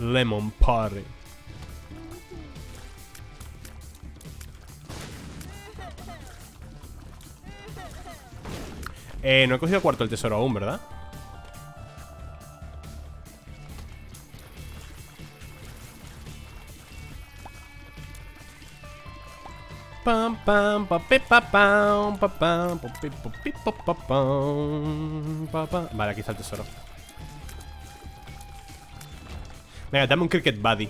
Lemon Party. No he cogido cuarto el tesoro aún, ¿verdad? Pam pam pa pip pa pam pa pam pa pip pa pam pa pam. Vale, aquí está el tesoro. Venga, dame un cricket buddy.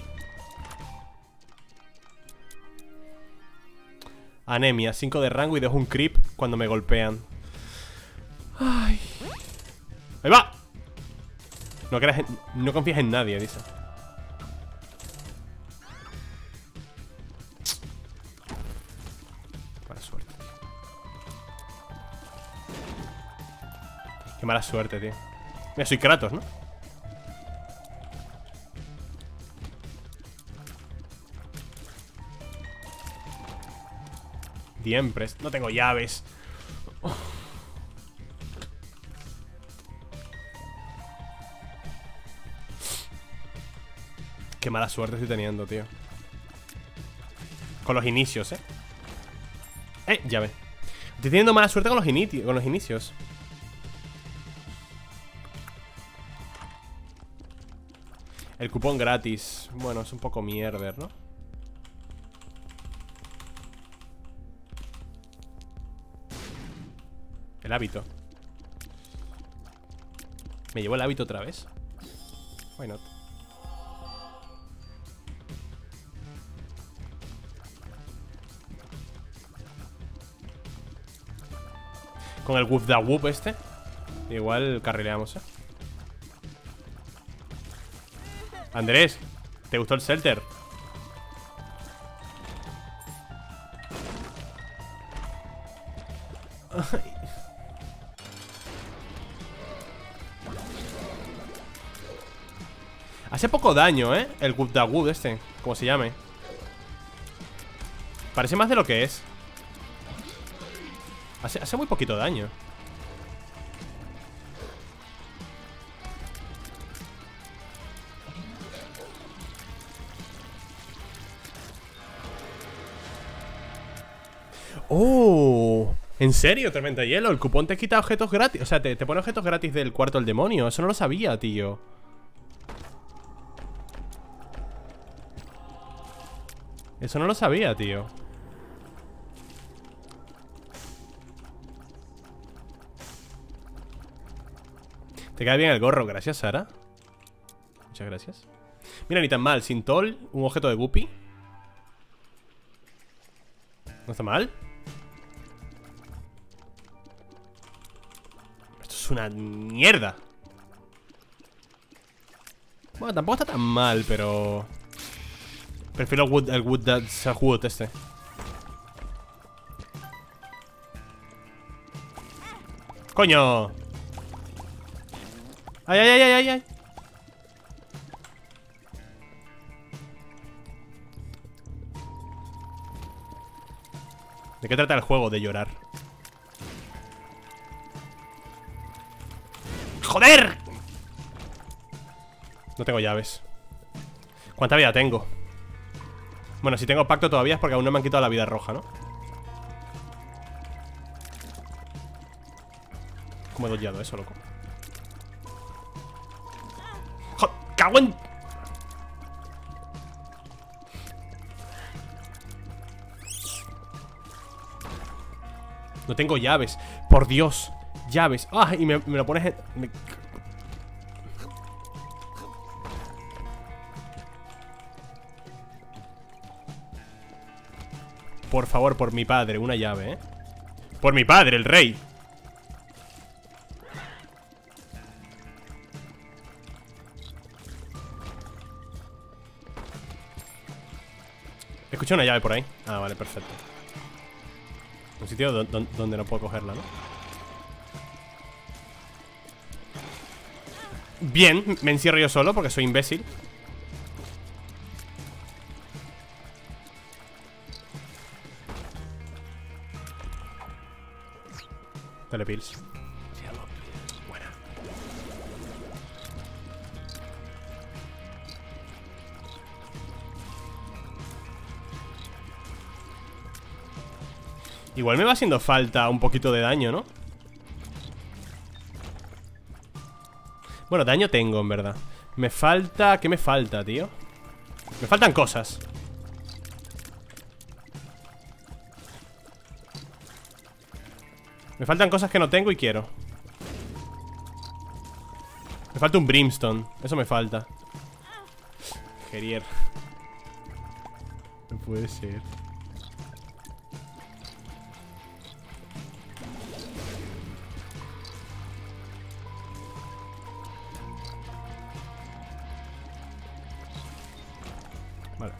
Anemia, 5 de rango y dejo un creep cuando me golpean. Ay. ¡Ahí va! No confías en nadie, dice. Mala suerte. Qué mala suerte, tío. Mira, soy Kratos, ¿no? Siempre. No tengo llaves. Oh. Qué mala suerte estoy teniendo, tío. Con los inicios, ¿eh? Llave. Estoy teniendo mala suerte con los inicios. El cupón gratis. Bueno, es un poco mierder, ¿no? El hábito. ¿Me llevo el hábito otra vez? Why not? Con el whoop da whoop este igual carrileamos, ¿eh? Andrés, ¿te gustó el shelter? Hace poco daño, ¿eh? El Wood da Wood este, como se llame. Parece más de lo que es. Hace muy poquito daño. ¡Oh! ¿En serio, Tormenta de Hielo? El cupón te quita objetos gratis. O sea, te pone objetos gratis del cuarto del demonio. Eso no lo sabía, tío. Eso no lo sabía, tío. Te queda bien el gorro. Gracias, Sara. Muchas gracias. Mira, ni tan mal. Sin tol, un objeto de Guppy. No está mal. Esto es una mierda. Bueno, tampoco está tan mal, pero... Prefiero el Wood That's a Wood este. ¡Coño! ¡Ay, ay, ay, ay, ay! ¿De qué trata el juego? De llorar. ¡Joder! No tengo llaves. ¿Cuánta vida tengo? Bueno, si tengo pacto todavía es porque aún no me han quitado la vida roja, ¿no? ¿Cómo he dollado eso, loco? ¡Joder! ¡Cago en! No tengo llaves. ¡Por Dios! ¡Llaves! ¡Ah! Y me lo pones en... Por favor, por mi padre, una llave, ¿eh? Por mi padre, el rey. Escuché una llave por ahí. Ah, vale, perfecto. Un sitio donde no puedo cogerla, ¿no? Bien, me encierro yo solo porque soy imbécil. Dale, pills. Buena. Igual me va haciendo falta un poquito de daño, ¿no? Bueno, daño tengo, en verdad. Me falta... ¿Qué me falta, tío? Me faltan cosas. Me faltan cosas que no tengo y quiero. Me falta un Brimstone. Eso me falta. Gerier. No puede ser. Vale.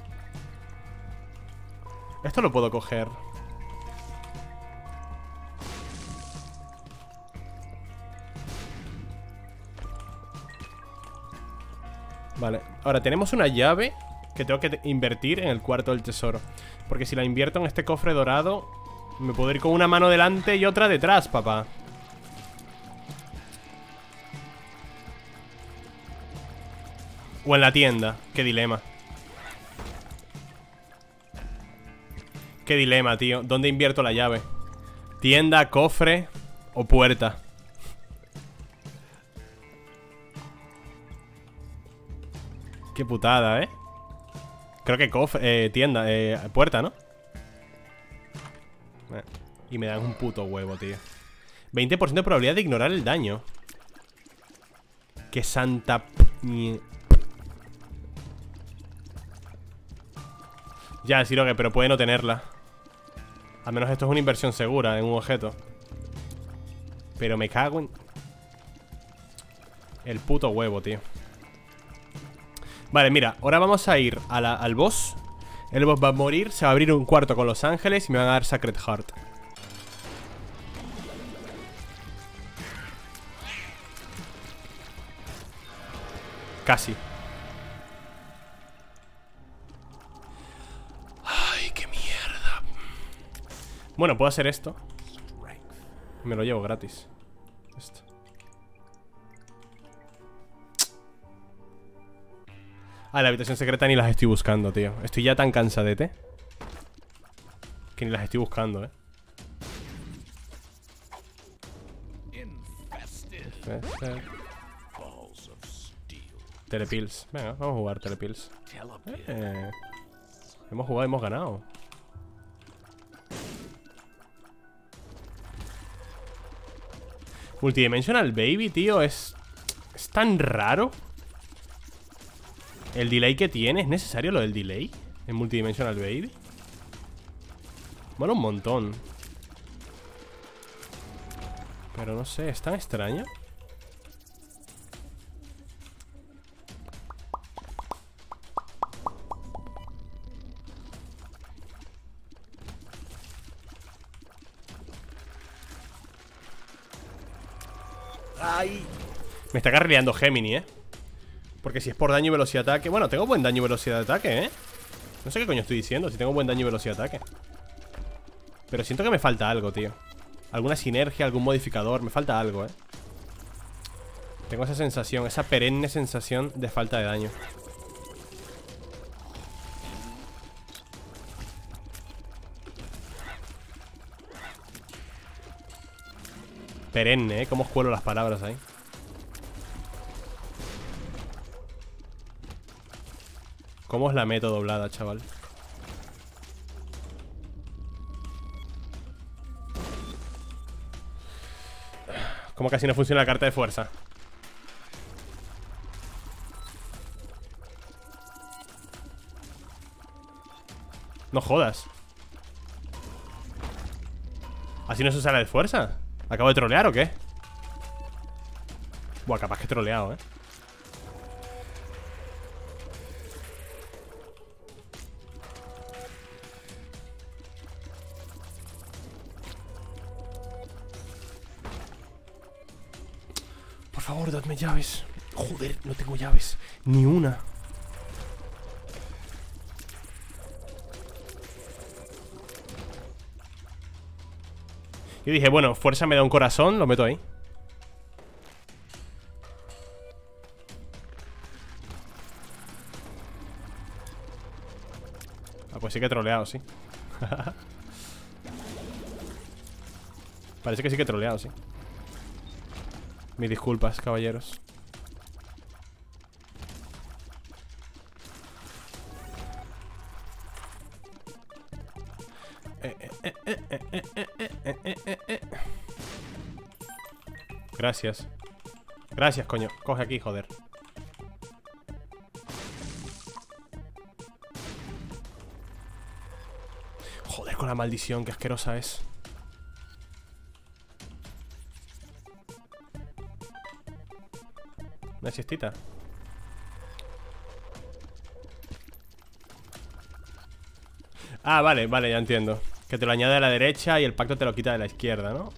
Esto lo puedo coger. Vale, ahora tenemos una llave que tengo que invertir en el cuarto del tesoro. Porque si la invierto en este cofre dorado, me puedo ir con una mano delante y otra detrás, papá. O en la tienda, qué dilema. Qué dilema, tío. ¿Dónde invierto la llave? ¿Tienda, cofre o puerta? Qué putada, ¿eh? Creo que cofre, tienda, puerta, ¿no? Y me dan un puto huevo, tío. 20% de probabilidad de ignorar el daño. Qué santa... Ya, sí, lo que, pero puede no tenerla. Al menos esto es una inversión segura en un objeto. Pero me cago en... el puto huevo, tío. Vale, mira, ahora vamos a ir a al boss. El boss va a morir, se va a abrir un cuarto con los ángeles y me van a dar Sacred Heart. Casi. Ay, qué mierda. Bueno, puedo hacer esto. Me lo llevo gratis. Esto. Ah, la habitación secreta ni las estoy buscando, tío. Estoy ya tan cansadete que ni las estoy buscando, ¿eh? Telepills. Venga, vamos a jugar Telepills. Hemos jugado, hemos ganado. Multidimensional Baby, tío. Es tan raro. El delay que tiene, ¿es necesario lo del delay? En Multidimensional Baby. Mola un montón. Pero no sé, es tan extraño. Ay. Me está carrileando Gemini, ¿eh? Porque si es por daño y velocidad de ataque... Bueno, tengo buen daño y velocidad de ataque, ¿eh? No sé qué coño estoy diciendo, si tengo buen daño y velocidad de ataque. Pero siento que me falta algo, tío. Alguna sinergia, algún modificador, me falta algo, ¿eh? Tengo esa sensación, esa perenne sensación de falta de daño. Perenne, ¿eh? Cómo escuelo las palabras ahí. ¿Cómo os la meto doblada, chaval? Como casi no funciona la carta de fuerza. No jodas. ¿Así no se usa la de fuerza? ¿Acabo de trolear o qué? Buah, capaz que he troleado, ¿eh? favor, dadme llaves. Joder, no tengo llaves. Ni una. Yo dije, bueno, fuerza me da un corazón, lo meto ahí. Ah, pues sí que he troleado, sí. Parece que sí que he troleado, sí. Mis disculpas, caballeros. Gracias. Gracias, coño. Coge aquí, joder. Joder, con la maldición, qué asquerosa es. Una siestita. Ah, vale, vale, ya entiendo. Que te lo añade a la derecha y el pacto te lo quita de la izquierda, ¿no?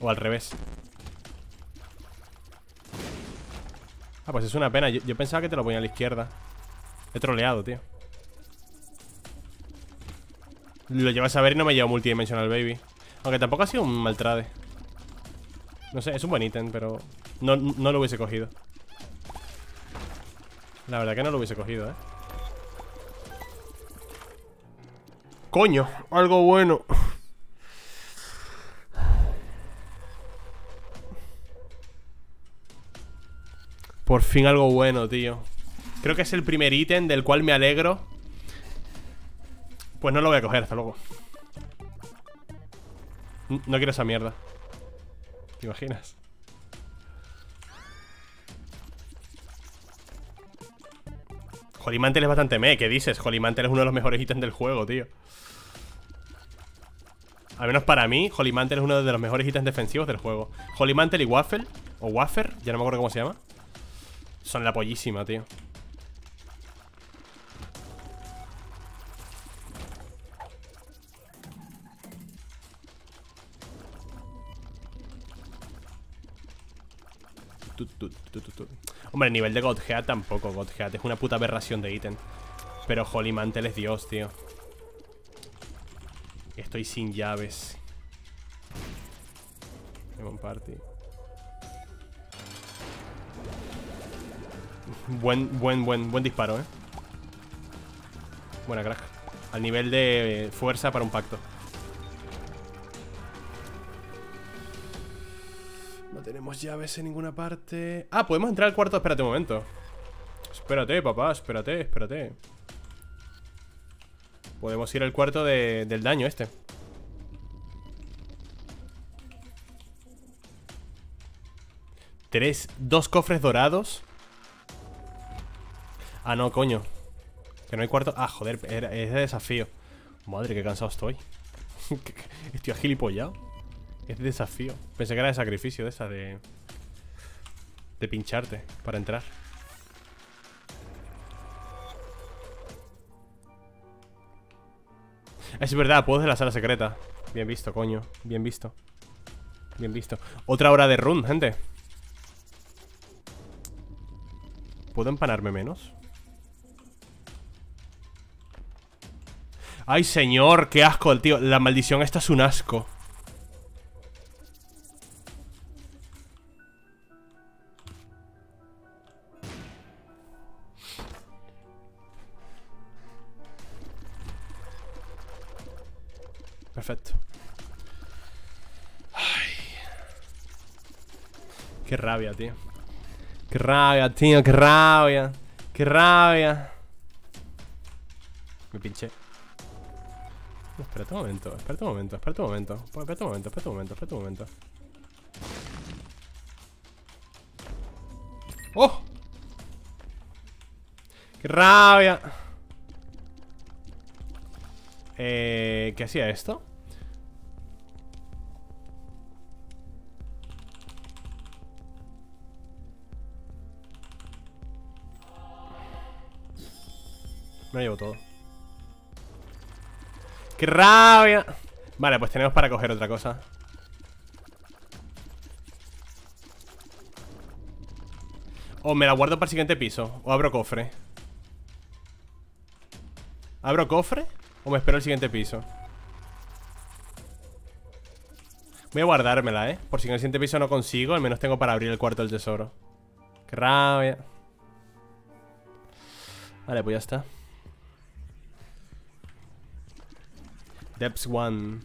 O al revés. Ah, pues es una pena. Yo pensaba que te lo ponía a la izquierda. He troleado, tío. Lo llevas a ver y no me llevo multidimensional, baby. Aunque tampoco ha sido un mal trade. No sé, es un buen ítem, pero... No lo hubiese cogido. La verdad que no lo hubiese cogido, ¿eh? ¡Coño! Algo bueno. Por fin algo bueno, tío. Creo que es el primer ítem del cual me alegro. Pues no lo voy a coger, hasta luego. No quiero esa mierda. ¿Te imaginas? Holy Mantle es bastante meh, ¿qué dices? Holy Mantle es uno de los mejores ítems del juego, tío. Al menos para mí, Holy Mantle es uno de los mejores ítems defensivos del juego. Holy Mantle y Wafer, o Wafer, ya no me acuerdo cómo se llama. Son la pollísima, tío. Hombre, el nivel de Godhead tampoco. Godhead es una puta aberración de ítem. Pero Holy Mantle es Dios, tío. Estoy sin llaves. Demon Party. Buen disparo, eh. Buena crack. Al nivel de fuerza para un pacto. No tenemos llaves en ninguna parte. Ah, podemos entrar al cuarto. Espérate un momento. Espérate, papá, espérate, espérate. Podemos ir al cuarto del daño este. Dos cofres dorados. Ah, no, coño. Que no hay cuarto. Ah, joder, es de desafío. Madre, qué cansado estoy. Estoy agilipollado. Es de desafío. Pensé que era de sacrificio, de esa, de pincharte para entrar. Es verdad, puedo hacer la sala secreta. Bien visto, coño. Bien visto. Bien visto. Otra hora de run, gente. ¿Puedo empanarme menos? ¡Ay, señor! ¡Qué asco, tío! La maldición esta es un asco. Perfecto. Ay. Qué rabia, tío. Qué rabia, tío. Qué rabia. Qué rabia. Me pinché. Espérate un momento. Espérate un momento. Espérate un momento. Espérate un momento. Espérate un momento. Espérate un momento. ¡Oh! ¡Qué rabia! ¿Qué hacía esto? Me lo llevo todo. ¡Qué rabia! Vale, pues tenemos para coger otra cosa. O me la guardo para el siguiente piso. O abro cofre. ¿Abro cofre? ¿O me espero el siguiente piso? Voy a guardármela, ¿eh? Por si en el siguiente piso no consigo. Al menos tengo para abrir el cuarto del tesoro. ¡Qué rabia! Vale, pues ya está. Depths 1.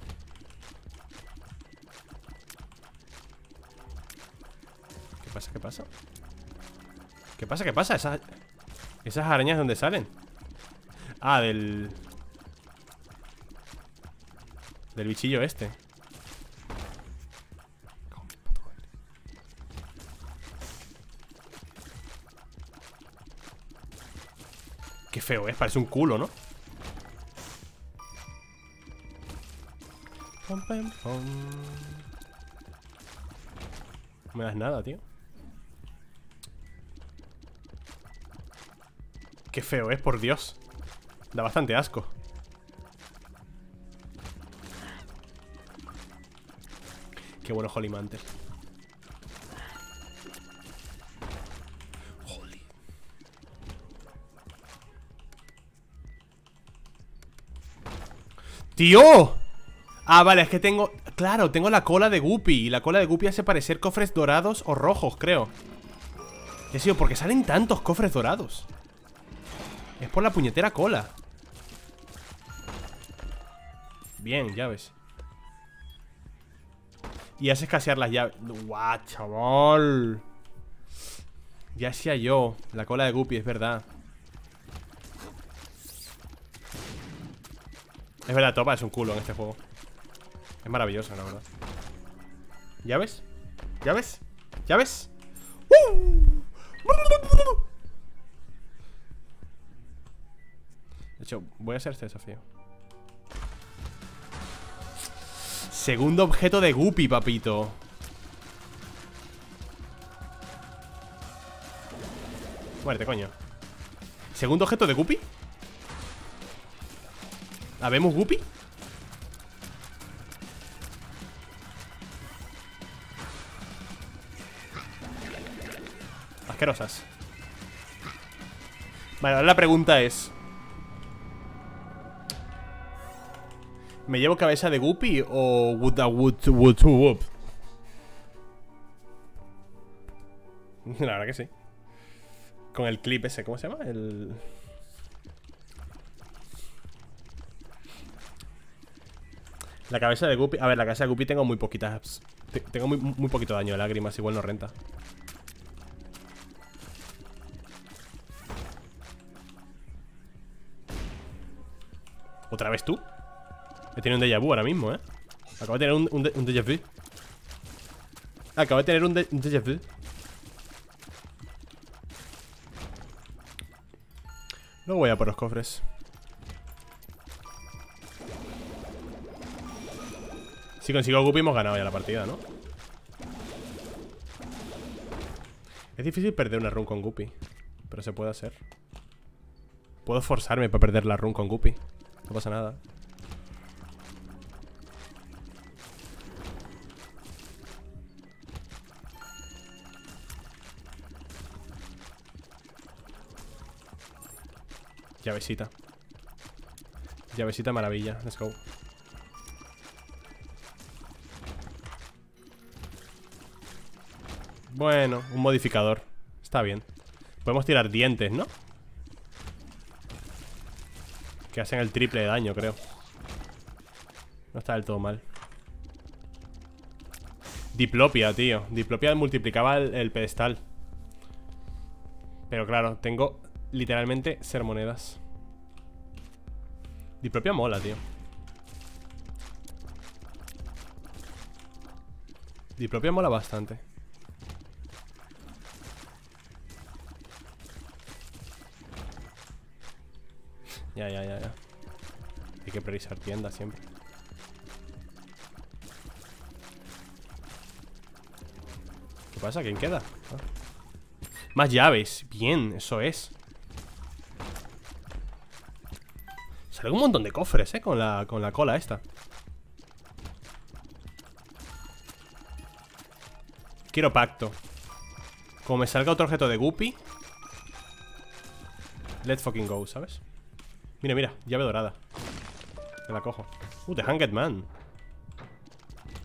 ¿Qué pasa? ¿Qué pasa? ¿Qué pasa? ¿Qué pasa? Esas arañas, ¿dónde salen? Ah, del bichillo este. Qué feo es, parece un culo, ¿no? No me das nada, tío. Qué feo es, por Dios. Da bastante asco. Qué bueno Holy Mantle. Holy. ¡Tío! Ah, vale, es que tengo... Claro, tengo la cola de Guppy. Y la cola de Guppy hace parecer cofres dorados o rojos, creo. Ya sido, ¿por qué salen tantos cofres dorados? Es por la puñetera cola. Bien, llaves. Y hace escasear las llaves. ¡Guau, chaval! Ya hacía yo. La cola de Guppy, es verdad. Es verdad, Topa es un culo en este juego. Es maravilloso, la verdad. ¿Llaves? ¿Llaves? ¿Llaves? ¡Uh! De hecho, voy a hacer este desafío. Segundo objeto de Guppy, papito. Muérete, coño. ¿Segundo objeto de Guppy? ¿Habemos Guppy? Asquerosas. Vale, ahora la pregunta es... ¿Me llevo cabeza de Guppy o wood? La verdad que sí. Con el clip ese, ¿cómo se llama? El... La cabeza de Guppy... A ver, la cabeza de Guppy tengo muy poquitas... Tengo muy poquito daño de lágrimas, igual no renta. ¿Otra vez tú? Me tiene un déjà vu ahora mismo, ¿eh? Acabo de tener un déjà vu. Acabo de tener un déjà vu. No voy a por los cofres. Si consigo Guppy hemos ganado ya la partida, ¿no? Es difícil perder una run con Guppy, pero se puede hacer. Puedo forzarme para perder la run con Guppy. No pasa nada. Llavecita. Llavecita maravilla. Let's go. Bueno, un modificador. Está bien. Podemos tirar dientes, ¿no? Que hacen el triple de daño, creo. No está del todo mal. Diplopia, tío. Diplopia multiplicaba el pedestal. Pero claro, tengo... Literalmente, ser monedas. Diplopia mola, tío. Diplopia mola bastante. Ya. Hay que priorizar tiendas siempre. ¿Qué pasa? ¿Quién queda? Ah. Más llaves. Bien, eso es. Sale un montón de cofres, con la cola esta. Quiero pacto. Como me salga otro objeto de Guppy, let's fucking go, ¿sabes? Mira, mira, llave dorada. Me la cojo. The Hanged Man.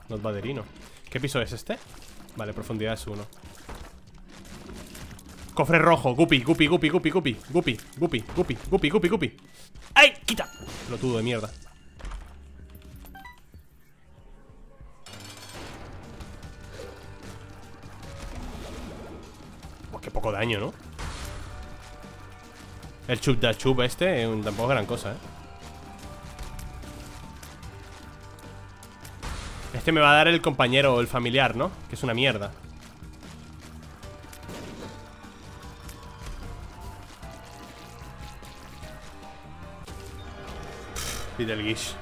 Not baderino. ¿Qué piso es este? Vale, profundidad es 1. Cofre rojo. Guppy, Guppy, Guppy, Guppy, Guppy, Guppy, Guppy, Guppy, Guppy, Guppy, Guppy. ¡Ay! ¡Quita! Pelotudo de mierda. Pues qué poco daño, ¿no? El chup da chup este tampoco es gran cosa, ¿eh? Este me va a dar el compañero o el familiar, ¿no? Que es una mierda. Little Gish.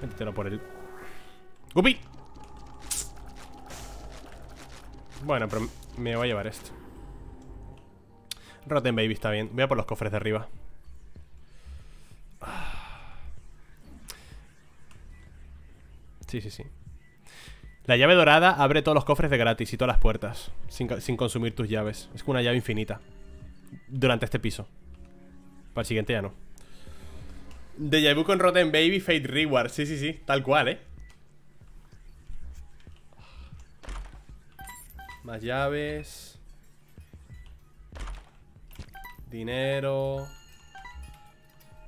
Métetelo por el... ¡Guppy! Bueno, pero me voy a llevar esto. Rotten Baby está bien. Voy a por los cofres de arriba. Sí, sí, sí. La llave dorada abre todos los cofres de gratis y todas las puertas sin consumir tus llaves. Es como una llave infinita durante este piso. Para el siguiente ya no. Deja vu con Rotten Baby, Fate Reward. Sí, sí, sí, tal cual, ¿eh? Más llaves. Dinero.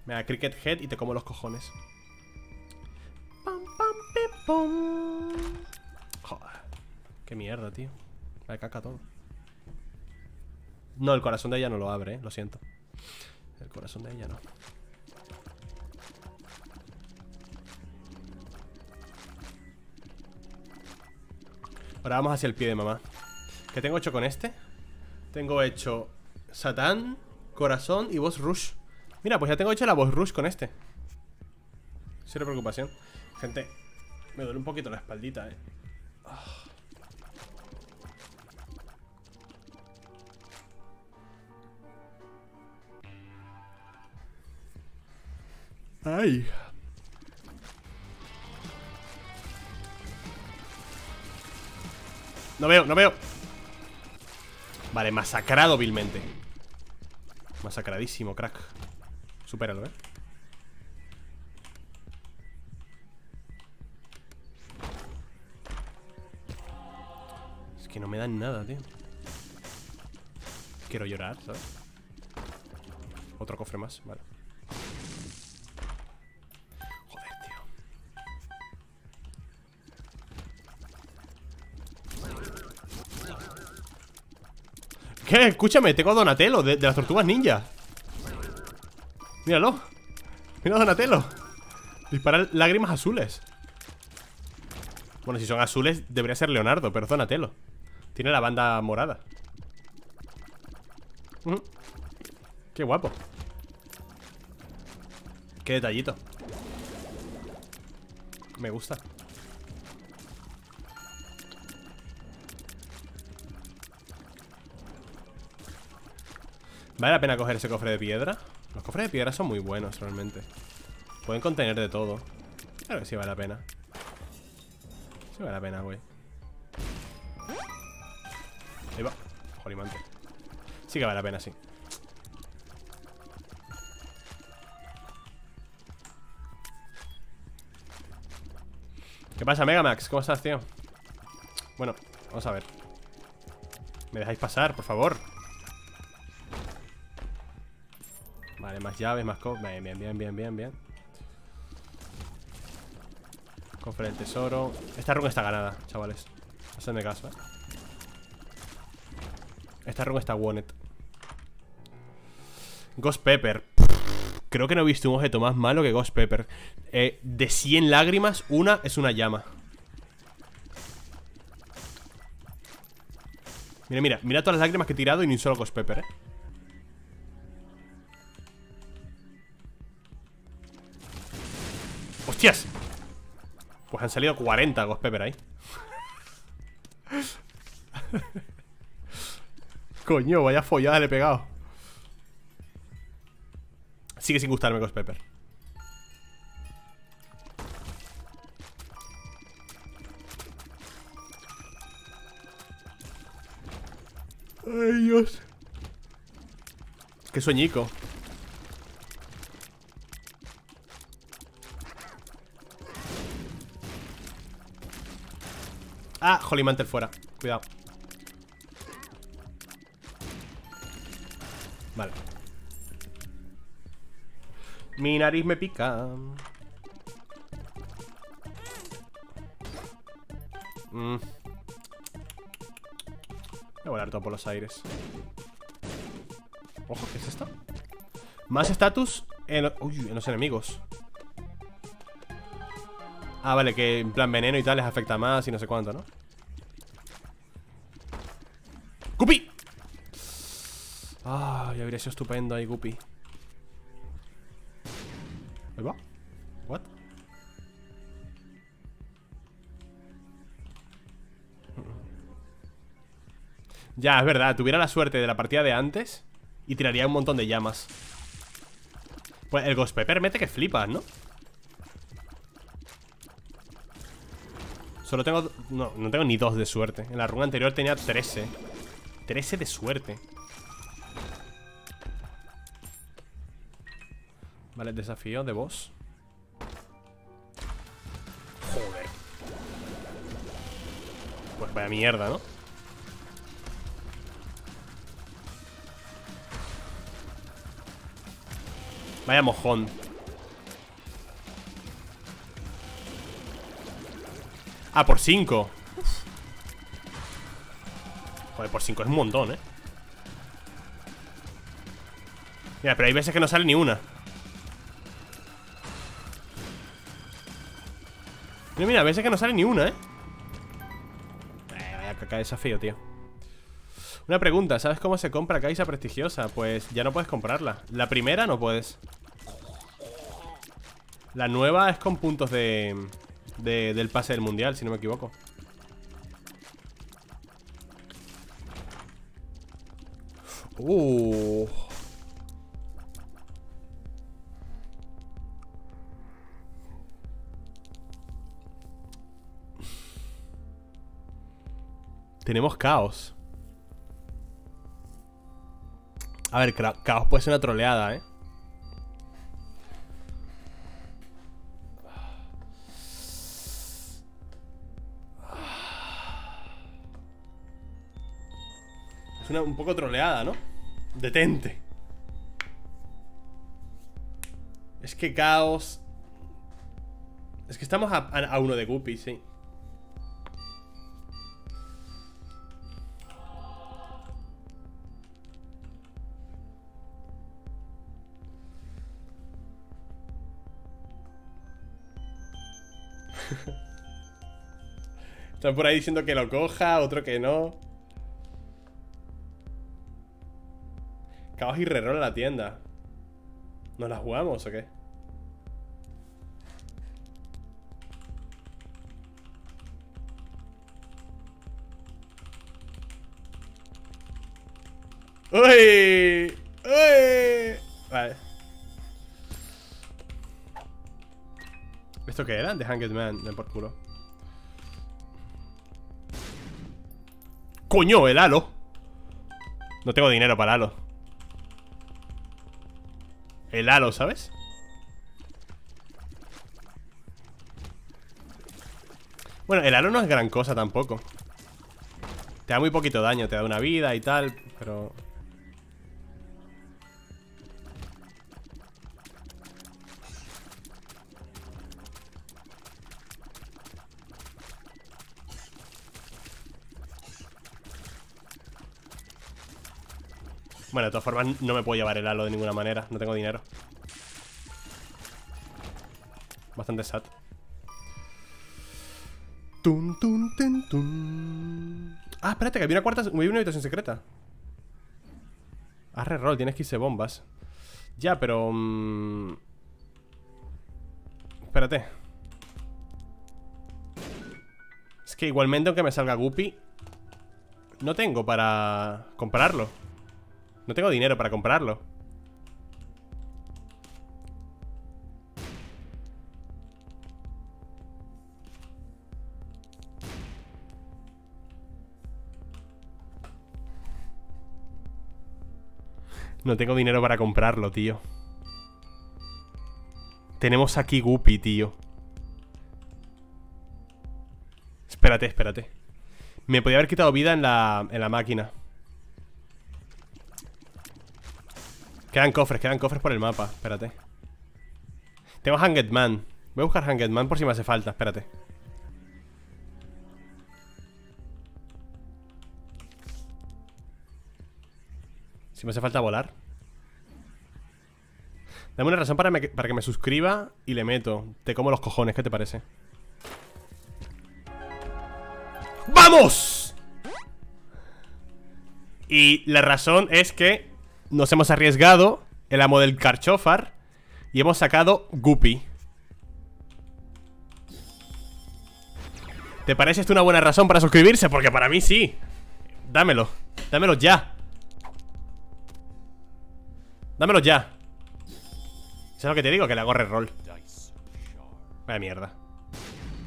Me da Cricket Head y te como los cojones. Pam, pam, pim, pum. Joder. Qué mierda, tío. Me caca todo. No, el corazón de ella no lo abre, lo siento. El corazón de ella no. Ahora vamos hacia el pie de mamá. ¿Qué tengo hecho con este? Tengo hecho Satán, corazón y voz rush. Mira, pues ya tengo hecho la voz rush con este. Sin preocupación. Gente, me duele un poquito la espaldita, eh. Ay. No veo, no veo. Vale, masacrado vilmente. Masacradísimo, crack. Supéralo, eh. Es que no me dan nada, tío. Quiero llorar, ¿sabes? Otro cofre más, vale. Joder, tío. ¿Qué? Escúchame, tengo a Donatello de las tortugas ninja. Míralo. Mira a Donatello. Dispara lágrimas azules. Bueno, si son azules, debería ser Leonardo, pero Donatello. Tiene la banda morada. Qué guapo. Qué detallito. Me gusta. Vale la pena coger ese cofre de piedra. Los cofres de piedra son muy buenos, realmente. Pueden contener de todo. Claro que sí vale la pena. Se vale la pena, güey. Ahí va. Holy Mantle. Sí que vale la pena, sí. ¿Qué pasa, Megamax? ¿Cómo estás, tío? Bueno, vamos a ver. ¿Me dejáis pasar, por favor? Vale, más llaves, más cofres. Bien, bien, bien, bien, bien, bien. Cofre del tesoro. Esta run está ganada, chavales. Hacedme caso, eh. Esta run está woned. Ghost Pepper. Creo que no he visto un objeto más malo que Ghost Pepper. De 100 lágrimas, una es una llama. Mira, mira, mira todas las lágrimas que he tirado y ni un solo Ghost Pepper, eh. ¡Hostias! Pues han salido 40 Ghost Pepper ahí. Coño, vaya follada le he pegado. Sigue sin gustarme Ghost Pepper. Ay, Dios. Qué sueñico. Ah, Holy Mantle fuera. Cuidado. Vale. Mi nariz me pica. Voy a volar todo por los aires. Ojo, ¿qué es esto? Más estatus en los enemigos. Ah, vale, que en plan veneno y tal les afecta más y no sé cuánto, ¿no? ¡Guppy! Ay, habría sido estupendo ahí, Guppy. Ahí va. What? Ya, es verdad, tuviera la suerte de la partida de antes y tiraría un montón de llamas. Pues el Ghost Pepper mete que flipas, ¿no? Solo tengo... No, no tengo ni 2 de suerte. En la run anterior tenía 13. 13 de suerte. Vale, desafío de boss. Joder. Pues vaya mierda, ¿no? Vaya mojón. Ah, por 5. Joder, por 5 es un montón, ¿eh? Mira, pero hay veces que no sale ni una. Mira, mira, a veces que no sale ni una, ¿eh? Vaya caca de desafío, tío. Una pregunta, ¿sabes cómo se compra Caixa Prestigiosa? Pues ya no puedes comprarla. La primera no puedes. La nueva es con puntos del pase del mundial, si no me equivoco. Tenemos caos. A ver, caos puede ser una troleada, ¿eh? Es una un poco troleada, ¿no? Detente. Es que caos... Es que estamos a uno de Guppy, sí. Están por ahí diciendo que lo coja, otro que no. Caos y reroll a la tienda. ¿Nos la jugamos o qué? ¡Uy! ¡Uy! Vale. ¿Esto qué era? The Hanged Man, den por culo. ¡Coño, el halo! No tengo dinero para el halo. El halo, ¿sabes? Bueno, el halo no es gran cosa tampoco. Te da muy poquito daño, te da una vida y tal, pero... Bueno, de todas formas no me puedo llevar el halo de ninguna manera. No tengo dinero. Bastante sad. Tum, tum, tum, tum. Ah, espérate, que había una habitación secreta. Ah, reroll, tienes que irse bombas. Ya, pero... Espérate. Es que igualmente, aunque me salga Guppy, no tengo para comprarlo. No tengo dinero para comprarlo. No tengo dinero para comprarlo, tío. Tenemos aquí Guppy, tío. Espérate, espérate. Me podía haber quitado vida en la máquina. Quedan cofres por el mapa. Espérate. Tengo Hanged Man. Voy a buscar Hanged Man por si me hace falta. Espérate. Si me hace falta volar. Dame una razón para que me suscriba y le meto. Te como los cojones, ¿qué te parece? ¡Vamos! Y la razón es que nos hemos arriesgado, el amo del carchofar, y hemos sacado Guppy. ¿Te parece esto una buena razón para suscribirse? Porque para mí sí. Dámelo, dámelo ya. Dámelo ya. ¿Sabes lo que te digo? Que le hago reroll. Vaya mierda.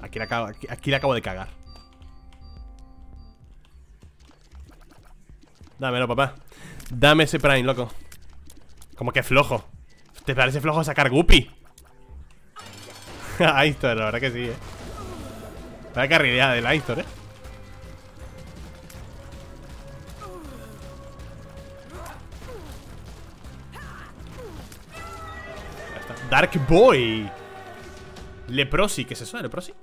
Aquí la acabo de cagar. Dámelo, papá. Dame ese Prime, loco. Como que flojo. ¿Te parece flojo sacar Guppy? Aistor, la verdad que sí, La carrilada del Aistor, Dark Boy. Leprosi, ¿qué es eso de Leprosi?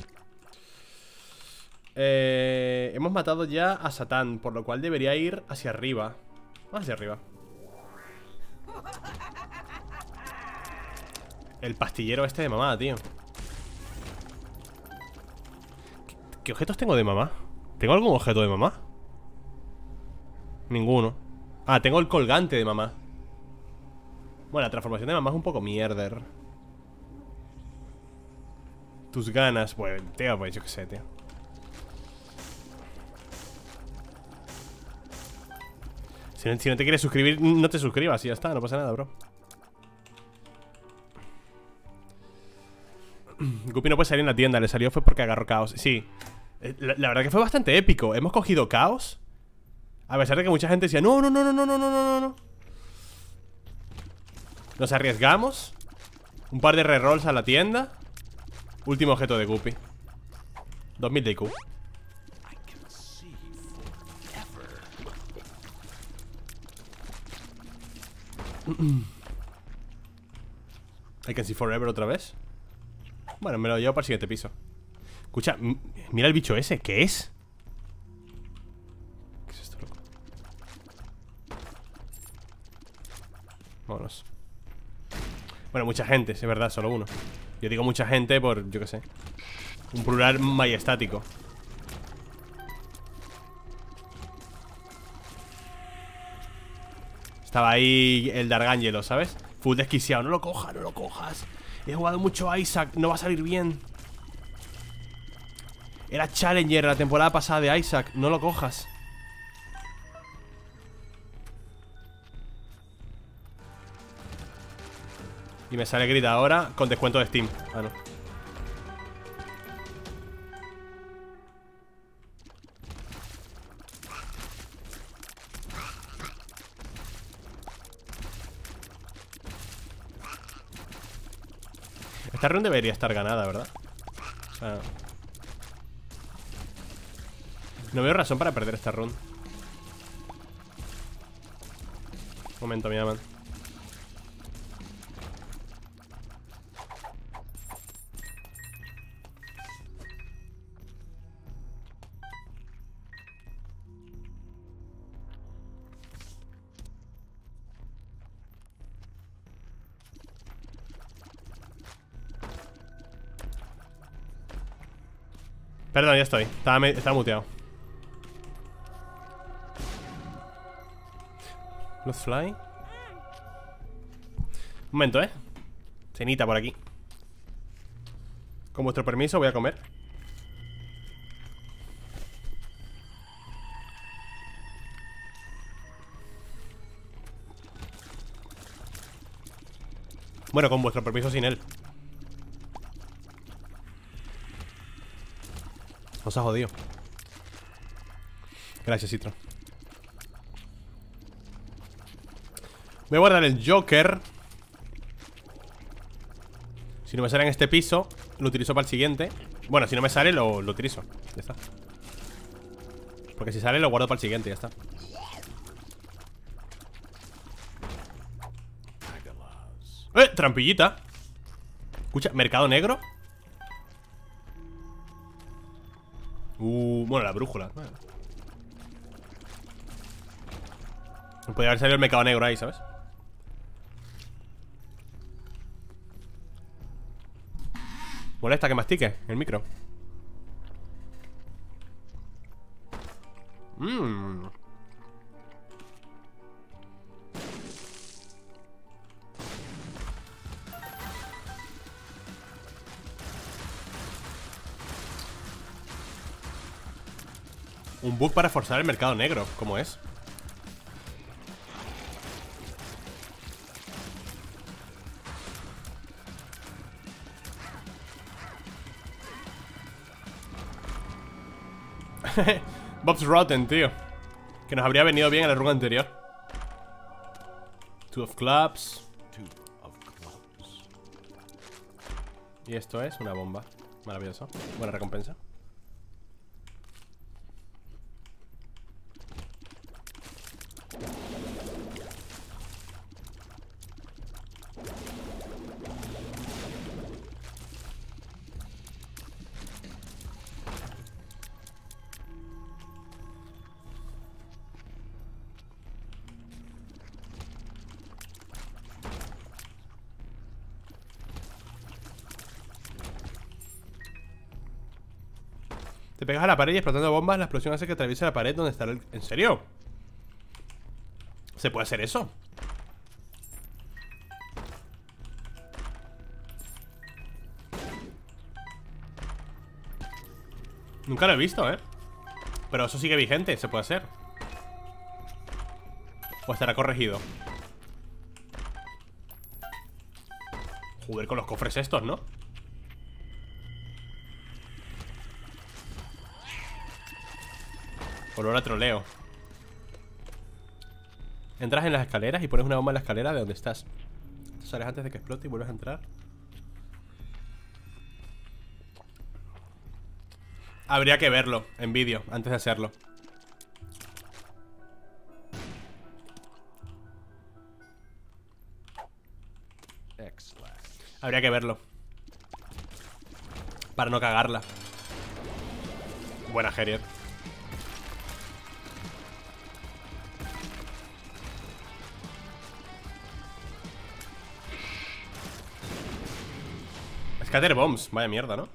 Hemos matado ya a Satán, por lo cual debería ir hacia arriba. Vamos hacia arriba. El pastillero este de mamá, tío. ¿Qué objetos tengo de mamá? ¿Tengo algún objeto de mamá? Ninguno. Ah, tengo el colgante de mamá. Bueno, la transformación de mamá es un poco mierder. Tus ganas, pues, tío, pues yo qué sé, tío. Si no te quieres suscribir, no te suscribas y ya está, no pasa nada, bro. Guppy no puede salir en la tienda, le salió fue porque agarró caos. Sí, la verdad que fue bastante épico. Hemos cogido caos, a pesar de que mucha gente decía, no. Nos arriesgamos. Un par de rerolls a la tienda. Último objeto de Guppy. 2000 de IQ. I can see forever otra vez. Bueno, me lo llevo para el siguiente piso. Escucha, mira el bicho ese. ¿Qué es? ¿Qué es esto, loco? Vámonos. Bueno, mucha gente, es verdad, solo uno. Yo digo mucha gente por, yo qué sé, un plural majestático. Estaba ahí el Dargángelo, ¿sabes? Full desquiciado, no lo cojas, no lo cojas. He jugado mucho a Isaac, no va a salir bien. Era Challenger la temporada pasada de Isaac, no lo cojas. Y me sale Grita ahora con descuento de Steam. Ah, no. Esta run debería estar ganada, ¿verdad? Ah. No veo razón para perder esta run. Un momento, me llaman. Perdón, ya estoy. Estaba muteado. Let's fly. Un momento, Cenita por aquí. Con vuestro permiso voy a comer. Bueno, con vuestro permiso, sin él. Nos ha jodido. Gracias, Citro. Voy a guardar el Joker. Si no me sale en este piso, lo utilizo para el siguiente. Bueno, si no me sale, lo utilizo. Ya está. Porque si sale, lo guardo para el siguiente, ya está. Trampillita. Escucha, mercado negro. Bueno, la brújula. Podría haber salido el mercado negro ahí, ¿sabes? Molesta que mastique el micro. Un bug para forzar el mercado negro, ¿cómo es? Bob's Rotten, tío. Que nos habría venido bien en la run anterior. Two of Clubs. Y esto es una bomba. Maravilloso. Buena recompensa. Pegas a la pared y explotando bombas, la explosión hace que atraviese la pared donde está el... ¿En serio? ¿Se puede hacer eso? Nunca lo he visto, ¿eh? Pero eso sigue vigente, se puede hacer. O estará corregido. Joder con los cofres estos, ¿no? Olor a troleo. Entras en las escaleras y pones una bomba en la escalera de donde estás. Te sales antes de que explote y vuelves a entrar. Habría que verlo en vídeo antes de hacerlo. Habría que verlo para no cagarla. Buena, Gerier. Scatter bombs, vaya mierda, ¿no?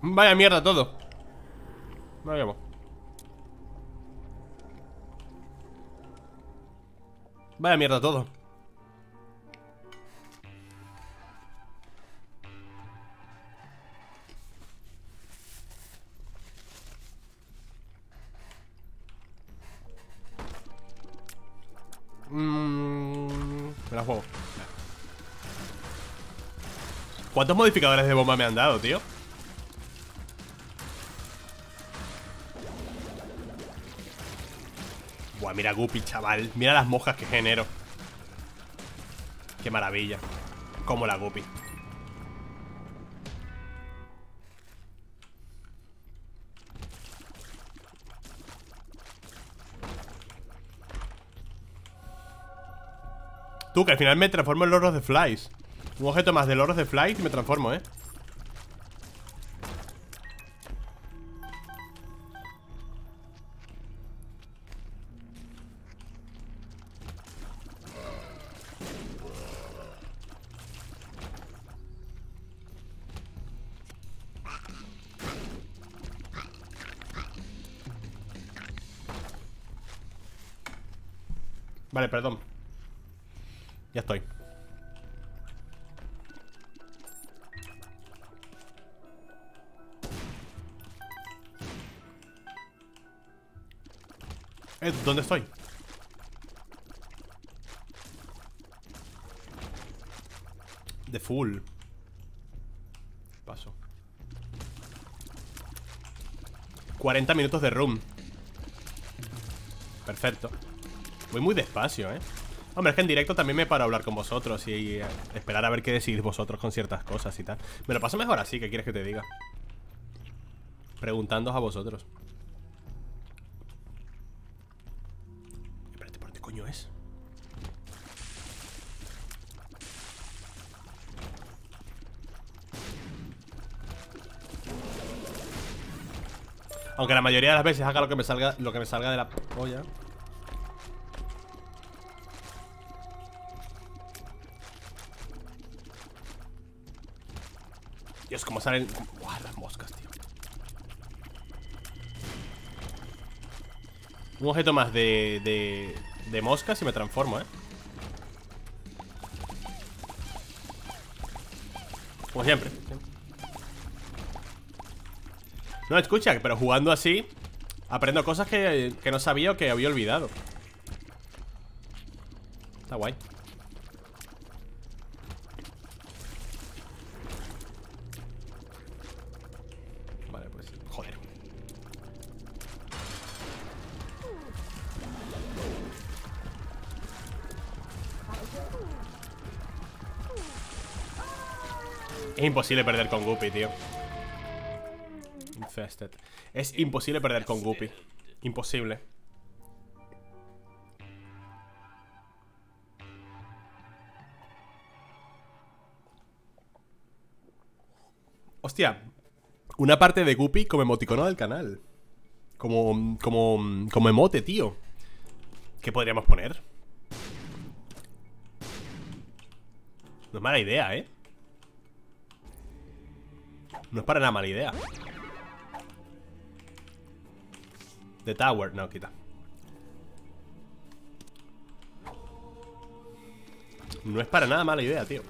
Vaya mierda todo. No lo vemos. Vaya mierda todo. Me la juego. ¿Cuántos modificadores de bomba me han dado, tío? Buah, mira Guppy, chaval. Mira las moscas que genero. Qué maravilla. Como la Guppy. Tú, que al final me transformo en loros de flies. Un objeto más de loros de flies y me transformo, ¿eh? Vale, perdón. Ya estoy. ¿Dónde estoy? The Fool. Paso. 40 minutos de room. Perfecto. Voy muy despacio, ¿eh? Hombre, es que en directo también me paro a hablar con vosotros y esperar a ver qué decidís vosotros con ciertas cosas y tal. Me lo paso mejor así, ¿qué quieres que te diga? Preguntándoos a vosotros. Espérate, ¿por dónde coño es? Aunque la mayoría de las veces haga lo que me salga de la polla. Dios, cómo salen... Uah, las moscas, tío. Un objeto más de moscas y me transformo, ¿eh? Como siempre. No, escucha, pero jugando así aprendo cosas que no sabía o que había olvidado. Está guay. Vale, pues, joder. Es imposible perder con Guppy, tío. Infested. Es imposible perder con Guppy. Imposible. Hostia. Una parte de Guppy como emoticono del canal. Como emote, tío. ¿Qué podríamos poner? No es mala idea, ¿eh? No es para nada mala idea. The Tower, no, quita. No es para nada mala idea, tío.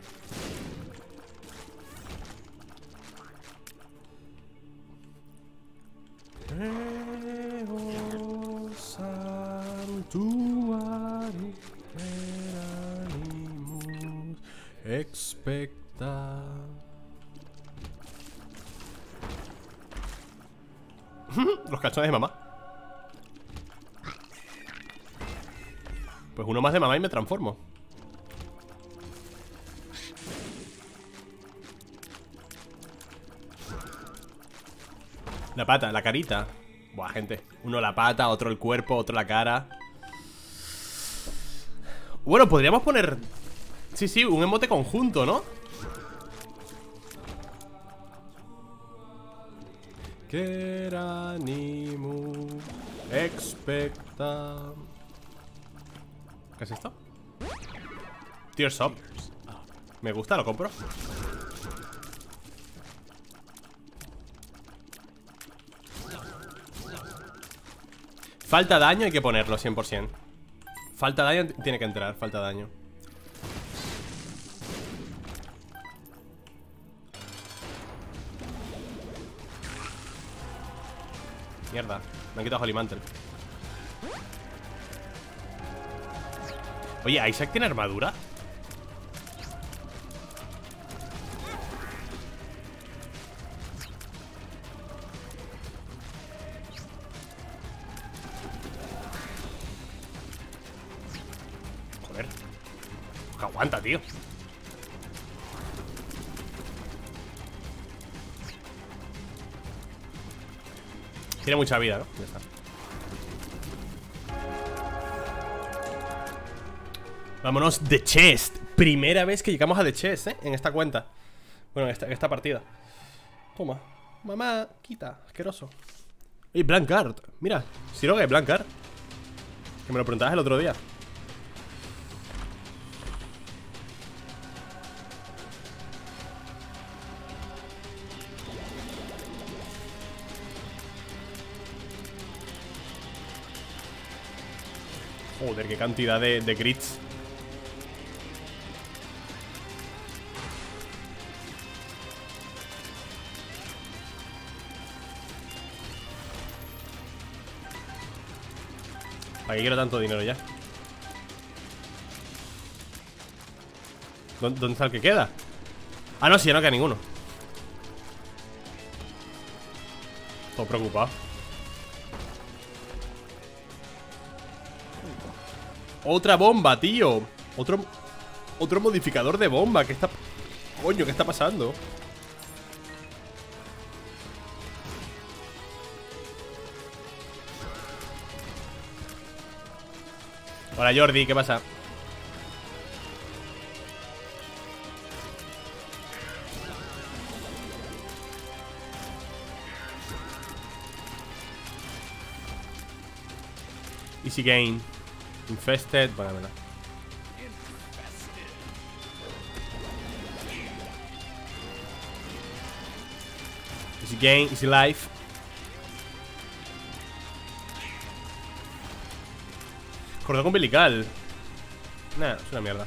Expecta. Los calzones de mamá. Pues uno más de mamá y me transformo. La pata, la carita. Buah, gente. Uno la pata, otro el cuerpo, otro la cara. Bueno, podríamos poner... Sí, un emote conjunto, ¿no? Queranimus expecta. ¿Qué es esto? Tears Up. Me gusta, lo compro. Falta daño, hay que ponerlo 100%. Falta daño, tiene que entrar, falta daño. Mierda, me han quitado Holy Mantle. Oye, ¿Isaac tiene armadura? Joder. Que aguanta, tío. Tiene mucha vida, ¿no? Ya está. Vámonos, The Chest. Primera vez que llegamos a The Chest, ¿eh? En esta cuenta. Bueno, en esta partida. Toma. Mamá, quita. Asqueroso. Oye, Blancard. Mira, Siroga y Blancard. Que me lo preguntabas el otro día. Joder, qué cantidad de crits. ¿Para qué quiero tanto dinero ya? ¿Dónde está el que queda? Ah, no, sí, ya no queda ninguno. Todo preocupado. Otra bomba, tío. Otro modificador de bomba. ¿Qué está? Coño, ¿qué está pasando? Hola Jordi, ¿qué pasa? Easy game. Infested, bueno. Easy game, easy life. Cordón umbilical. Nah, es una mierda.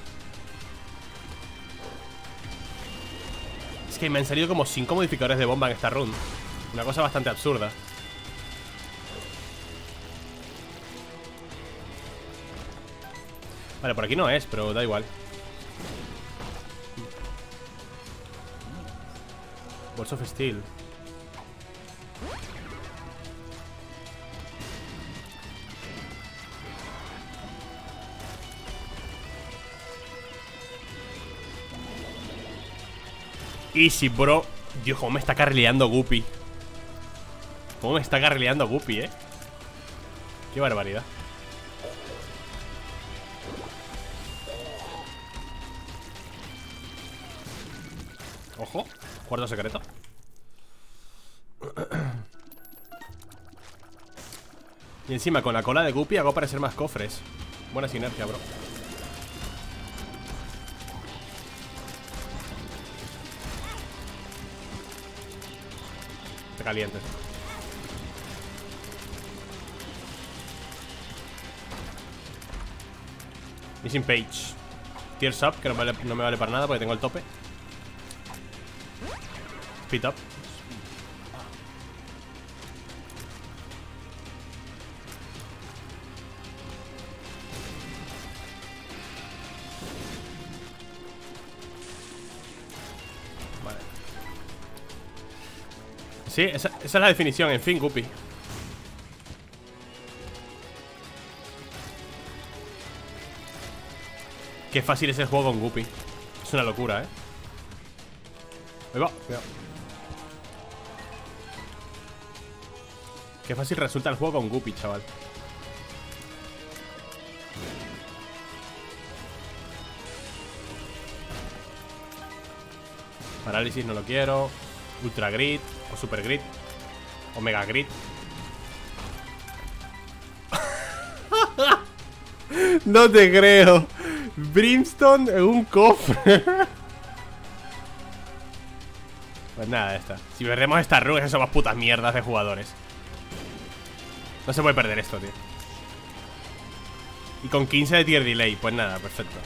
Es que me han salido como 5 modificadores de bomba en esta run. Una cosa bastante absurda. Vale, por aquí no es, pero da igual. Balls of Steel. Easy, bro. Dios, cómo me está carrileando Guppy. Cómo me está carrileando Guppy, Qué barbaridad. Ojo, cuarto secreto. Y encima con la cola de Guppy hago aparecer más cofres. Buena sinergia, bro. Te calientes. Missing page. Tears up, que no me vale para nada porque tengo el tope. Speed up. Vale. Sí, esa es la definición, en fin, Guppy. Qué fácil es el juego con Guppy. Es una locura, Ahí va, cuidado. Qué fácil resulta el juego con Guppy, chaval. Parálisis no lo quiero. Ultra Grid o Super Grid o Mega Grid. No te creo. Brimstone en un cofre. Pues nada de esta. Si perdemos esta run, eso son más putas mierdas de jugadores. No se puede perder esto, tío. Y con 15 de tier delay. Pues nada, perfecto.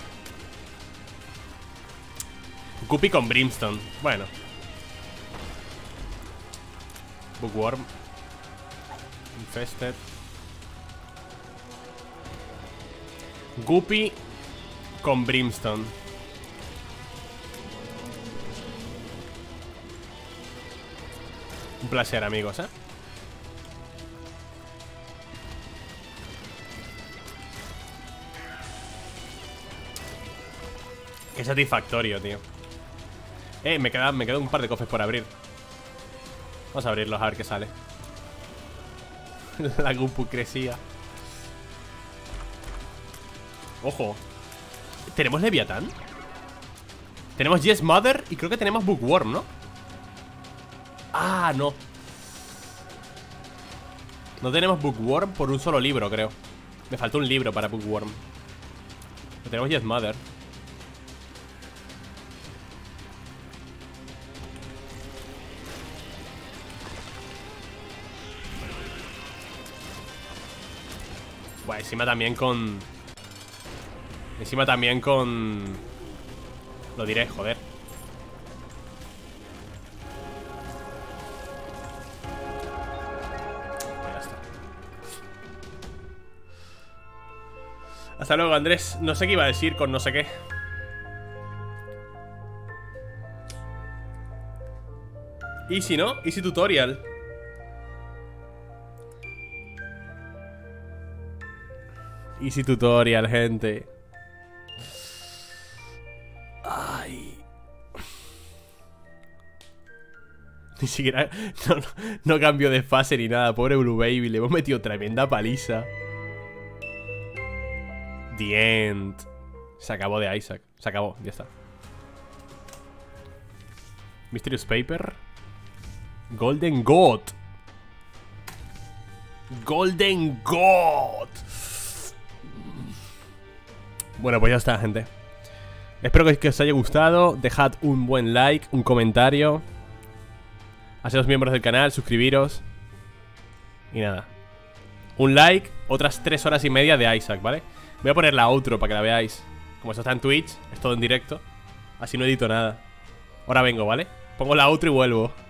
Guppy con Brimstone. Bueno. Bookworm. Infested. Guppy con Brimstone. Un placer, amigos, Qué satisfactorio, tío. Me quedan un par de cofres por abrir. Vamos a abrirlos a ver qué sale. La Gumpucresía. Ojo. ¿Tenemos Leviatán? Tenemos Yes Mother y creo que tenemos Bookworm, ¿no? Ah, no. No tenemos Bookworm por un solo libro, creo. Me faltó un libro para Bookworm. Pero tenemos Yes Mother. Bueno, encima también con... Lo diré, joder. Ya está. Hasta luego, Andrés. No sé qué iba a decir con no sé qué. Easy, ¿no? Easy tutorial. Easy tutorial, gente. Ay. Ni siquiera... No cambio de fase ni nada. Pobre Blue Baby. Le hemos metido tremenda paliza. The End. Se acabó de Isaac. Se acabó. Ya está. Mysterious Paper. Golden God. Golden God. Bueno, pues ya está, gente. Espero que os haya gustado. Dejad un buen like, un comentario. Hacedos miembros del canal, suscribiros. Y nada. Un like, otras 3 horas y media de Isaac, ¿vale? Voy a poner la outro para que la veáis. Como esto está en Twitch, es todo en directo. Así no edito nada. Ahora vengo, ¿vale? Pongo la outro y vuelvo.